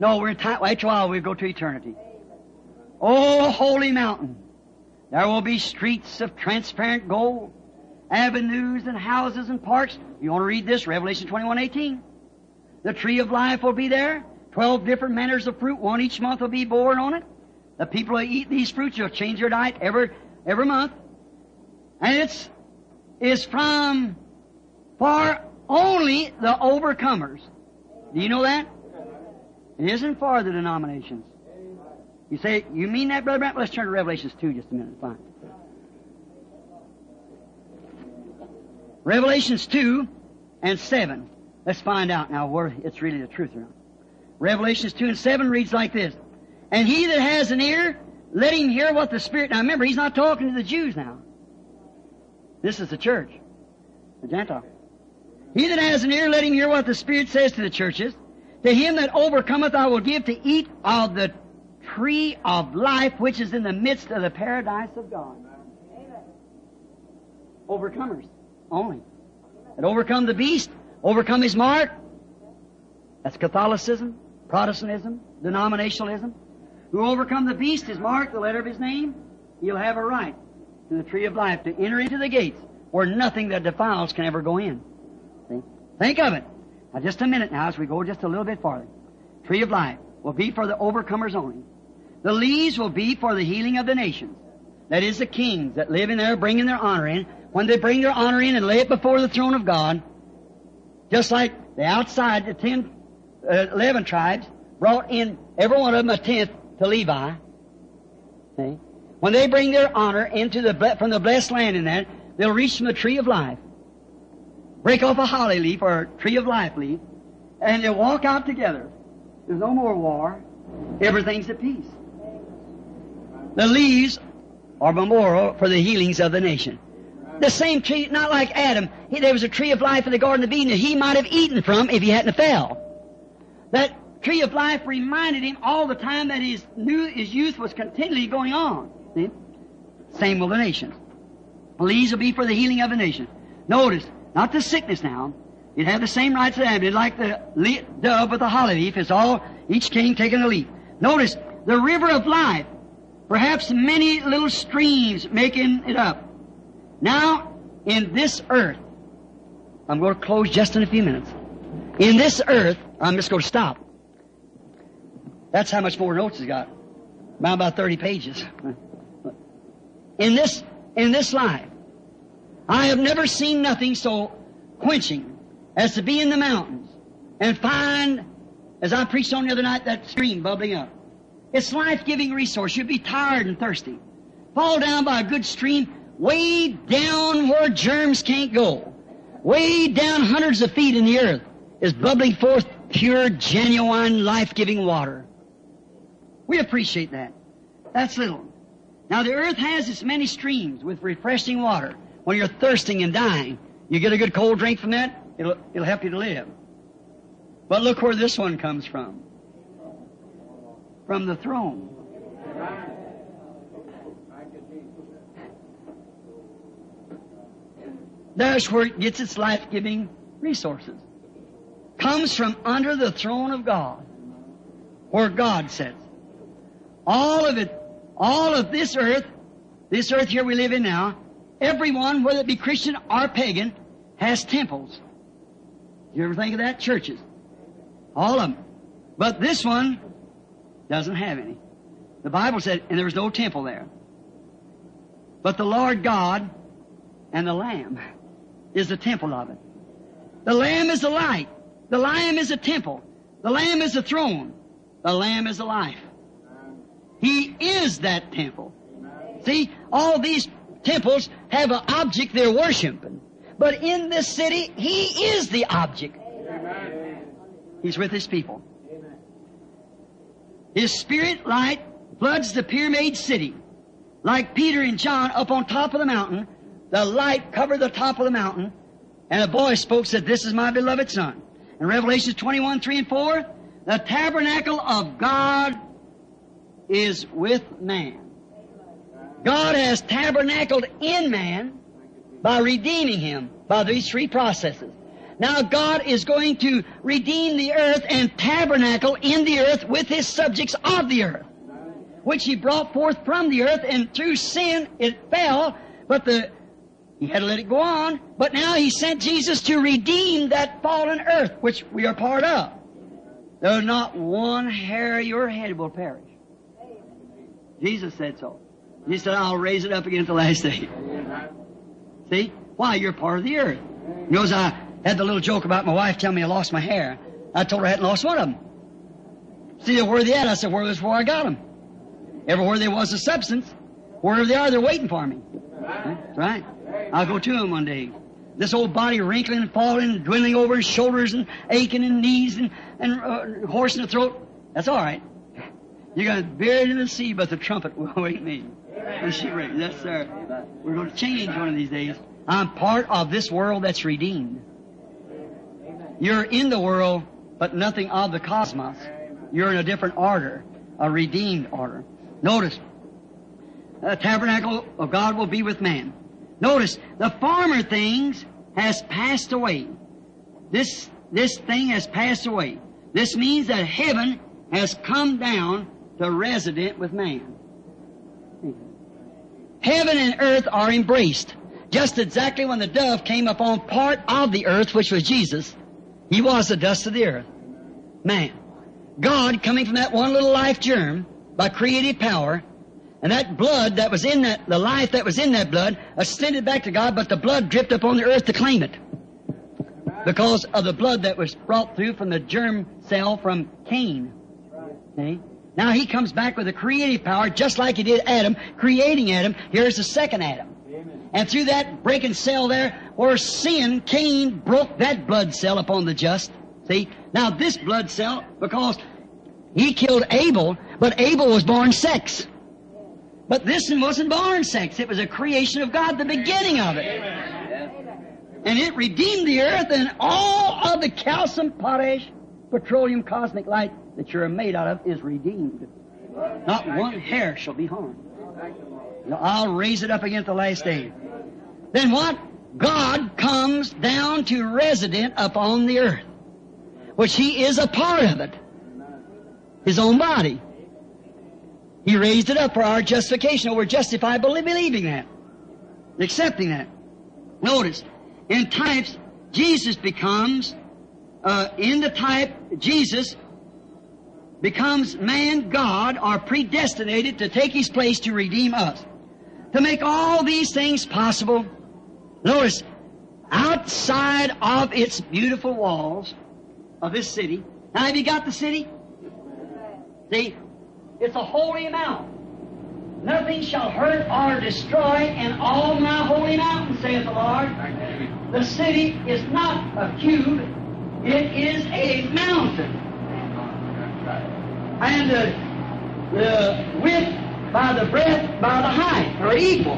No, we're in time. Wait a while, we'll go to eternity. Oh, holy mountain. There will be streets of transparent gold, avenues and houses and parks. You want to read this? Revelation 21:18. The tree of life will be there. 12 different manners of fruit. One each month will be borne on it. The people who eat these fruits will change their diet every month. And it's from for only the overcomers. Do you know that? It isn't for the denominations. You say, you mean that, Brother Branham? Let's turn to Revelations 2 just a minute. Fine. Revelations 2 and 7. Let's find out now where it's really the truth or not. Revelations 2 and 7 reads like this. And he that has an ear, let him hear what the Spirit... Now remember, he's not talking to the Jews now. This is the church, the Gentile. He that has an ear, let him hear what the Spirit says to the churches. To him that overcometh I will give to eat of the tree of life which is in the midst of the paradise of God. Amen. Overcomers only. And overcome the beast, overcome his mark. That's Catholicism, Protestantism, denominationalism. Who overcome the beast, his mark, the letter of his name, he'll have a right to the tree of life, to enter into the gates where nothing that defiles can ever go in. See? Think of it. Now, just a minute now as we go just a little bit farther. Tree of life will be for the overcomers only. The leaves will be for the healing of the nations. That is, the kings that live in there bringing their honor in. When they bring their honor in and lay it before the throne of God, just like the outside, the 11 tribes brought in, every one of them, a tenth to Levi. See? When they bring their honor into from the blessed land in that, they'll reach from the tree of life. Break off a holly leaf or tree of life leaf, and they'll walk out together. There's no more war. Everything's at peace. The leaves are memorial for the healings of the nation. The same tree, not like Adam. There was a tree of life in the Garden of Eden that he might have eaten from if he hadn't fell. That tree of life reminded him all the time that his youth was continually going on. See? Same with the nations. The leaves will be for the healing of the nation. Notice, not the sickness now. You'd have the same rights that Adam did, like the dove with the holly leaf. It's all, each king taking a leaf. Notice, the river of life, perhaps many little streams making it up. Now, in this earth, I'm going to close just in a few minutes. In this earth, I'm just going to stop. That's how much more notes he's got. About 30 pages. In this life, I have never seen nothing so quenching as to be in the mountains and find, as I preached on the other night, that stream bubbling up. It's life-giving resource. You'd be tired and thirsty. Fall down by a good stream, way down where germs can't go, way down hundreds of feet in the earth, is bubbling forth pure, genuine, life-giving water. We appreciate that. That's little. Now, the earth has its many streams with refreshing water. When you're thirsting and dying, you get a good cold drink from that, it'll help you to live. But look where this one comes from. From the throne. That's where it gets its life-giving resources. Comes from under the throne of God, where God sits. All of it, all of this earth here we live in now, everyone, whether it be Christian or pagan, has temples. You ever think of that? Churches. All of them. But this one doesn't have any. The Bible said, and there was no temple there. But the Lord God and the Lamb is the temple of it. The Lamb is the light. The Lamb is a temple. The Lamb is a throne. The Lamb is a life. He is that temple. See, all these temples have an object they're worshiping. But in this city, He is the object. He's with His people. His spirit light floods the pyramid city. Like Peter and John up on top of the mountain, the light covered the top of the mountain, and a voice spoke, said, "This is my beloved Son." In Revelation 21, 3 and 4, the tabernacle of God is with man. God has tabernacled in man by redeeming him by these three processes. Now God is going to redeem the earth and tabernacle in the earth with His subjects of the earth, which He brought forth from the earth, and through sin it fell, but He had to let it go on, but now He sent Jesus to redeem that fallen earth, which we are part of. Though not one hair of your head will perish. Jesus said so. He said, "I'll raise it up again at the last day." See? Why? You're part of the earth. You know, as I had the little joke about my wife telling me I lost my hair. I told her I hadn't lost one of them. See, where they at? I said, where was where I got them? Everywhere there was a substance, wherever they are, they're waiting for me. That's right. I'll go to them one day. This old body wrinkling and falling and dwindling over his shoulders and aching and knees and horse in the throat. That's all right. You're going to be buried in the sea, but the trumpet will wake me. And she rings. Yes, sir. We're going to change one of these days. I'm part of this world that's redeemed. You're in the world, but nothing of the cosmos. You're in a different order. a redeemed order. Notice, the tabernacle of God will be with man. Notice, the former things has passed away. This thing has passed away. This means that heaven has come down to resident with man. Heaven and earth are embraced. Just exactly when the dove came upon part of the earth, which was Jesus, he was the dust of the earth. Man. God, coming from that one little life germ by creative power, and that blood that was in that, the life that was in that blood, ascended back to God, but the blood dripped upon the earth to claim it. Because of the blood that was brought through from the germ cell from Cain. See? Now he comes back with a creative power, just like he did Adam, creating Adam. Here's the second Adam. Amen. And through that breaking cell there, or sin, Cain broke that blood cell upon the just. See? Now this blood cell, because he killed Abel, but Abel was born sex. But this one wasn't born sex. It was a creation of God, the beginning of it. Amen. And it redeemed the earth and all of the calcium, potash, petroleum, cosmic light that you're made out of is redeemed. Not one hair shall be harmed. I'll raise it up again at the last day. Then what? God comes down to resident upon the earth, which he is a part of it, his own body. He raised it up for our justification, or we're justified by believing that, accepting that. Notice, in types, Jesus becomes, Jesus becomes man, God, or predestinated to take his place to redeem us. To make all these things possible, notice, outside of its beautiful walls of this city. Now, have you got the city? See, it's a holy mountain. Nothing shall hurt or destroy in all my holy mountain, saith the Lord. The city is not a cube, it is a mountain. And the width by the breadth by the height are equal.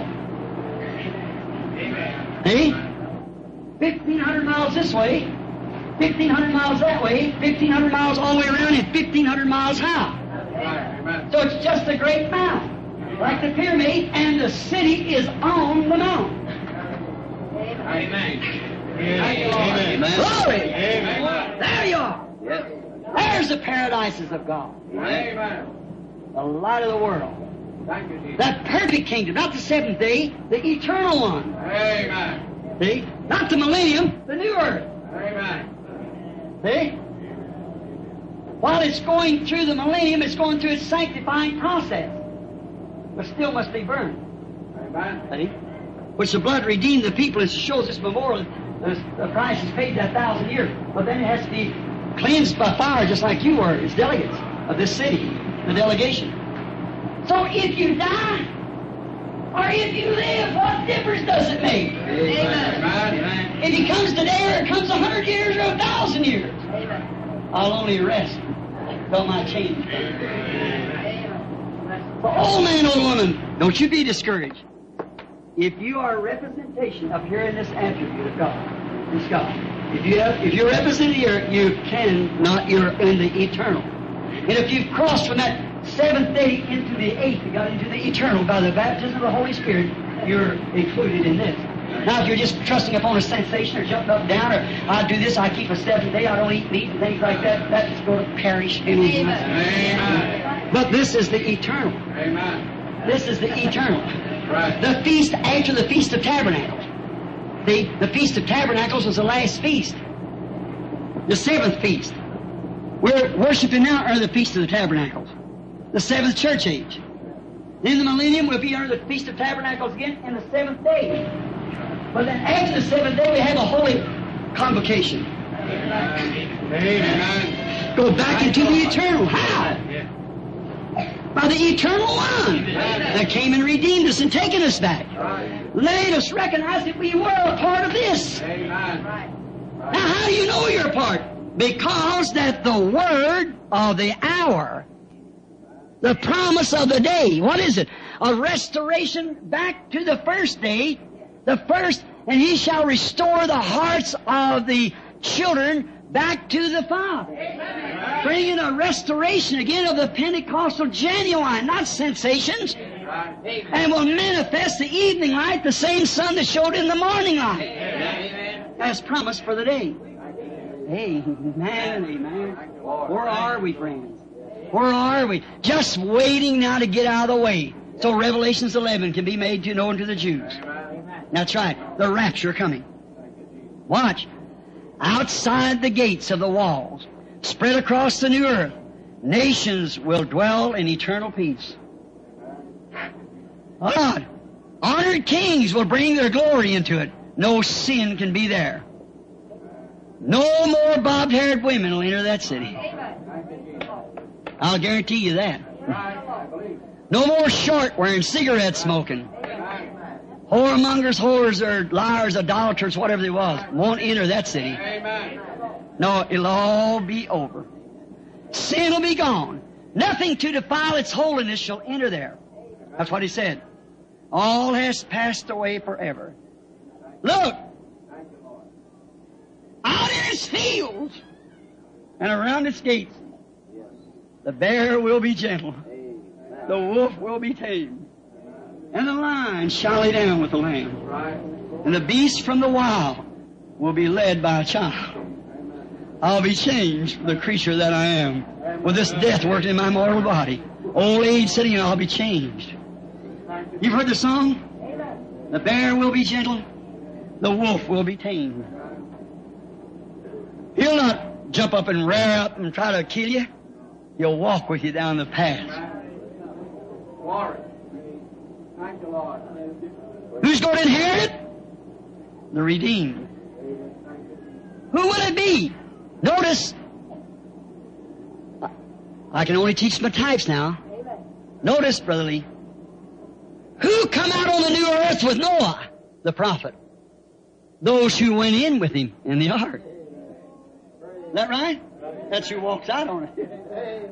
Amen. See? 1,500 miles this way, 1,500 miles that way, 1,500 miles all the way around, and 1,500 miles high. So it's just a great mountain. Like the pyramid, and the city is on the mountain. Amen. Amen. Glory. Amen. There you are. Yes. There's the paradises of God. Amen. The light of the world. Thank you, Jesus. That perfect kingdom, not the seventh day, the eternal one. Amen. See? Not the millennium, the new earth. Amen. See? While it's going through the millennium, it's going through its sanctifying process. But still must be burned. Amen. See? Which the blood redeemed the people, and shows this memorial. The price is paid that 1,000 years. But then it has to be cleansed by fire, just like you were, as delegates of this city, the delegation. So if you die, or if you live, what difference does it make? Amen. Amen. If he comes today, or it comes 100 years, or 1,000 years, amen, I'll only rest till my change. For old man, old woman, don't you be discouraged. If you are a representation up here in this attribute of God, this God, if you're represented here, you cannot, you're in the eternal. And if you've crossed from that seventh day into the eighth, you got into the eternal by the baptism of the Holy Spirit, you're included in this. Now, if you're just trusting upon a sensation or jumping up and down, or I do this, I keep a seventh day, I don't eat meat and things like that, that's going to perish. Amen. But this is the eternal. Amen. This is the eternal. Right. The feast after the Feast of Tabernacles. The Feast of Tabernacles was the last feast, the seventh feast. We're worshiping now under the Feast of the Tabernacles, the seventh church age. In the millennium, we'll be under the Feast of Tabernacles again in the seventh day. But then after the seventh day, we have a holy convocation. Amen. Go back into the eternal. How? Yeah. By the eternal one that came and redeemed us and taken us back. Let us recognize that we were a part of this. Now, how do you know you're a part? Because that the word of the hour, the promise of the day, what is it? A restoration back to the first day, the first, and he shall restore the hearts of the children back to the Father. Amen. bringing a restoration again of the Pentecostal genuine, not sensations. And will manifest the evening light, the same sun that showed in the morning light. Amen. As promised for the day. Amen, amen. Where are we, friends? Where are we? Just waiting now to get out of the way. So Revelation 11 can be made, you know, unto the Jews. That's right. The rapture coming. Watch. Outside the gates of the walls, spread across the new earth, nations will dwell in eternal peace. God, honored kings will bring their glory into it. No sin can be there. No more bobbed-haired women will enter that city. I'll guarantee you that. No more short-wearing, cigarette-smoking. Whoremongers, whores, or liars, idolaters, whatever they was, won't enter that city. No, it'll all be over. Sin will be gone. Nothing to defile its holiness shall enter there. That's what he said. All has passed away forever. Look, out in its fields and around its gates, the bear will be gentle, the wolf will be tame, and the lion shall lay down with the lamb, and the beast from the wild will be led by a child. I'll be changed for the creature that I am, with this death worked in my mortal body. Old age sitting here, I'll be changed. You've heard the song? The bear will be gentle, the wolf will be tame. He'll not jump up and rear up and try to kill you. He'll walk with you down the path. Who's going to inherit it? The redeemed. Who will it be? Notice, I can only teach my types now. Notice, Brother Lee, who come out on the new earth with Noah, the prophet? Those who went in with him in the ark. Is that right? That's who walks out on it.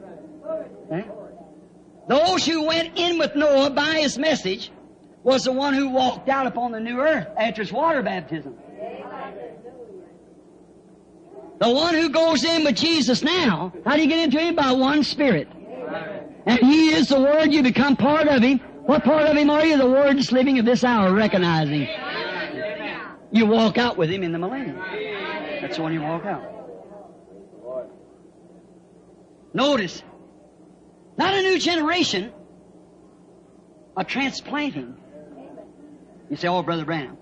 Okay. Those who went in with Noah by his message was the one who walked out upon the new earth after his water baptism. The one who goes in with Jesus now, how do you get into him? By one Spirit. And he is the Word. You become part of him. What part of him are you? The Word is living of this hour, recognizing. You walk out with him in the millennium. That's the one you walk out. Notice, not a new generation, a transplanting. You say, oh, Brother Branham.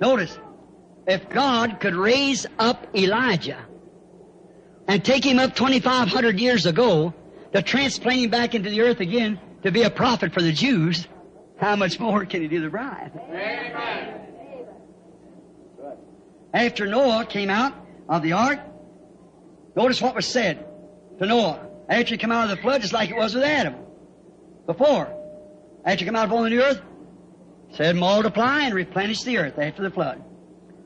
Notice, if God could raise up Elijah and take him up 2,500 years ago to transplant him back into the earth again to be a prophet for the Jews, how much more can he do the bride? Amen. After Noah came out of the ark, notice what was said to Noah. After he came out of the flood, just like it was with Adam before. After he came out upon the new earth, said, multiply and replenish the earth after the flood.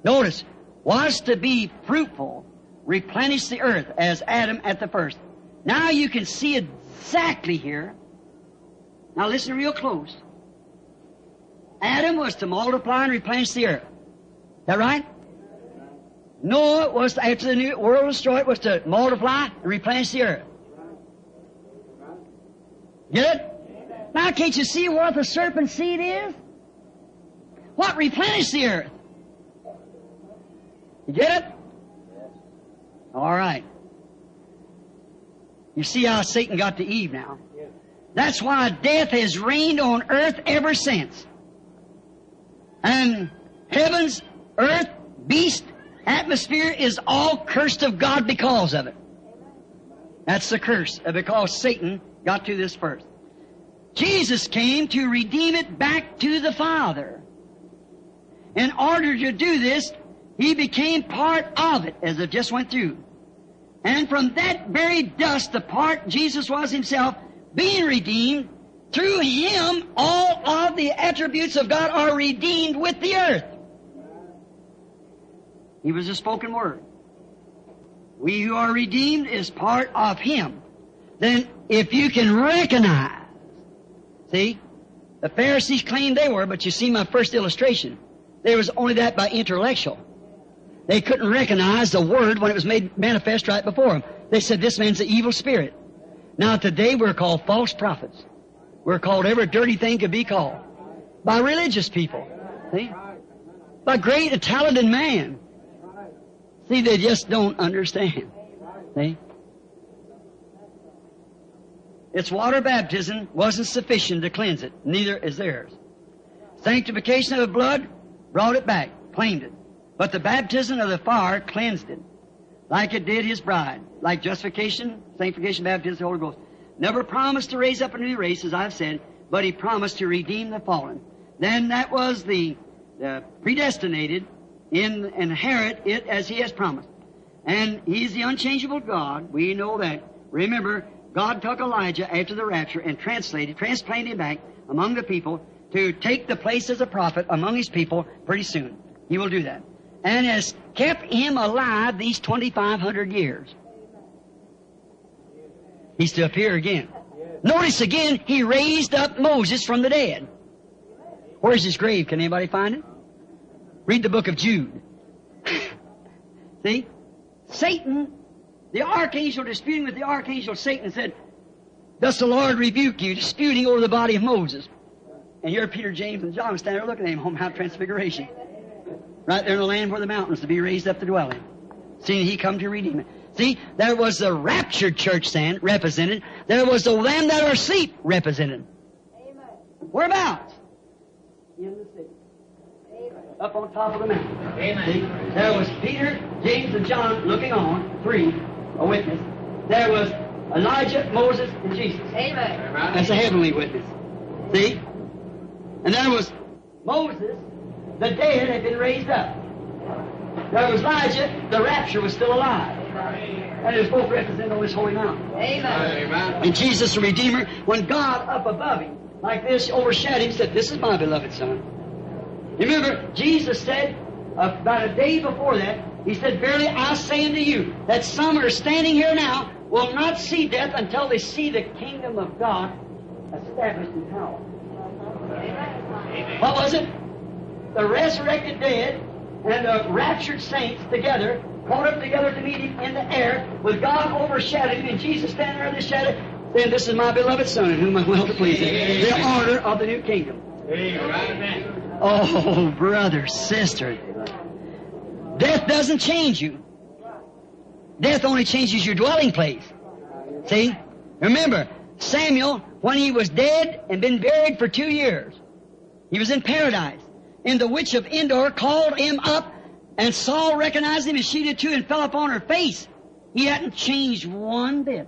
Notice, was to be fruitful, replenish the earth as Adam at the first. Now you can see exactly here. Now listen real close. Adam was to multiply and replenish the earth. Is that right? Noah was to, after the new world was destroyed, was to multiply and replenish the earth. Get it? Now can't you see what the serpent seed is? What replenished the earth? You get it? All right. You see how Satan got to Eve now. That's why death has reigned on earth ever since. And heavens, earth, beast, atmosphere is all cursed of God because of it. That's the curse, because Satan got to this first. Jesus came to redeem it back to the Father. In order to do this, he became part of it, as it just went through. And from that very dust, the part Jesus was himself, being redeemed, through him all of the attributes of God are redeemed with the earth. He was a spoken word. We who are redeemed is part of him. Then if you can recognize, see, the Pharisees claimed they were, but you see my first illustration. There was only that by intellectual. They couldn't recognize the Word when it was made manifest right before them. They said, this man's an evil spirit. Now today we're called false prophets. We're called every dirty thing could be called. By religious people. See? By great and talented man. See, they just don't understand. See? Its water baptism wasn't sufficient to cleanse it. Neither is theirs. Sanctification of the blood brought it back, claimed it. But the baptism of the fire cleansed it, like it did his bride. Like justification, sanctification, baptism of the Holy Ghost. Never promised to raise up a new race, as I've said, but he promised to redeem the fallen. Then that was the predestinated, inherit it as he has promised. And he's the unchangeable God. We know that. Remember, God took Elijah after the rapture and transplanted him back among the people to take the place as a prophet among his people pretty soon. He will do that. And has kept him alive these 2,500 years. He's to appear again. Notice again, he raised up Moses from the dead. Where's his grave? Can anybody find it? Read the book of Jude. See? Satan, the archangel, disputing with the archangel Satan, said, "Thus the Lord rebuke you, disputing over the body of Moses." And here Peter, James, and John standing there looking at him, home of transfiguration. Right there in the land where the mountains to be raised up to dwell in. See, he come to redeem it. See, there was the raptured church stand represented. There was the land that are asleep represented. Amen. Whereabouts? In the city. Amen. Up on top of the mountain. Amen. See, there was Peter, James, and John looking on, three, a witness. There was Elijah, Moses, and Jesus. Amen. That's a heavenly witness. See? And there was Moses. The dead had been raised up. There was Elijah. The rapture was still alive. And it was both represented on this holy mountain. Amen. And Jesus the Redeemer, when God up above him, like this, overshadowed him, said, "This is my beloved Son." You remember, Jesus said, about a day before that, he said, "Verily I say unto you, that some are standing here now will not see death until they see the kingdom of God established in power." Amen. What was it? The resurrected dead and the raptured saints together, caught up together to meet him in the air, with God overshadowed him, and Jesus standing under the shadow, saying, "This is my beloved Son, in whom I'm well pleased." The order of the new kingdom. Amen. Oh, brother, sister, death doesn't change you. Death only changes your dwelling place. See? Remember, Samuel, when he was dead and been buried for 2 years, he was in paradise. And the witch of Endor called him up, and Saul recognized him, and she did too, and fell upon her face. He hadn't changed one bit.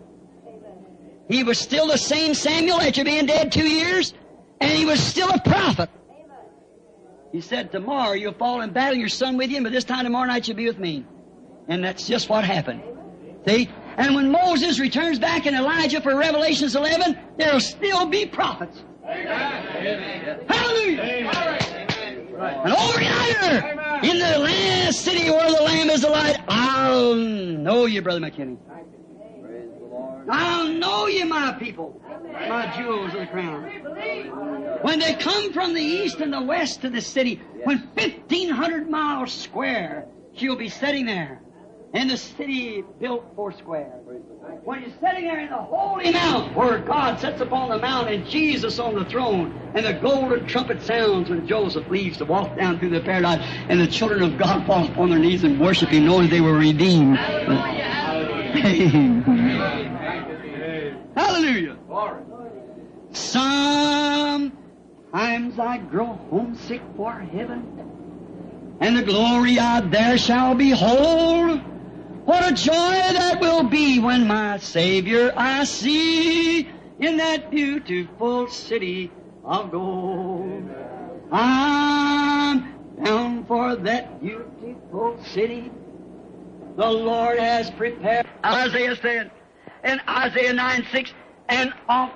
He was still the same Samuel after being dead 2 years, and he was still a prophet. He said, "Tomorrow you'll fall in battle, your son with you, but this time tomorrow night you'll be with me." And that's just what happened. See? And when Moses returns back in Elijah for Revelations 11, there'll still be prophets. Amen. Hallelujah! Amen. And over yonder, in the last city where the Lamb is the light, I'll know you, Brother McKinney. Praise the Lord. I'll know you, my people, my jewels of the crown. When they come from the east and the west to the city, when 1,500 miles square, she'll be sitting there in the city built for square. When you're sitting there in the holy mount, where God sits upon the mount and Jesus on the throne, and the golden trumpet sounds when Joseph leaves to walk down through the paradise, and the children of God fall upon their knees and worship him, knowing they were redeemed. Hallelujah! Hallelujah! Hallelujah. Glory. Sometimes I grow homesick for heaven, and the glory I there shall behold. What a joy that will be when my Savior I see in that beautiful city of gold. I'm bound for that beautiful city the Lord has prepared. Isaiah said in Isaiah 9:6, "And of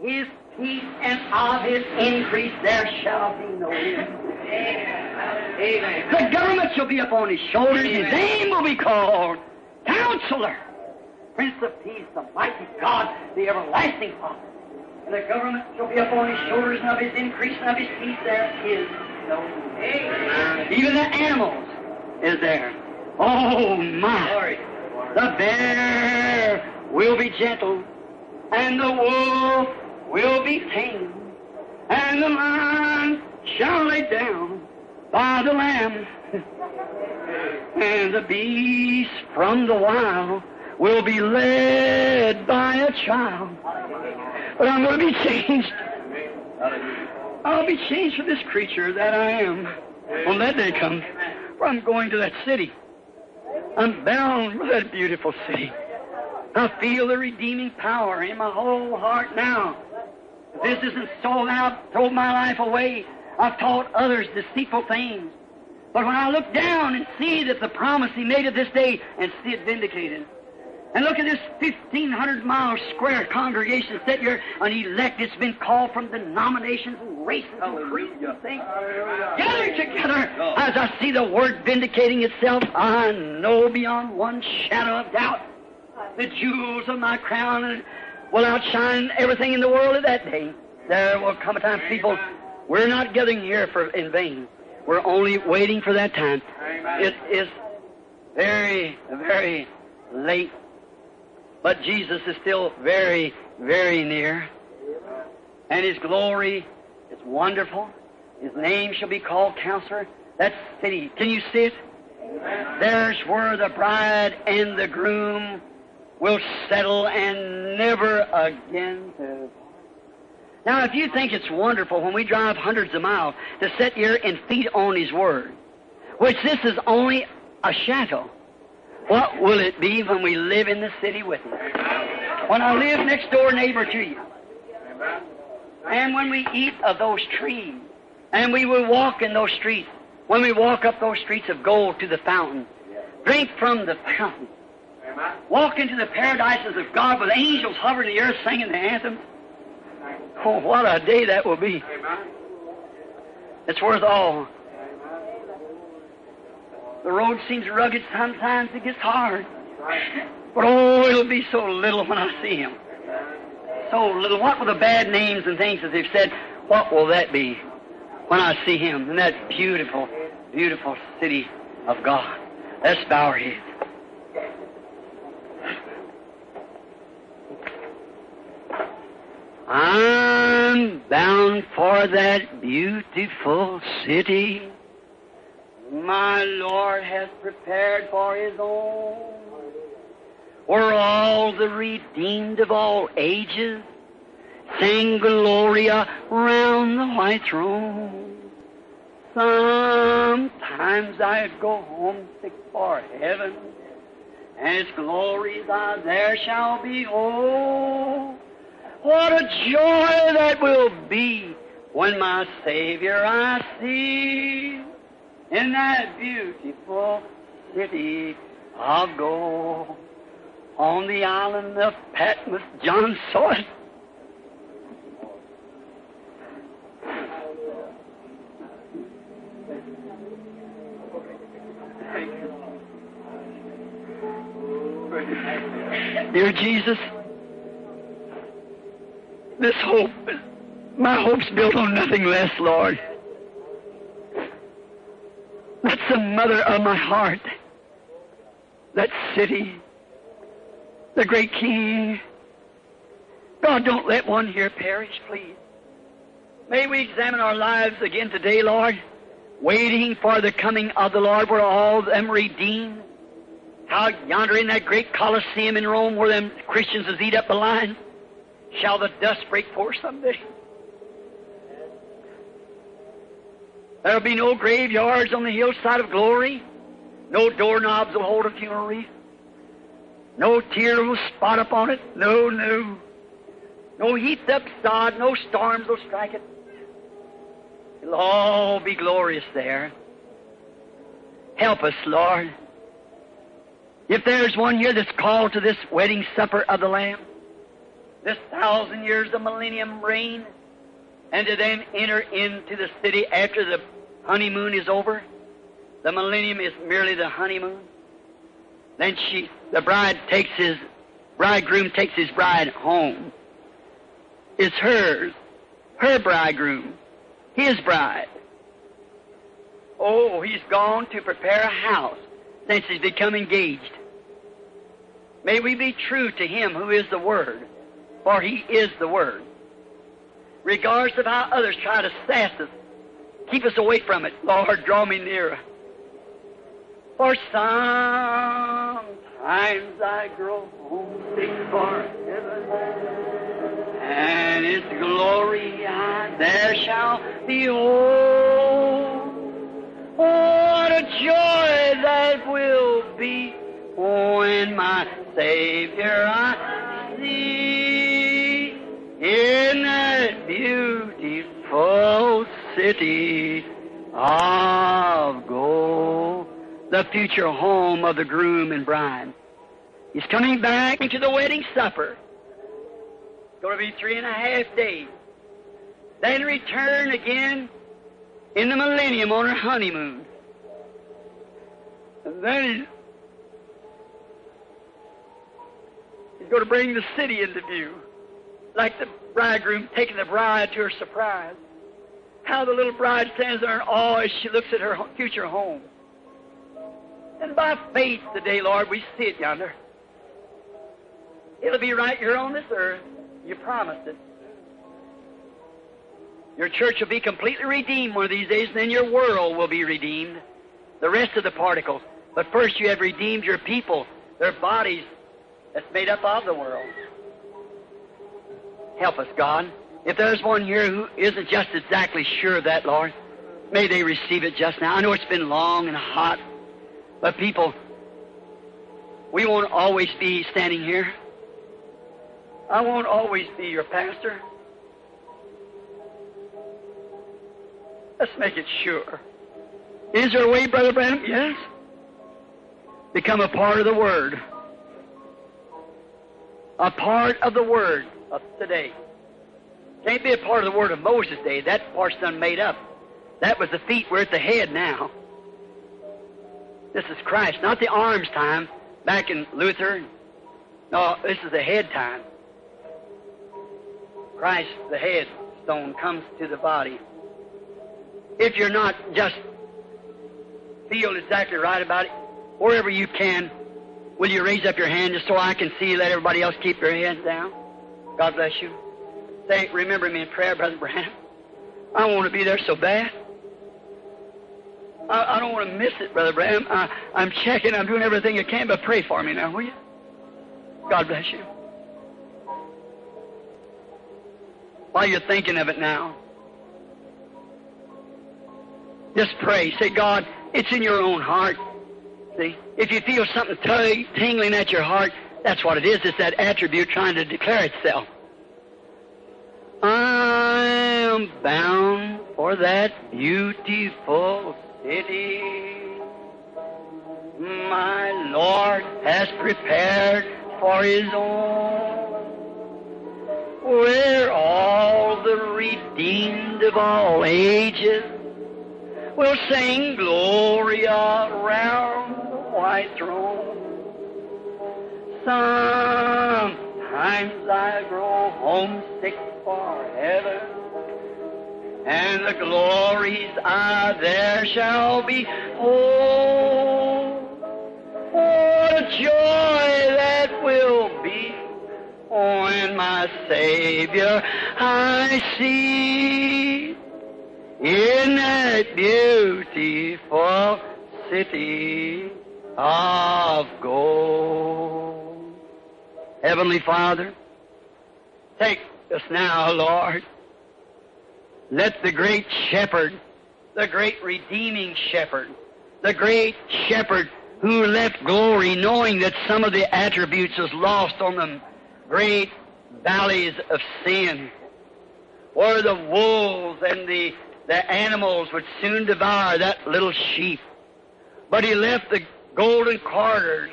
his peace and of his increase there shall be no end." Amen. The government shall be upon his shoulders. Amen. His name will be called Counselor, Prince of Peace, the mighty God, the everlasting Father. And the government shall be upon his shoulders, and of his increase and of his peace there is no end. Even the animals is there. Oh, my! The bear will be gentle, and the wolf will be tame, and the lion shall lay down by the lamb, and the beast from the wild will be led by a child. But I'm going to be changed. I'll be changed for this creature that I am when that day comes. For I'm going to that city. I'm bound for that beautiful city. I feel the redeeming power in my whole heart now. This isn't sold out, thrown my life away. I've taught others deceitful things. But when I look down and see that the promise he made of this day and see it vindicated, and look at this 1,500-mile square congregation set here, an elect that's been called from denominations and races and creeds and things. Gathered together, as I see the Word vindicating itself, I know beyond one shadow of doubt the jewels of my crown will outshine everything in the world at that day. There will come a time, people, we're not gathering here in vain. We're only waiting for that time. It is very, very late. But Jesus is still very, very near. And His glory is wonderful. His name shall be called Counselor. That city, can you see it? There's where the bride and the groom will settle and never again to. Now, if you think it's wonderful when we drive hundreds of miles to sit here and feed on His Word, which this is only a shadow, what will it be when we live in the city with Him? When I live next door neighbor to you, and when we eat of those trees, and we will walk in those streets, when we walk up those streets of gold to the fountain, drink from the fountain, walk into the paradises of God with angels hovering the earth singing the anthem. Oh, what a day that will be. It's worth all. The road seems rugged sometimes, it gets hard. But oh, it'll be so little when I see Him. So little. What were the bad names and things that they've said? What will that be when I see Him in that beautiful, beautiful city of God? Let's bow our heads. I'm bound for that beautiful city. My Lord has prepared for His own, where all the redeemed of all ages sing Gloria round the white throne. Sometimes I go homesick for heaven, and its glories I there shall be. Oh, what a joy that will be when my Savior I see. In that beautiful city of gold, on the island of Patmos, John saw it. Dear Jesus, this hope, my hope's built on nothing less, Lord. That's the mother of my heart, that city, the great King. God, don't let one here perish, please. May we examine our lives again today, Lord, waiting for the coming of the Lord where all of them redeemed. Out yonder in that great Colosseum in Rome where them Christians is eat up the line, shall the dust break forth someday. There'll be no graveyards on the hillside of glory. No doorknobs will hold a funeral wreath. No tear will spot upon it. No, no. No heaped up sod. No storms will strike it. It'll all be glorious there. Help us, Lord. If there's one here that's called to this wedding supper of the Lamb, this 1,000 years of millennium reign, and to then enter into the city after the honeymoon is over. The millennium is merely the honeymoon. Then the bridegroom takes his bride home. It's hers, her bridegroom, his bride. Oh, he's gone to prepare a house since he's become engaged. May we be true to him who is the Word, for he is the Word. Regardless of how others try to sass us, keep us away from it. Lord, draw me nearer. For sometimes I grow homesick for heaven, and its glory I there shall behold. What a joy that will be when my Savior I see in that beautiful city of gold, the future home of the groom and bride. He's coming back into the wedding supper. It's going to be 3.5 days. Then return again in the millennium on her honeymoon. And then he's going to bring the city into view, like the bridegroom taking the bride to her surprise. How the little bride stands there in awe as she looks at her future home. And by faith today, Lord, we see it yonder. It'll be right here on this earth. You promised it. Your church will be completely redeemed one of these days, and then your world will be redeemed, the rest of the particles. But first you have redeemed your people, their bodies that's made up of the world. Help us, God. If there's one here who isn't just exactly sure of that, Lord, may they receive it just now. I know it's been long and hot, but people, we won't always be standing here. I won't always be your pastor. Let's make it sure. Is there a way, Brother Branham? Yes. Become a part of the Word. A part of the Word of today. Can't be a part of the Word of Moses' day. That part's done made up. That was the feet. We're at the head now. This is Christ, not the arms time back in Luther. No, this is the head time. Christ, the head stone, comes to the body. If you're not just feel exactly right about it, wherever you can, will you raise up your hand just so I can see? Let everybody else keep their hands down. God bless you. Remember me in prayer, Brother Branham. I want to be there so bad. I don't want to miss it, Brother Bram. I'm checking. I'm doing everything I can, but pray for me now, will you? God bless you. While you're thinking of it now, just pray. Say, God, it's in your own heart. See, if you feel something tingling at your heart, that's what it is. It's that attribute trying to declare itself. I am bound for that beautiful city my Lord has prepared for his own, where all the redeemed of all ages will sing glory around the white throne. Sometimes I grow homesick for heaven, and the glories I there shall behold. What a joy that will be when my Savior I see in that beautiful city of gold. Heavenly Father, take us now, Lord. Let the great shepherd, the great redeeming shepherd, the great shepherd who left glory knowing that some of the attributes was lost on the great valleys of sin, where the wolves and the animals would soon devour that little sheep. But he left the golden quarters,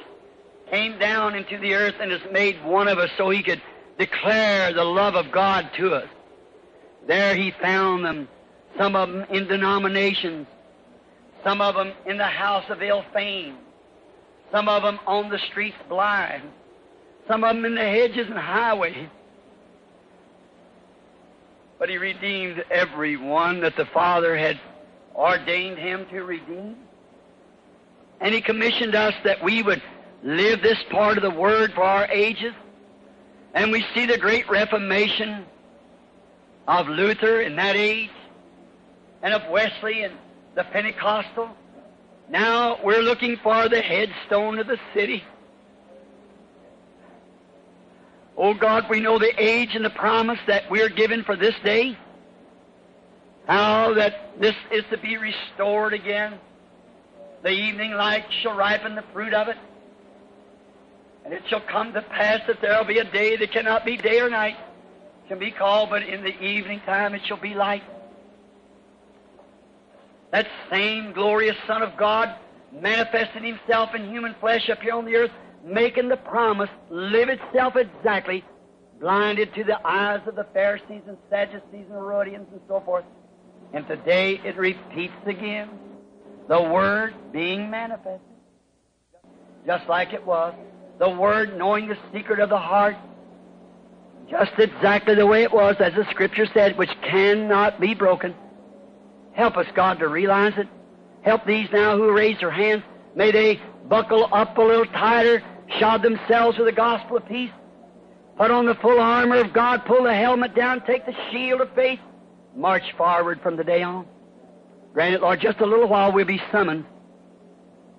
came down into the earth, and has made one of us so he could declare the love of God to us. There he found them, some of them in denominations, some of them in the house of ill fame, some of them on the streets blind, some of them in the hedges and highways. But he redeemed every one that the Father had ordained him to redeem. and He commissioned us that we would live this part of the Word for our ages. And we see the great Reformation of Luther in that age, and of Wesley and the Pentecostal. Now we're looking for the headstone of the city. Oh God, we know the age and the promise that we're given for this day, how that this is to be restored again. The evening light shall ripen the fruit of it, and it shall come to pass that there will be a day that cannot be day or night, can be called, but in the evening time it shall be light. That same glorious Son of God manifested Himself in human flesh up here on the earth, making the promise live itself exactly, blinded to the eyes of the Pharisees and Sadducees and Herodians and so forth. And today it repeats again, the Word being manifested, just like it was. The Word knowing the secret of the heart, just exactly the way it was, as the Scripture said, which cannot be broken. Help us, God, to realize it. Help these now who raise their hands. May they buckle up a little tighter, shod themselves with the gospel of peace, put on the full armor of God, pull the helmet down, take the shield of faith, march forward from the day on. Grant it, Lord, just a little while we'll be summoned.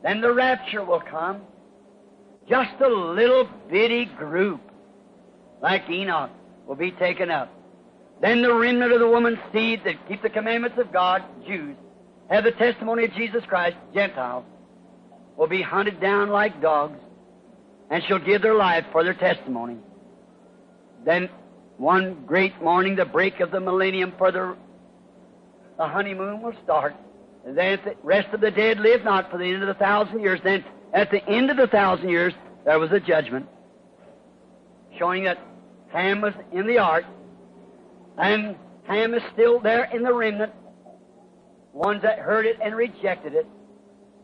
Then the rapture will come. Just a little bitty group, like Enoch, will be taken up. Then the remnant of the woman's seed that keep the commandments of God, Jews, have the testimony of Jesus Christ, Gentiles, will be hunted down like dogs, and shall give their life for their testimony. Then one great morning, the break of the millennium, for the honeymoon will start. And then the rest of the dead live not for the end of the 1,000 years. Then at the end of the 1,000 years, there was a judgment, showing that Ham was in the ark, and Ham is still there in the remnant. Ones that heard it and rejected it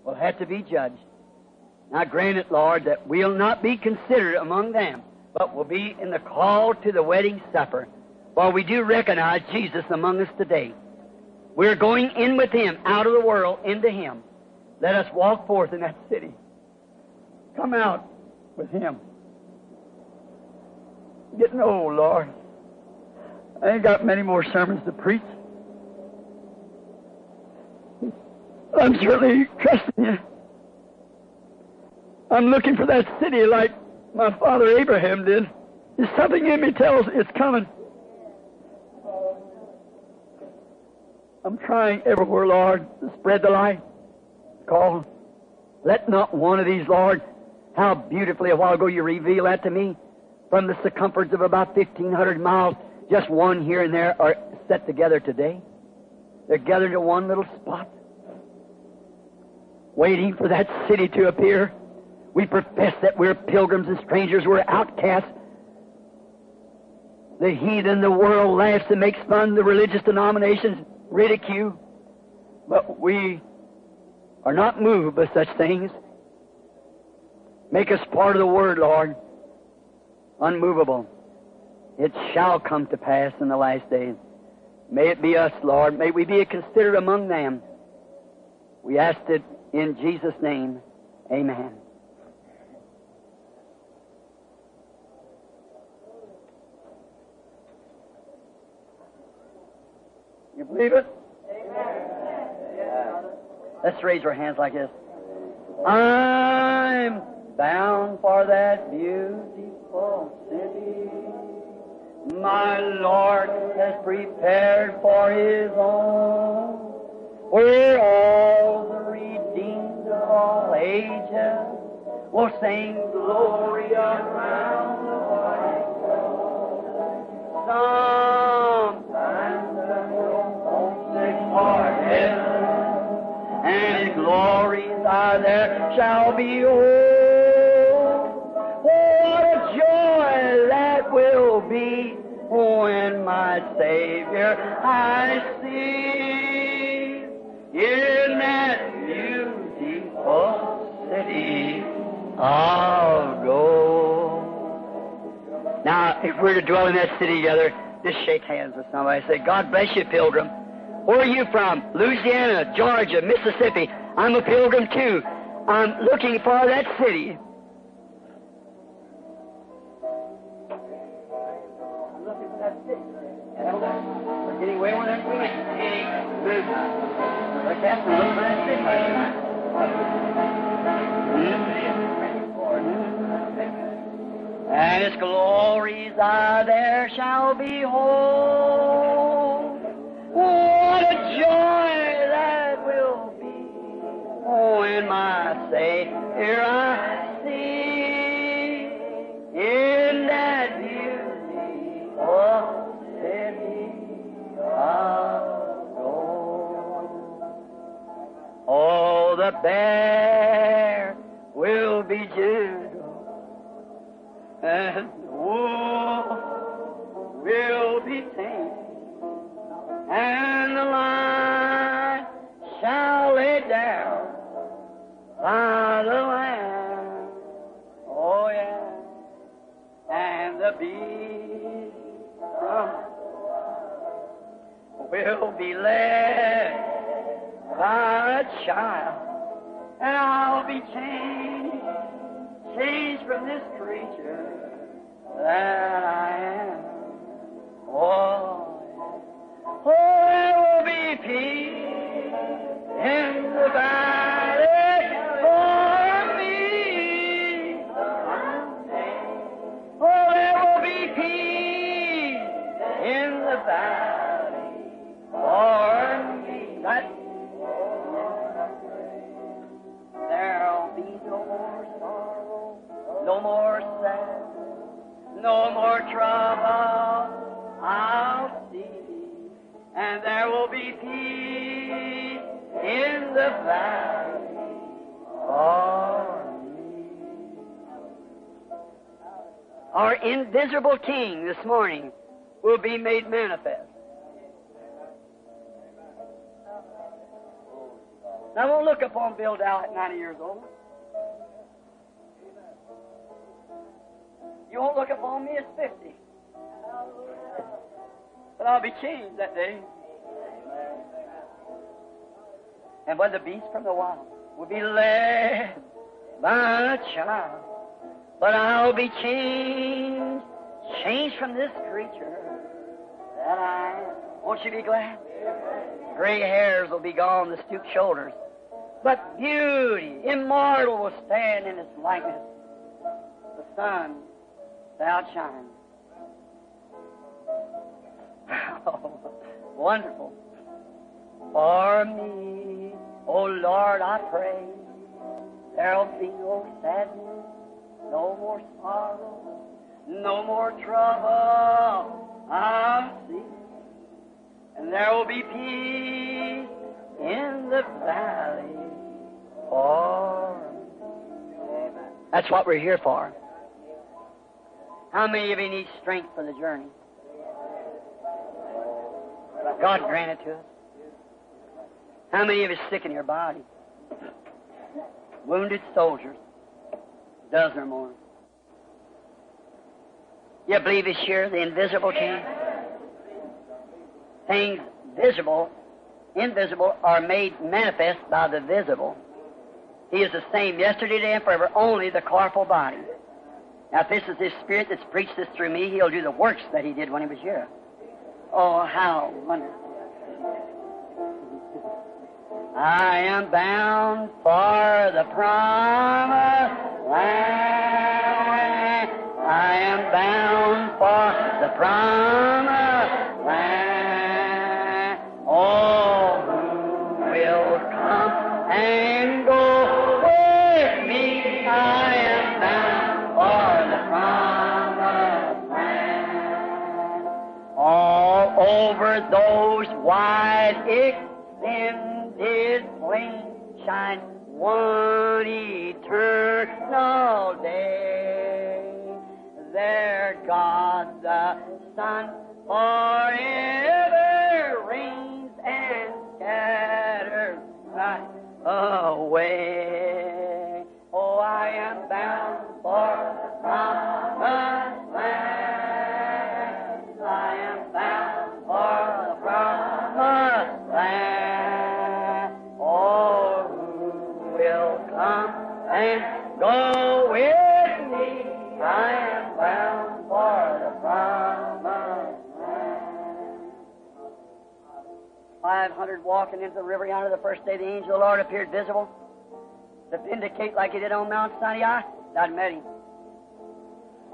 will have to be judged. Now grant it, Lord, that we'll not be considered among them, but will be in the call to the wedding supper. For we do recognize Jesus among us today. We're going in with Him, out of the world, into Him. Let us walk forth in that city. Come out with Him. Getting old, Lord. I ain't got many more sermons to preach. I'm certainly trusting You. I'm looking for that city like my father Abraham did. There's something in me tells it's coming. I'm trying everywhere, Lord, to spread the light. Call. Let not one of these, Lord, how beautifully a while ago You revealed that to me, from the circumference of about 1,500 miles, just one here and there are set together today. They're gathered to one little spot, waiting for that city to appear. We profess that we're pilgrims and strangers, we're outcasts. The heathen, the world laughs and makes fun, the religious denominations ridicule. But we are not moved by such things. Make us part of the Word, Lord, unmovable. It shall come to pass in the last days. May it be us, Lord. May we be considered among them. We ask it in Jesus' name. Amen. You believe it? Amen. Yeah. Let's raise our hands like this. I'm bound for that beautiful city. My Lord has prepared for His own, where all the redeemed of all ages will sing glory around the white throne. Sometimes the whole sing for heaven, and glories are there shall be old. What a joy that will be when my Savior I see. In that beautiful city I'll go. Now, if we're to dwell in that city together, just shake hands with somebody. Say, God bless you, pilgrim. Where are you from? Louisiana, Georgia, Mississippi. I'm a pilgrim, too. I'm looking for that city. And its glories are there shall behold. What a joy that will be. Oh, in my Savior I see, in that beauty of the city of gold. Oh, the bear will be Jew. And wolf will be tame, and the lion shall lay down by the lamb. Oh, yeah, and the beast will be led by a child, and I'll be changed from this creature that I am. Oh, there will be peace in the valley for me. Oh, there will be peace in the valley for me. That's there'll be no more sorrow, no more sadness. No more trouble I'll see, and there will be peace in the valley for me. Our invisible King this morning will be made manifest. Now, we'll look upon Bill Dow at 90 years old. You won't look upon me at 50. But I'll be changed that day. And when the beast from the wild will be led by a child, but I'll be changed from this creature that I am. Won't you be glad? Gray hairs will be gone, the stooped shoulders. But beauty, immortal, will stand in its likeness. The sun thou shine. Wonderful. For me, O Lord, I pray, there'll be no sadness, no more sorrow, no more trouble I'll see. And there will be peace in the valley for me. That's what we're here for. How many of you need strength for the journey? God grant it to us. How many of you are sick in your body? Wounded soldiers. A dozen or more. You believe this year, the invisible King? Things visible, invisible, are made manifest by the visible. He is the same yesterday, today, and forever, only the corporal body. Now, if this is His Spirit that's preached this through me, He'll do the works that He did when He was here. Oh, how wonderful. I am bound for the promised land. I am bound for the promised land. Oh, who will come and go with me? I am bound. Over those wide extended plains shine one eternal day. There God the Son forever reigns and scatters right away. Oh, I am bound for the promised land. Oh, who will come? 500 walking into the river yonder the first day the angel of the Lord appeared visible, to vindicate like he did on Mount Sinai, I'd met him.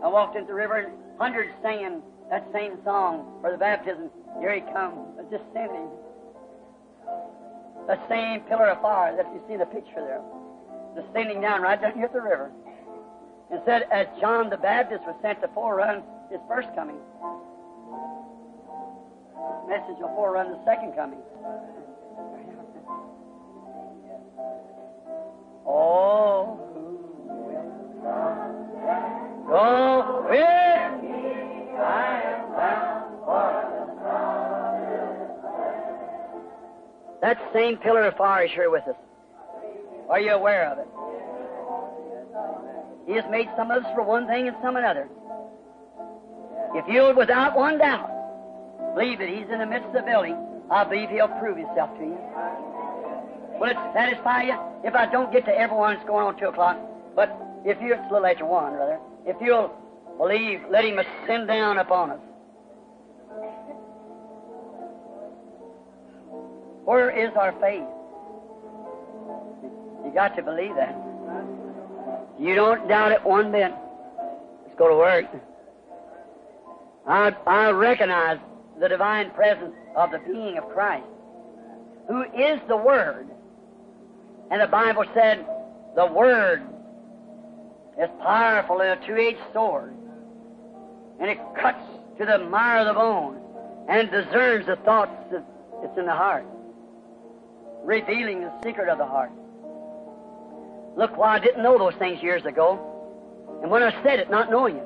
I walked into the river, hundreds singing that same song for the baptism. Here he comes, just sending. The same pillar of fire that you see the picture there, descending down right down here at the river. And said, as John the Baptist was sent to forerun his first coming, the message will forerun the second coming. Oh, go with me, I am bound for the promise. That same pillar of fire is here with us. Are you aware of it? He has made some of us for one thing and some another. If you'll, without one doubt, believe that He's in the midst of the building, I believe He'll prove Himself to you. Will it satisfy you? If I don't get to everyone, it's going on 2 o'clock. But if you, it's a little after one, brother. If you'll believe, let Him ascend down upon us. Where is our faith? You got to believe that. You don't doubt it one bit. Let's go to work. I recognize the divine presence of the being of Christ, who is the Word. And the Bible said the Word is powerful in a two-edged sword, and it cuts to the marrow of the bone and discerns the thoughts that's in the heart, revealing the secret of the heart. Look, why I didn't know those things years ago. And when I said it, not knowing it,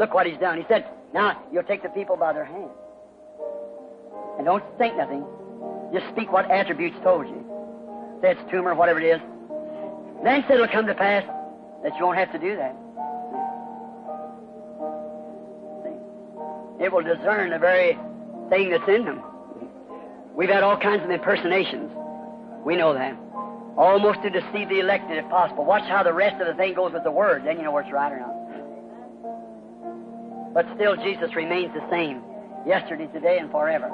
look what He's done. He said, now you'll take the people by their hand. And don't think nothing. Just speak what attributes told you. Say it's tumor or whatever it is. Then said it'll come to pass that you won't have to do that. See? It will discern the very thing that's in them. We've had all kinds of impersonations. We know that. Almost to deceive the elected if possible. Watch how the rest of the thing goes with the Word. Then you know what's right or not. But still, Jesus remains the same. Yesterday, today, and forever.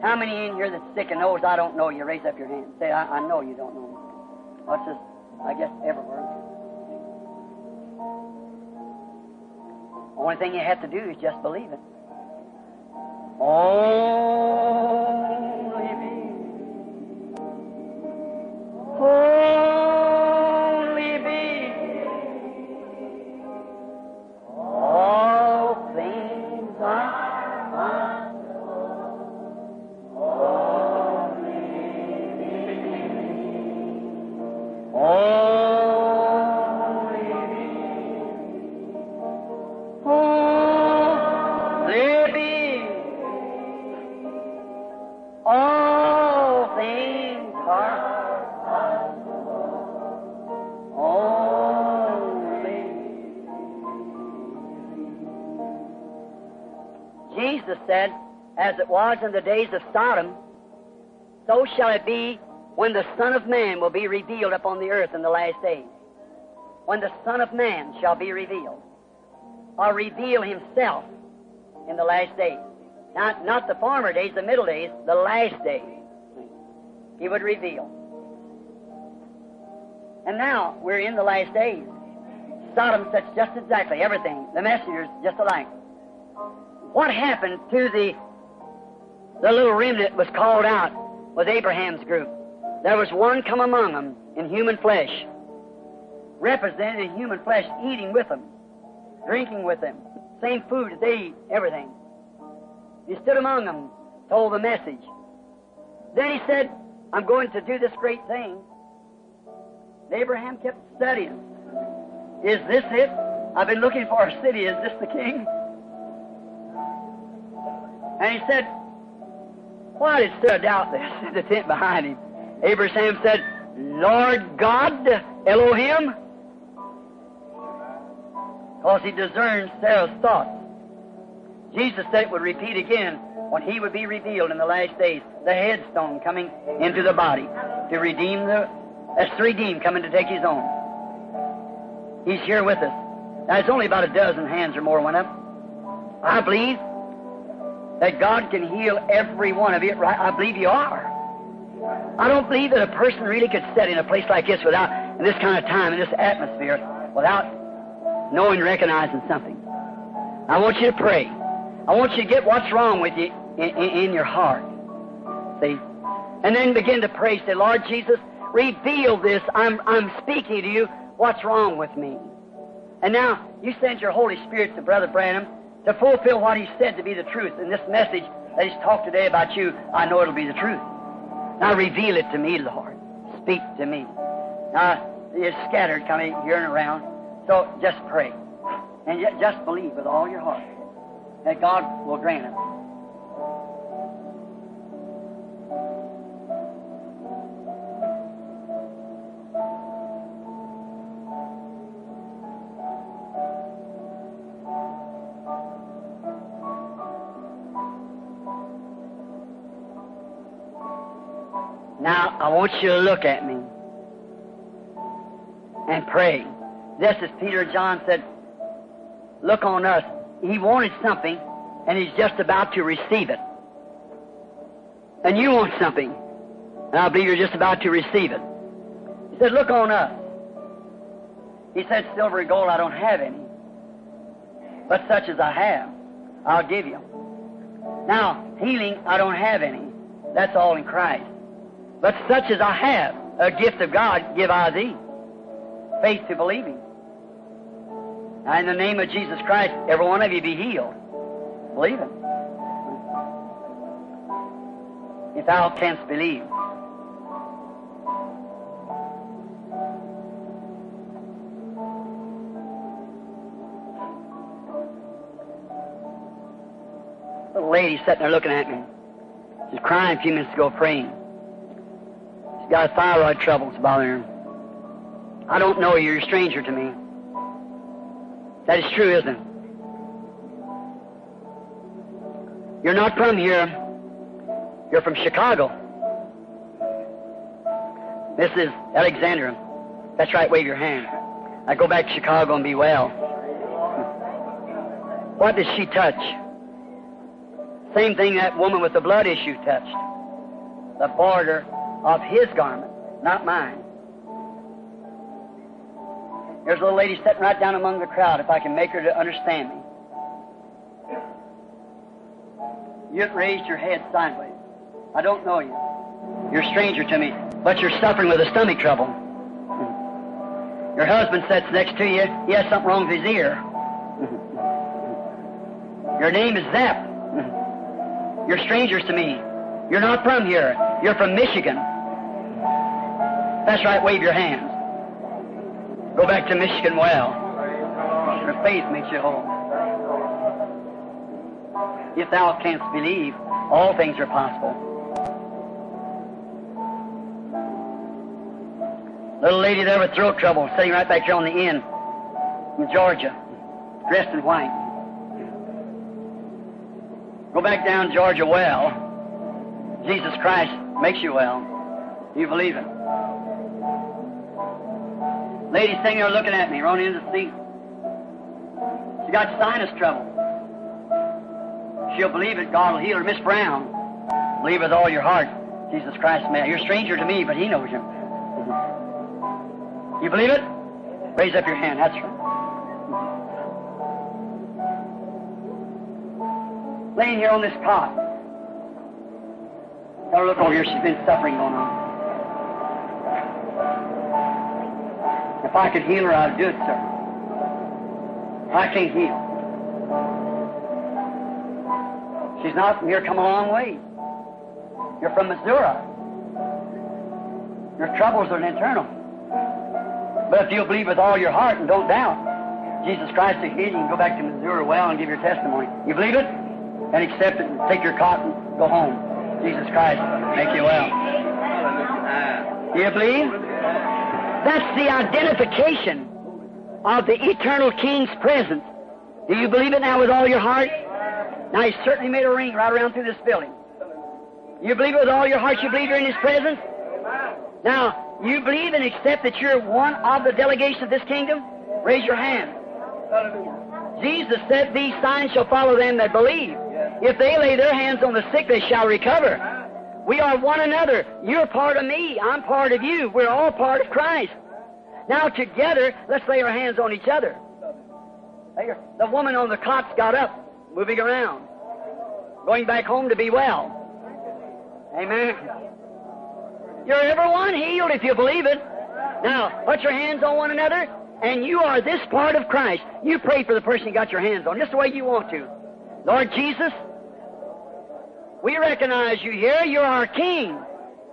How many in here that's sick and knows, I don't know you? Raise up your hand. Say, I know you don't know me. Watch this, I guess, everywhere. Only thing you have to do is just believe it. Only me. Only be all things are possible. Only be, only be, only be, all things are possible. Jesus said, as it was in the days of Sodom, so shall it be when the Son of Man will be revealed upon the earth in the last days. When the Son of Man shall be revealed, or reveal Himself in the last days. Not the former days, the middle days, the last days. He would reveal. And now we're in the last days. Sodom said just exactly everything. The messengers just alike. What happened to the little remnant was called out was Abraham's group. There was one come among them in human flesh, represented in human flesh, eating with them, drinking with them, same food that they eat, everything. He stood among them, told the message. Then he said, I'm going to do this great thing. And Abraham kept studying. Is this it? I've been looking for a city. Is this the king? And he said, why did Sarah doubt this? The tent behind him. Abraham said, Lord God, Elohim. Because he discerned Sarah's thoughts. Jesus said it would repeat again when He would be revealed in the last days. The headstone coming into the body to redeem coming to take His own. He's here with us. Now, it's only about a dozen hands or more went up. I believe that God can heal every one of you, right? I believe you are. I don't believe that a person really could sit in a place like this without, in this kind of time, in this atmosphere, without knowing, recognizing something. I want you to pray. I want you to get what's wrong with you in your heart. See? And then begin to pray. Say, Lord Jesus, reveal this. I'm speaking to you. What's wrong with me? And now, you send your Holy Spirit to Brother Branham to fulfill what he said to be the truth. And this message that he's talked today about you, I know it'll be the truth. Now reveal it to me, Lord. Speak to me. Now, it's scattered coming here and around. So just pray. And just believe with all your heart that God will grant it. Now, I want you to look at me and pray. Just as Peter and John said, look on us. He wanted something, and he's just about to receive it. And you want something, and I believe you're just about to receive it. He said, look on us. He said, silver and gold I don't have any, but such as I have, I'll give you. Now, healing I don't have any. That's all in Christ. But such as I have, a gift of God, give I thee. Faith to believe him. Now, in the name of Jesus Christ, every one of you be healed. Believe him. If thou canst believe. Little lady sitting there looking at me. She's crying a few minutes ago, praying. She's got thyroid troubles bothering her. I don't know you. You're a stranger to me. That is true, isn't it? You're not from here. You're from Chicago. This is Alexandria. That's right. Wave your hand. I go back to Chicago and be well. What did she touch? Same thing that woman with the blood issue touched. The border of his garment, not mine. There's a little lady sitting right down among the crowd, if I can make her to understand me. You've raised your head sideways. I don't know you. You're a stranger to me, but you're suffering with a stomach trouble. Your husband sits next to you. He has something wrong with his ear. Your name is Zap. You're strangers to me. You're not from here. You're from Michigan. That's right. Wave your hands. Go back to Michigan well. Your faith makes you whole. If thou canst believe, all things are possible. Little lady there with throat trouble, sitting right back here on the end in Georgia, dressed in white. Go back down Georgia well. Jesus Christ makes you well. You believe it. Lady sitting there looking at me, run into the seat. She got sinus trouble. She'll believe it. God will heal her. Miss Brown, believe with all your heart. Jesus Christ, man, you're a stranger to me, but he knows you. You believe it? Raise up your hand. That's right. Laying here on this cot. Now look over here. She's been suffering going on. If I could heal her, I'd do it, sir. I can't heal. She's not from here, come a long way. You're from Missouri. Your troubles are internal. But if you'll believe with all your heart and don't doubt, Jesus Christ will heal you. You can go back to Missouri well and give your testimony. You believe it? And accept it and take your cot and go home. Jesus Christ, make you well. Do you believe? That's the identification of the eternal King's presence. Do you believe it now with all your heart? Now, he certainly made a ring right around through this building. You believe it with all your heart? You believe you're in his presence? Now, you believe and accept that you're one of the delegation of this kingdom? Raise your hand. Jesus said, these signs shall follow them that believe. If they lay their hands on the sick, they shall recover. We are one another. You're part of me. I'm part of you. We're all part of Christ. Now together, let's lay our hands on each other. The woman on the cots got up, moving around, going back home to be well. Amen. You're everyone healed if you believe it. Now, put your hands on one another, and you are this part of Christ. You pray for the person you got your hands on, just the way you want to. Lord Jesus, we recognize you here. You're our King.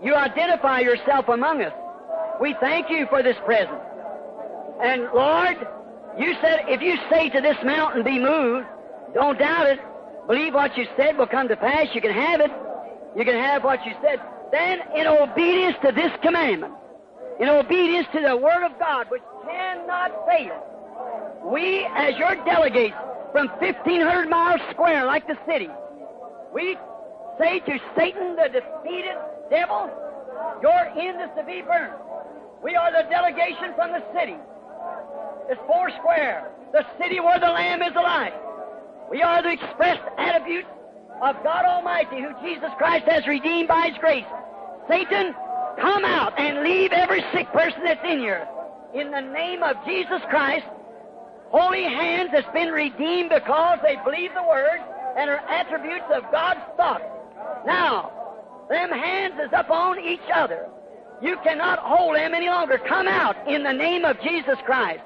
You identify yourself among us. We thank you for this present. And Lord, you said if you say to this mountain, be moved, don't doubt it. Believe what you said will come to pass. You can have it. You can have what you said. Then in obedience to this commandment, in obedience to the Word of God, which cannot fail, we as your delegates from 1,500 miles square like the city, we say to Satan, the defeated devil, your end is to be burned. We are the delegation from the city. It's four square, the city where the Lamb is alive. We are the expressed attributes of God Almighty, who Jesus Christ has redeemed by His grace. Satan, come out and leave every sick person that's in here. In the name of Jesus Christ, holy hands that's been redeemed because they believe the Word and are attributes of God's thought. Now, them hands is upon each other. You cannot hold them any longer. Come out in the name of Jesus Christ.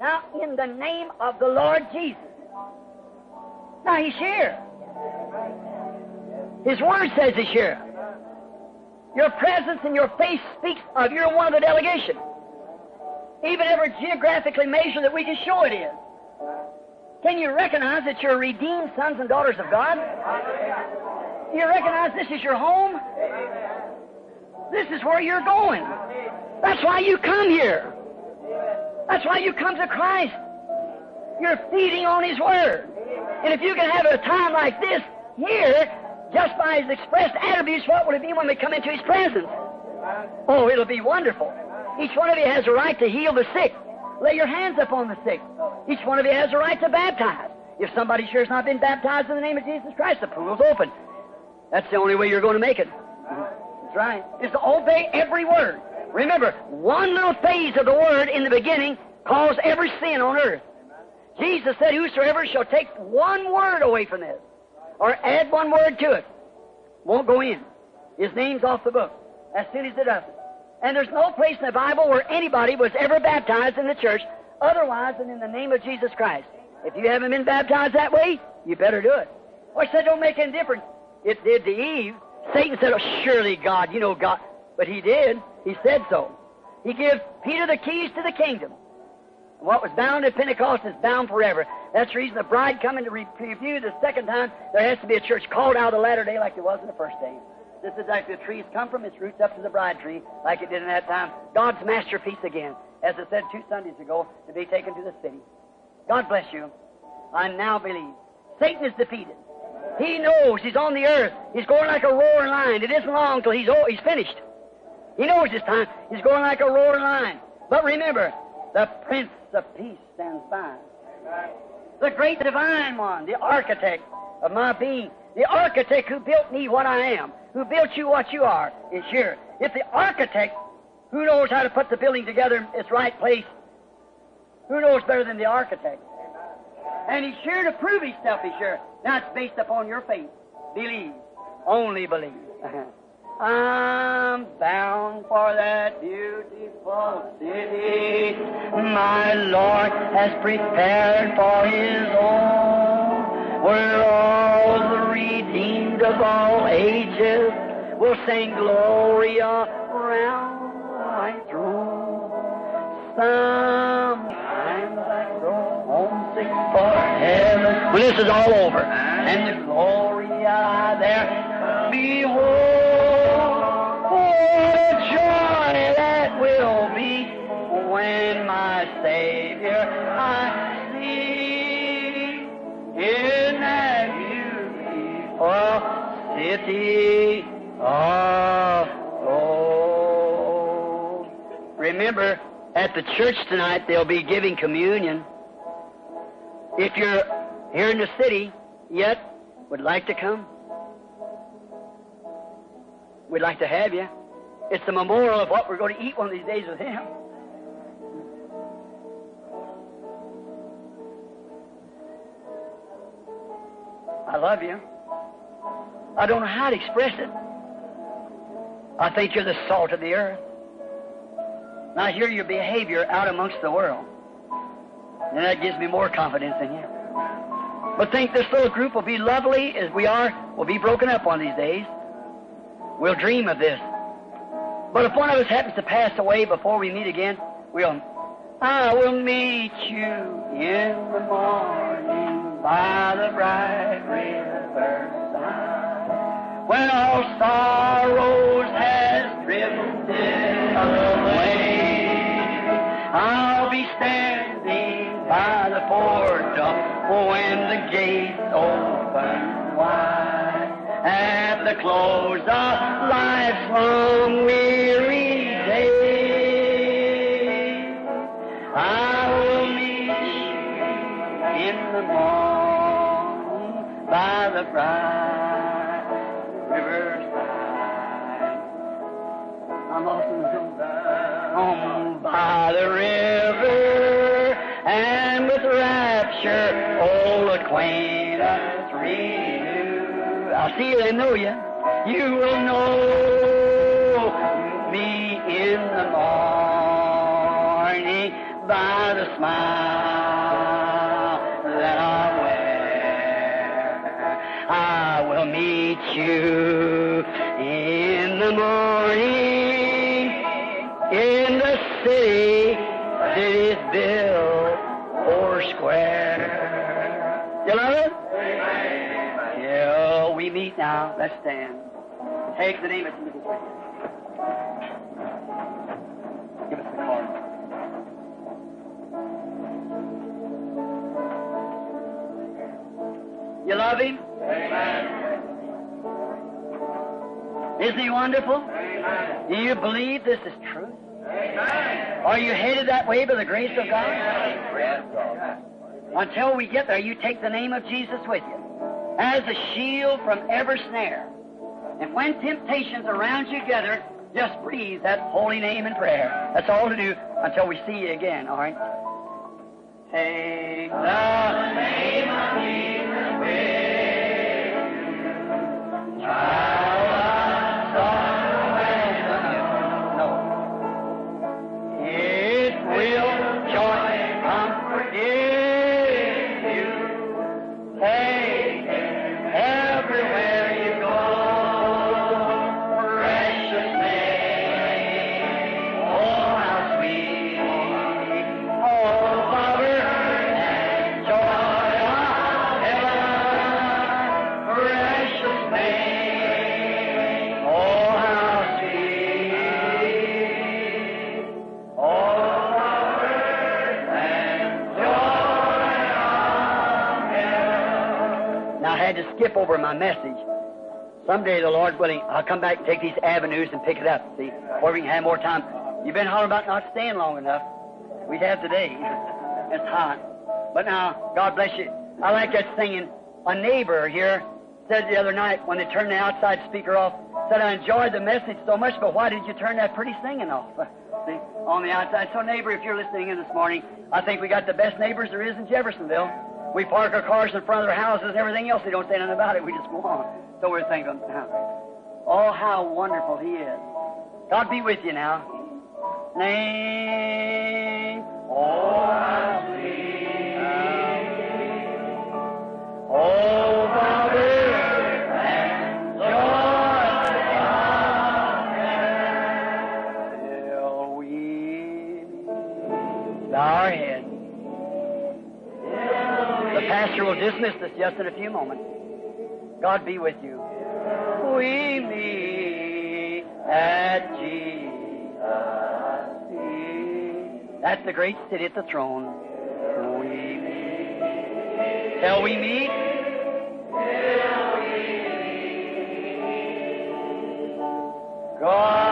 Now, in the name of the Lord Jesus. Now, He's here. His Word says He's here. Your presence and your face speaks of you're one of the delegation. Even ever geographically measured that we can show it is. Can you recognize that you're redeemed sons and daughters of God? Do you recognize this is your home? This is where you're going. That's why you come here. That's why you come to Christ. You're feeding on His Word. And if you can have a time like this here, just by His expressed attributes, what will it be when we come into His presence? Oh, it'll be wonderful. Each one of you has a right to heal the sick. Lay your hands upon the sick. Each one of you has a right to baptize. If somebody here has not been baptized in the name of Jesus Christ, the pool's open. That's the only way you're going to make it. That's right. Is to obey every word. Remember, one little phase of the Word in the beginning caused every sin on earth. Jesus said, whosoever shall take one word away from this, or add one word to it, won't go in. His name's off the book as soon as it does. And there's no place in the Bible where anybody was ever baptized in the church otherwise than in the name of Jesus Christ. If you haven't been baptized that way, you better do it. Well, he said, don't make any difference. It did to Eve. Satan said, oh, surely God, you know God. But he did. He said so. He gave Peter the keys to the kingdom. What was bound at Pentecost is bound forever. That's the reason the bride coming to review the second time, there has to be a church called out of the latter day like it was in the first day. This is like the trees come from its roots up to the bride tree, like it did in that time. God's masterpiece again, as I said 2 Sundays ago, to be taken to the city. God bless you. I now believe. Satan is defeated. He knows he's on the earth. He's going like a roaring lion. It isn't long till he's finished. He knows his time. He's going like a roaring lion. But remember, the Prince of Peace stands by. The great divine one, the architect of my being, the architect who built me what I am, who built you what you are, is here. If the architect, who knows how to put the building together in its right place, who knows better than the architect? And he's here to prove himself, he's here. Now it's based upon your faith. Believe. Only believe. I'm bound for that beautiful city my Lord has prepared for His own, where all the redeemed of all ages will sing glory around my throne. Sometimes I grow homesick for heaven. Well, this is all over. And the glory I there behold. When my Savior I see in that beautiful city of gold. Remember, At the church tonight, they'll be giving communion. If you're here in the city yet, would like to come, we'd like to have you. It's the memorial of what we're going to eat one of these days with him. I love you. I don't know how to express it. I think you're the salt of the earth. And I hear your behavior out amongst the world. And that gives me more confidence in you. But think this little group will be lovely as we are, will be broken up one of these days. We'll dream of this. But if one of us happens to pass away before we meet again, I will meet you in the morning by the bright river side, when all sorrows has drifted away. I'll be standing by the portal when the gates open wide, at the close of life's long weary day. I will meet you in the morning by the bright river side. I'm lost in the zone. Home by the river, and with rapture old acquaintance renew. I'll see you and know you. You will know me in the morning by the smile that I wear. I will meet you in the morning in the city's built or square. You love it? Yeah, we meet now. Let's stand. Take the name of Jesus. Give us the card. You love him? Amen. Isn't he wonderful? Amen. Do you believe this is true? Amen. Are you headed that way by the grace of God? Amen. Until we get there, you take the name of Jesus with you as a shield from every snare. And when temptations around you gather, just breathe that holy name in prayer. That's all to do until we see you again, all right? Take the name of Jesus with you. No. It will joy comfort you. Take it everywhere. Skip over my message. Someday, the Lord willing, I'll come back and take these avenues and pick it up, see? Or we can have more time. You've been hollering about not staying long enough. We'd have today. It's hot. But now, God bless you. I like that singing. A neighbor here said the other night when they turned the outside speaker off, said, I enjoyed the message so much, but why did you turn that pretty singing off? See, on the outside. So, neighbor, if you're listening in this morning, I think we got the best neighbors there is in Jeffersonville. We park our cars in front of their houses and everything else. They don't say nothing about it. We just go on. So we're thinking, oh, how wonderful he is. God be with you now. Name. Oh, I see. Oh, Father. Pastor will dismiss us just in a few moments. God be with you. We meet at Jesus' feet. That's the great city at the throne. We meet. Till we meet. Till we meet. God.